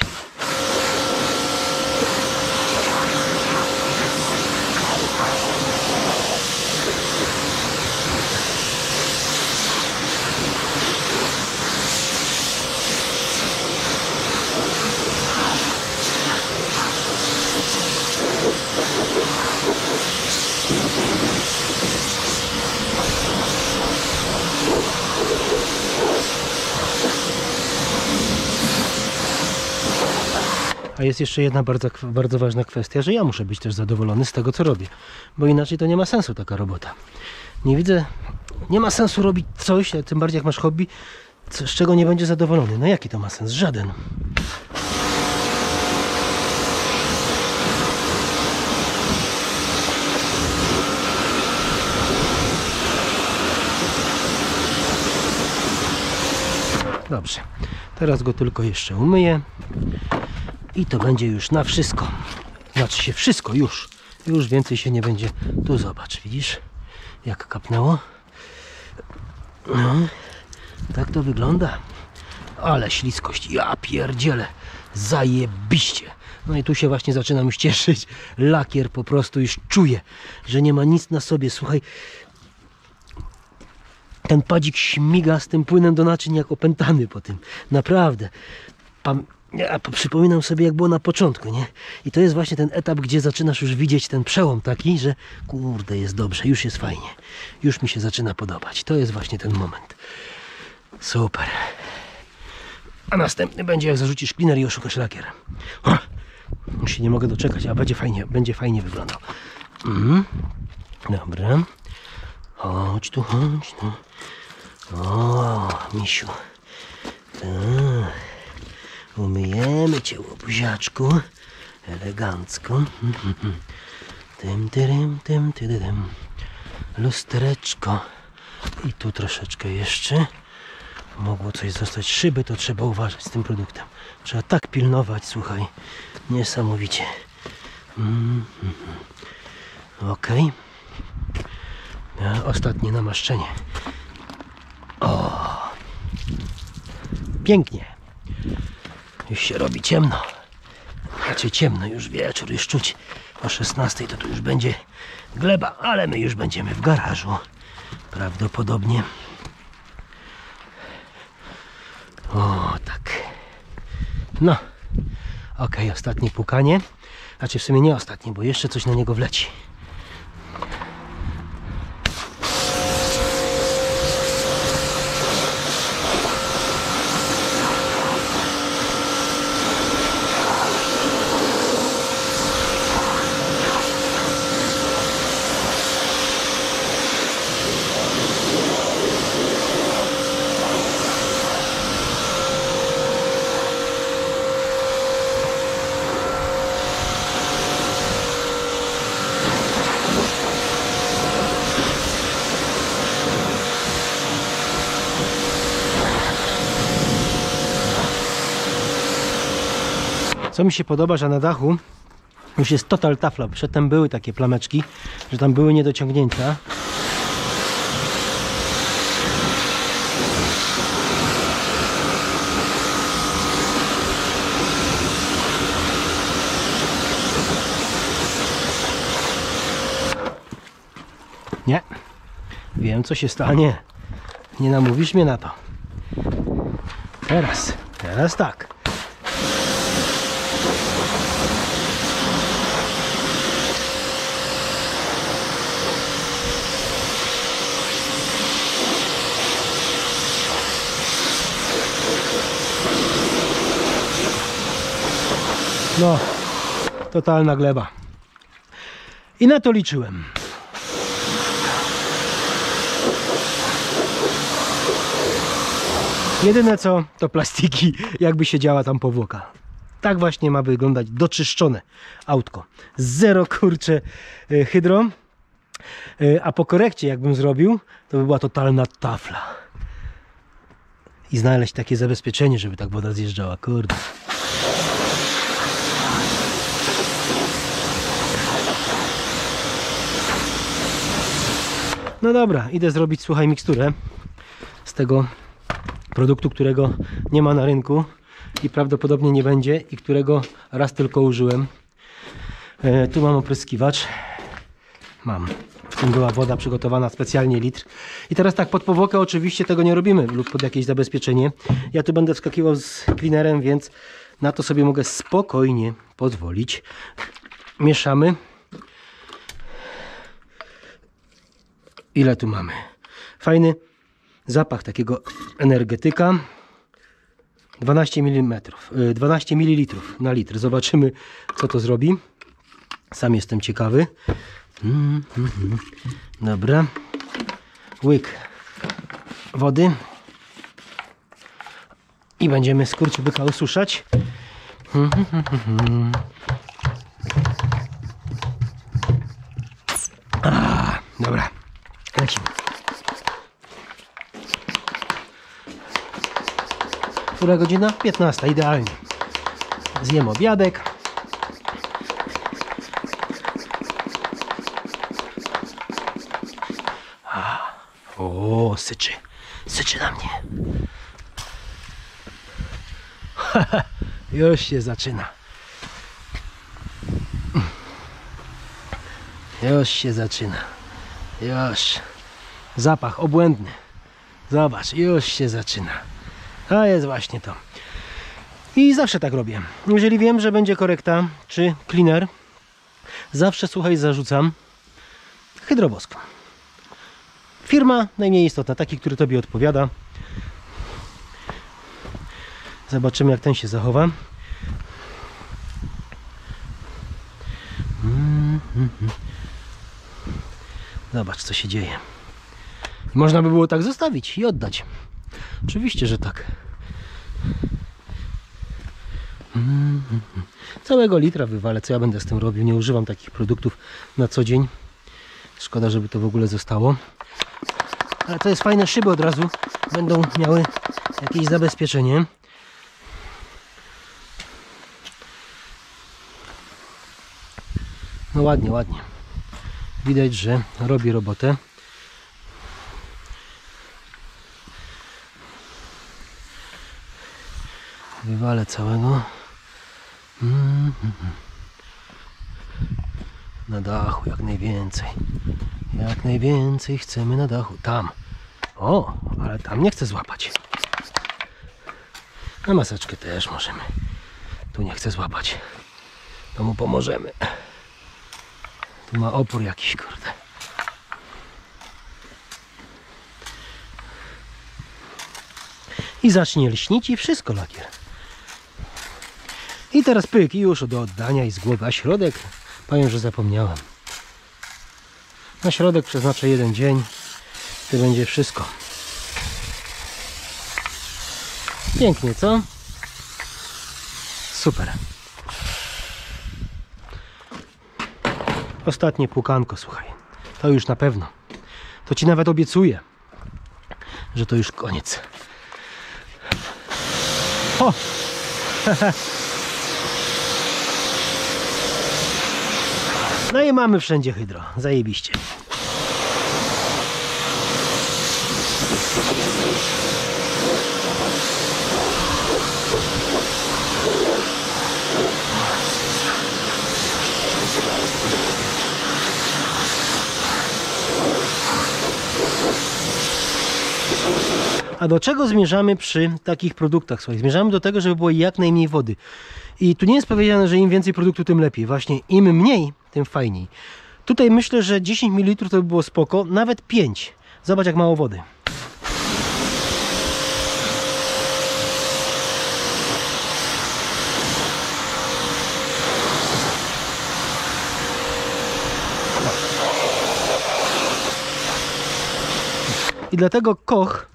A jest jeszcze jedna bardzo, bardzo ważna kwestia, że ja muszę być też zadowolony z tego, co robię, bo inaczej to nie ma sensu taka robota. Nie widzę, nie ma sensu robić coś, tym bardziej jak masz hobby, z czego nie będzie zadowolony. No jaki to ma sens? Żaden. Dobrze, teraz go tylko jeszcze umyję. I to będzie już na wszystko. Znaczy się wszystko już. Już więcej się nie będzie. Tu zobacz, widzisz, jak kapnęło. No, tak to wygląda. Ale śliskość, ja pierdzielę. Zajebiście. No i tu się właśnie zaczynam już cieszyć. Lakier po prostu już czuję, że nie ma nic na sobie. Słuchaj, ten padzik śmiga z tym płynem do naczyń jak opętany po tym. Naprawdę. Pam Ja przypominam sobie, jak było na początku, nie? I to jest właśnie ten etap, gdzie zaczynasz już widzieć ten przełom taki, że kurde, jest dobrze, już jest fajnie. Już mi się zaczyna podobać. To jest właśnie ten moment. Super. A następny będzie, jak zarzucisz cleaner i oszukasz lakier. O, już się nie mogę doczekać, a będzie fajnie, będzie fajnie wyglądał. Mhm. Dobra. Chodź tu, chodź tu. O, misiu. Tak. Umyjemy Cię, łobuziaczku, elegancko. Tym, tym, tym, tym, lustereczko. I tu troszeczkę jeszcze. Mogło coś zostać. Szyby to trzeba uważać z tym produktem. Trzeba tak pilnować, słuchaj. Niesamowicie. Ok. Ostatnie namaszczenie. O! Pięknie. Już się robi ciemno. Znaczy ciemno, już wieczór, już czuć. O szesnastej to tu już będzie gleba, ale my już będziemy w garażu prawdopodobnie. O, tak. No, ok, ostatnie pukanie. Znaczy w sumie nie ostatnie, bo jeszcze coś na niego wleci. Co mi się podoba, że na dachu już jest total tafla. Przedtem były takie plameczki, że tam były niedociągnięcia. Nie, wiem co się stanie. Nie namówisz mnie na to. Teraz, teraz tak. No, totalna gleba. I na to liczyłem. Jedyne co, to plastiki, jakby siedziała tam powłoka. Tak właśnie ma wyglądać doczyszczone autko. Zero, kurcze, hydro. A po korekcie, jakbym zrobił, to by była totalna tafla. I znaleźć takie zabezpieczenie, żeby tak woda zjeżdżała, kurde. No dobra, idę zrobić, słuchaj, miksturę z tego produktu, którego nie ma na rynku i prawdopodobnie nie będzie i którego raz tylko użyłem. E, tu mam opryskiwacz. Mam. W tym była woda przygotowana specjalnie litr. I teraz tak, pod powłokę oczywiście tego nie robimy lub pod jakieś zabezpieczenie. Ja tu będę wskakiwał z cleanerem, więc na to sobie mogę spokojnie pozwolić. Mieszamy. Ile tu mamy? Fajny zapach takiego energetyka. dwanaście mililitrów na litr. Zobaczymy, co to zrobi. Sam jestem ciekawy. Mm, mm, mm. Dobra. Łyk wody. I będziemy skurczybyka osuszać. Mm, mm, mm, mm. A, dobra. Lecimy. Która godzina? piętnasta, idealnie. Zjem obiadek. O, syczy. Syczy na mnie. Już się zaczyna. Już się zaczyna. Już. Zapach obłędny. Zobacz, już się zaczyna. A jest właśnie to. I zawsze tak robię. Jeżeli wiem, że będzie korekta czy cleaner, zawsze, słuchaj, zarzucam hydrowosk. Firma najmniej istotna, taki, który tobie odpowiada. Zobaczymy, jak ten się zachowa. Zobacz, co się dzieje. Można by było tak zostawić i oddać. Oczywiście, że tak. Całego litra wywalę. Co ja będę z tym robił? Nie używam takich produktów na co dzień. Szkoda, żeby to w ogóle zostało. Ale to jest fajne. Szyby od razu będą miały jakieś zabezpieczenie. No ładnie, ładnie. Widać, że robi robotę. Wywalę całego. Mm-hmm. na dachu jak najwięcej. Jak najwięcej chcemy na dachu. Tam. O, ale tam nie chcę złapać. Na maseczkę też możemy. Tu nie chcę złapać. To mu pomożemy. Tu ma opór jakiś, kurde. I zacznie lśnić i wszystko lakier. I teraz pyk i już do oddania i z głowy. A środek? Powiem, że zapomniałem. Na środek przeznaczę jeden dzień. To będzie wszystko. Pięknie, co? Super. Ostatnie pukanko, słuchaj. To już na pewno. To ci nawet obiecuję, że to już koniec. O! No i mamy wszędzie hydro. Zajebiście. A do czego zmierzamy przy takich produktach? Słuchaj, zmierzamy do tego, żeby było jak najmniej wody. I tu nie jest powiedziane, że im więcej produktu, tym lepiej. Właśnie im mniej, tym fajniej. Tutaj myślę, że dziesięć mililitrów to by było spoko, nawet pięć. Zobacz, jak mało wody. I dlatego Koch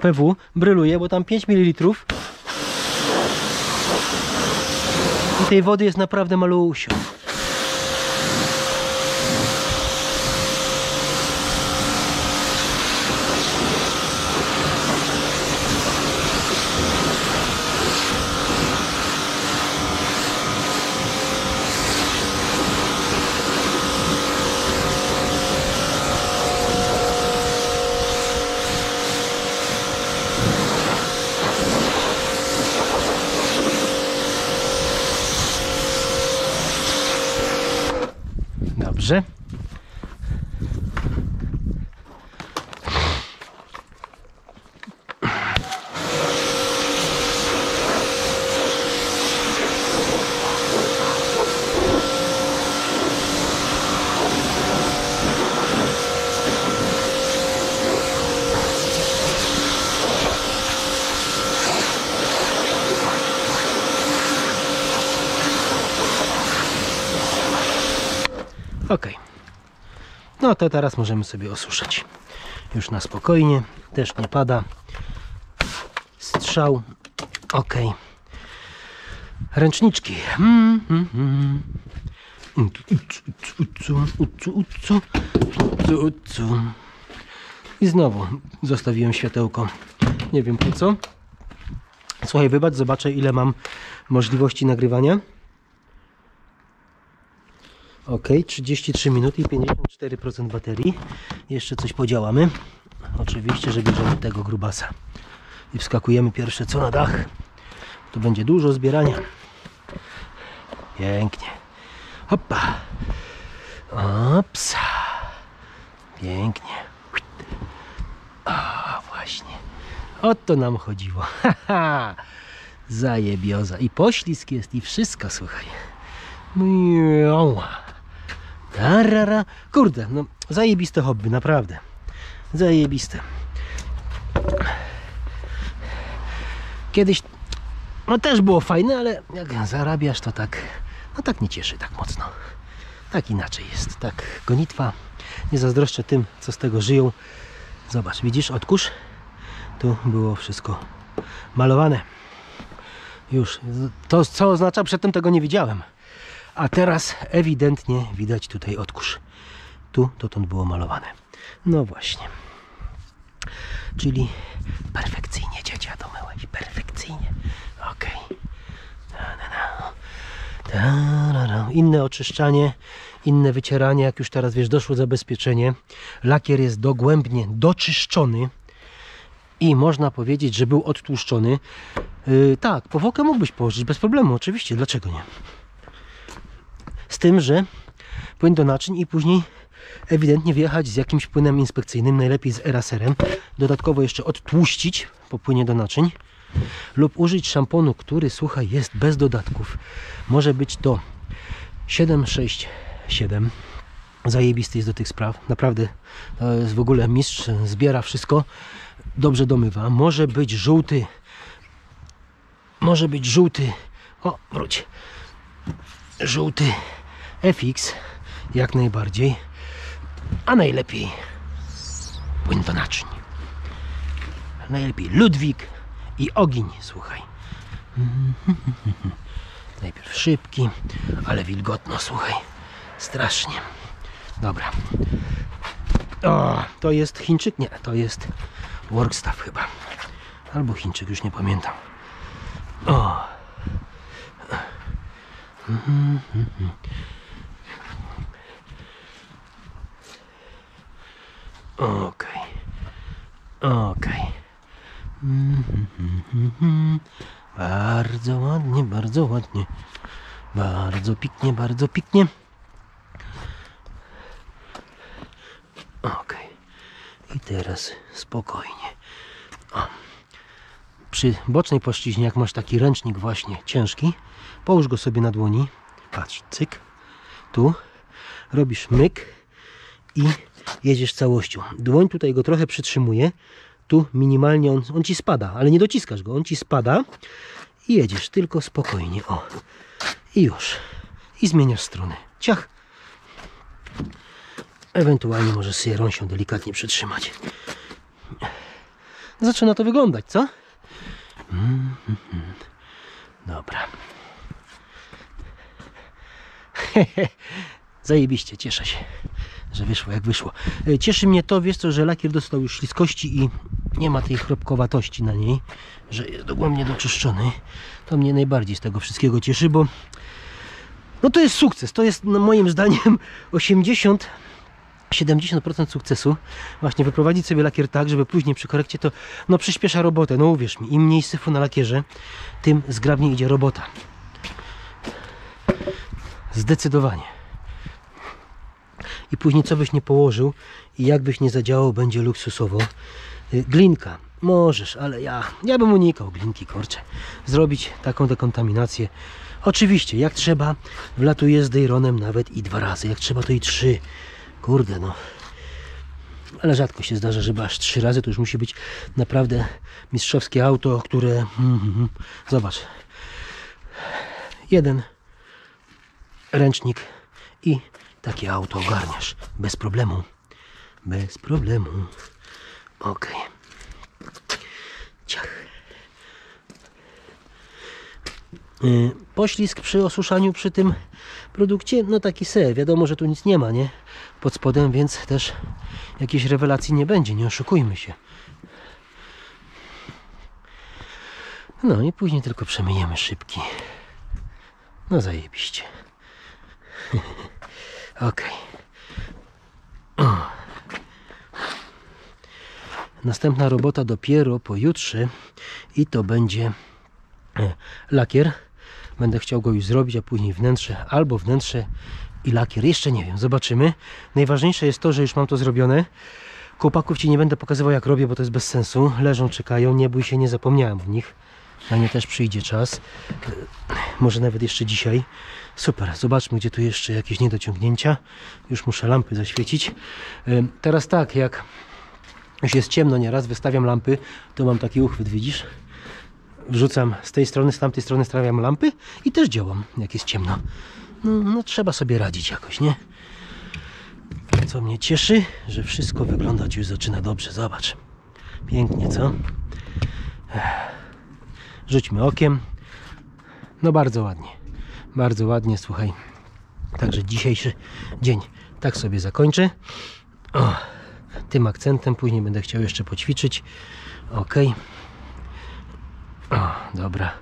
P W bryluje, bo tam pięć mililitrów i tej wody jest naprawdę malusio. Dobrze. Ok, no to teraz możemy sobie osuszyć już na spokojnie, też nie pada strzał. Ok, ręczniczki. mm, mm, mm. I znowu zostawiłem światełko, nie wiem po co. Słuchaj, wybacz, zobaczę, ile mam możliwości nagrywania. Ok, trzydzieści trzy minuty i pięćdziesiąt cztery procent baterii. Jeszcze coś podziałamy. Oczywiście, że bierzemy tego grubasa. I wskakujemy pierwsze co na dach. Tu będzie dużo zbierania. Pięknie. Hoppa. Ops. Pięknie. A właśnie. O to nam chodziło. Zajebioza. I poślizg jest i wszystko, słuchaj. Tarara. Kurde, no zajebiste hobby, naprawdę. Zajebiste. Kiedyś no też było fajne, ale jak zarabiasz, to tak, no tak nie cieszy tak mocno. Tak inaczej jest, tak gonitwa. Nie zazdroszczę tym, co z tego żyją. Zobacz, widzisz, odkurz. Tu było wszystko malowane. Już, to co oznacza, przedtem tego nie widziałem. A teraz ewidentnie widać tutaj odkurz. Tu dotąd było malowane. No właśnie. Czyli perfekcyjnie dziecia domyłeś. Perfekcyjnie. Ok. Ta, na, na. Ta, na, na. Inne oczyszczanie, inne wycieranie. Jak już teraz wiesz, doszło zabezpieczenie. Lakier jest dogłębnie doczyszczony. I można powiedzieć, że był odtłuszczony. Yy, tak, powłokę mógłbyś położyć bez problemu. Oczywiście. Dlaczego nie? Z tym, że płyn do naczyń i później ewidentnie wjechać z jakimś płynem inspekcyjnym, najlepiej z eraserem. Dodatkowo jeszcze odtłuścić po płynie do naczyń lub użyć szamponu, który, słuchaj, jest bez dodatków. Może być to siedem sześć siedem. Zajebisty jest do tych spraw, naprawdę to jest w ogóle mistrz, zbiera wszystko, dobrze domywa. Może być żółty, może być żółty, o wróć, żółty F X jak najbardziej, a najlepiej płyn do naczyń, najlepiej Ludwik i ogień, słuchaj. Najpierw szybki, ale wilgotno, słuchaj, strasznie. Dobra. O, to jest Chińczyk? Nie, to jest Workstuff chyba. Albo Chińczyk, już nie pamiętam. O. Mm -hmm. Okej. Okej. Mm -hmm. Bardzo ładnie, bardzo ładnie. Bardzo pięknie, bardzo pięknie. Ok, i teraz spokojnie. O. Przy bocznej płaszczyźnie, jak masz taki ręcznik właśnie ciężki, połóż go sobie na dłoni, patrz, cyk, tu, robisz myk i jedziesz całością. Dłoń tutaj go trochę przytrzymuje, tu minimalnie on, on ci spada, ale nie dociskasz go, on ci spada i jedziesz, tylko spokojnie, o, i już, i zmieniasz strony, ciach. Ewentualnie możesz sierą się delikatnie przytrzymać. Zaczyna to wyglądać, co? Dobra. Zajebiście, cieszę się, że wyszło jak wyszło. Cieszy mnie to, wiesz co, że lakier dostał już śliskości i nie ma tej chropkowatości na niej, że jest dogłębnie doczyszczony. To mnie najbardziej z tego wszystkiego cieszy, bo no to jest sukces. To jest, no, moim zdaniem osiemdziesiąt siedemdziesiąt procent sukcesu, właśnie wyprowadzić sobie lakier tak, żeby później przy korekcie to, no, przyspiesza robotę, no uwierz mi, im mniej syfu na lakierze, tym zgrabniej idzie robota. Zdecydowanie. I później co byś nie położył i jak byś nie zadziałał, będzie luksusowo. Glinka, możesz, ale ja, ja bym unikał glinki, kurczę. Zrobić taką dekontaminację. Oczywiście, jak trzeba, wlatuje z Dejronem nawet i dwa razy, jak trzeba to i trzy. Kurde, no, ale rzadko się zdarza, żeby aż trzy razy, to już musi być naprawdę mistrzowskie auto, które, mm, mm, zobacz, jeden ręcznik i takie auto ogarniasz, bez problemu, bez problemu, ok, ciach. Yy, poślizg przy osuszaniu przy tym produkcie, no taki se, wiadomo, że tu nic nie ma, nie? Pod spodem, więc też jakiejś rewelacji nie będzie, nie oszukujmy się. No i później tylko przemyjemy szybki. No zajebiście. Ok. Następna robota dopiero pojutrze i to będzie lakier. Będę chciał go już zrobić, a później wnętrze, albo wnętrze i lakier. Jeszcze nie wiem, zobaczymy. Najważniejsze jest to, że już mam to zrobione. Chłopaków ci nie będę pokazywał, jak robię, bo to jest bez sensu. Leżą, czekają, nie bój się, nie zapomniałem o nich. Na nie też przyjdzie czas. Może nawet jeszcze dzisiaj. Super, zobaczmy, gdzie tu jeszcze jakieś niedociągnięcia. Już muszę lampy zaświecić. Teraz tak, jak już jest ciemno nieraz, wystawiam lampy, to mam taki uchwyt, widzisz? Wrzucam z tej strony, z tamtej strony stawiam lampy i też działam, jak jest ciemno. No, no trzeba sobie radzić jakoś, nie? Co mnie cieszy, że wszystko wyglądać już zaczyna dobrze. Zobacz. Pięknie, co? Rzućmy okiem. No bardzo ładnie. Bardzo ładnie, słuchaj. Także dzisiejszy dzień tak sobie zakończę. O, tym akcentem później będę chciał jeszcze poćwiczyć. Ok. O, dobra.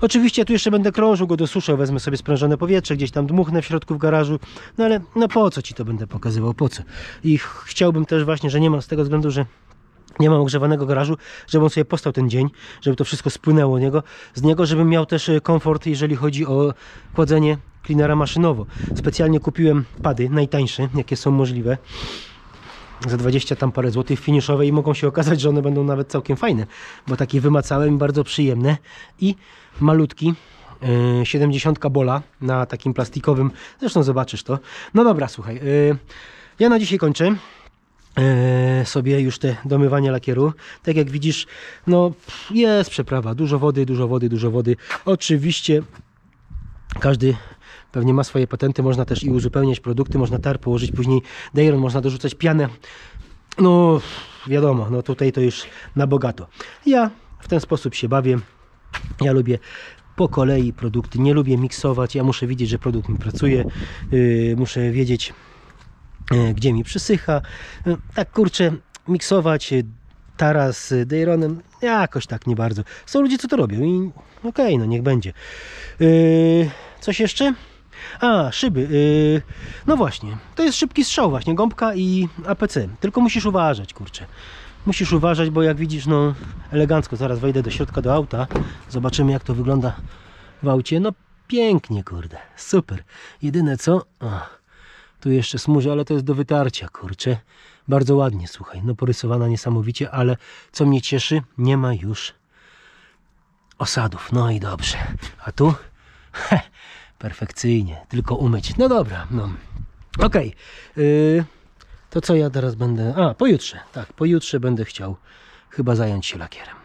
Oczywiście tu jeszcze będę krążył go do suszy, wezmę sobie sprężone powietrze, gdzieś tam dmuchnę w środku w garażu, no ale no po co ci to będę pokazywał, po co? I chciałbym też właśnie, że nie mam z tego względu, że nie mam ogrzewanego garażu, żeby on sobie postał ten dzień, żeby to wszystko spłynęło z niego, z niego żebym miał też komfort, jeżeli chodzi o kładzenie klinera maszynowo. Specjalnie kupiłem pady najtańsze, jakie są możliwe, za dwadzieścia tam parę złotych finiszowe, i mogą się okazać, że one będą nawet całkiem fajne, bo takie wymacałem, bardzo przyjemne. I malutki siedemdziesiąt bola na takim plastikowym, zresztą zobaczysz to. No dobra, słuchaj, ja na dzisiaj kończę sobie już te domywania lakieru. Tak jak widzisz, no jest przeprawa, dużo wody, dużo wody, dużo wody. Oczywiście każdy pewnie ma swoje patenty, można też i uzupełniać produkty, można tar położyć później Dejron, można dorzucać pianę. No wiadomo, no tutaj to już na bogato. Ja w ten sposób się bawię, ja lubię po kolei produkty, nie lubię miksować, ja muszę widzieć, że produkt mi pracuje, yy, muszę wiedzieć, yy, gdzie mi przysycha. Yy, tak kurczę, miksować yy, tara z Dejronem jakoś tak nie bardzo. Są ludzie, co to robią i okej, okay, no niech będzie. Yy, coś jeszcze? A, szyby. Yy, no właśnie, to jest szybki strzał właśnie, gąbka i A P C, tylko musisz uważać, kurczę. Musisz uważać, bo jak widzisz, no elegancko, zaraz wejdę do środka do auta, zobaczymy jak to wygląda w aucie. No pięknie, kurde, super. Jedyne co, o, tu jeszcze smurza, ale to jest do wytarcia, kurczę. Bardzo ładnie, słuchaj, no porysowana niesamowicie, ale co mnie cieszy, nie ma już osadów. No i dobrze, a tu? Heh, perfekcyjnie, tylko umyć. No dobra, no, okej. Okay. Yy... To co ja teraz będę... A, pojutrze, tak, pojutrze będę chciał chyba zająć się lakierem.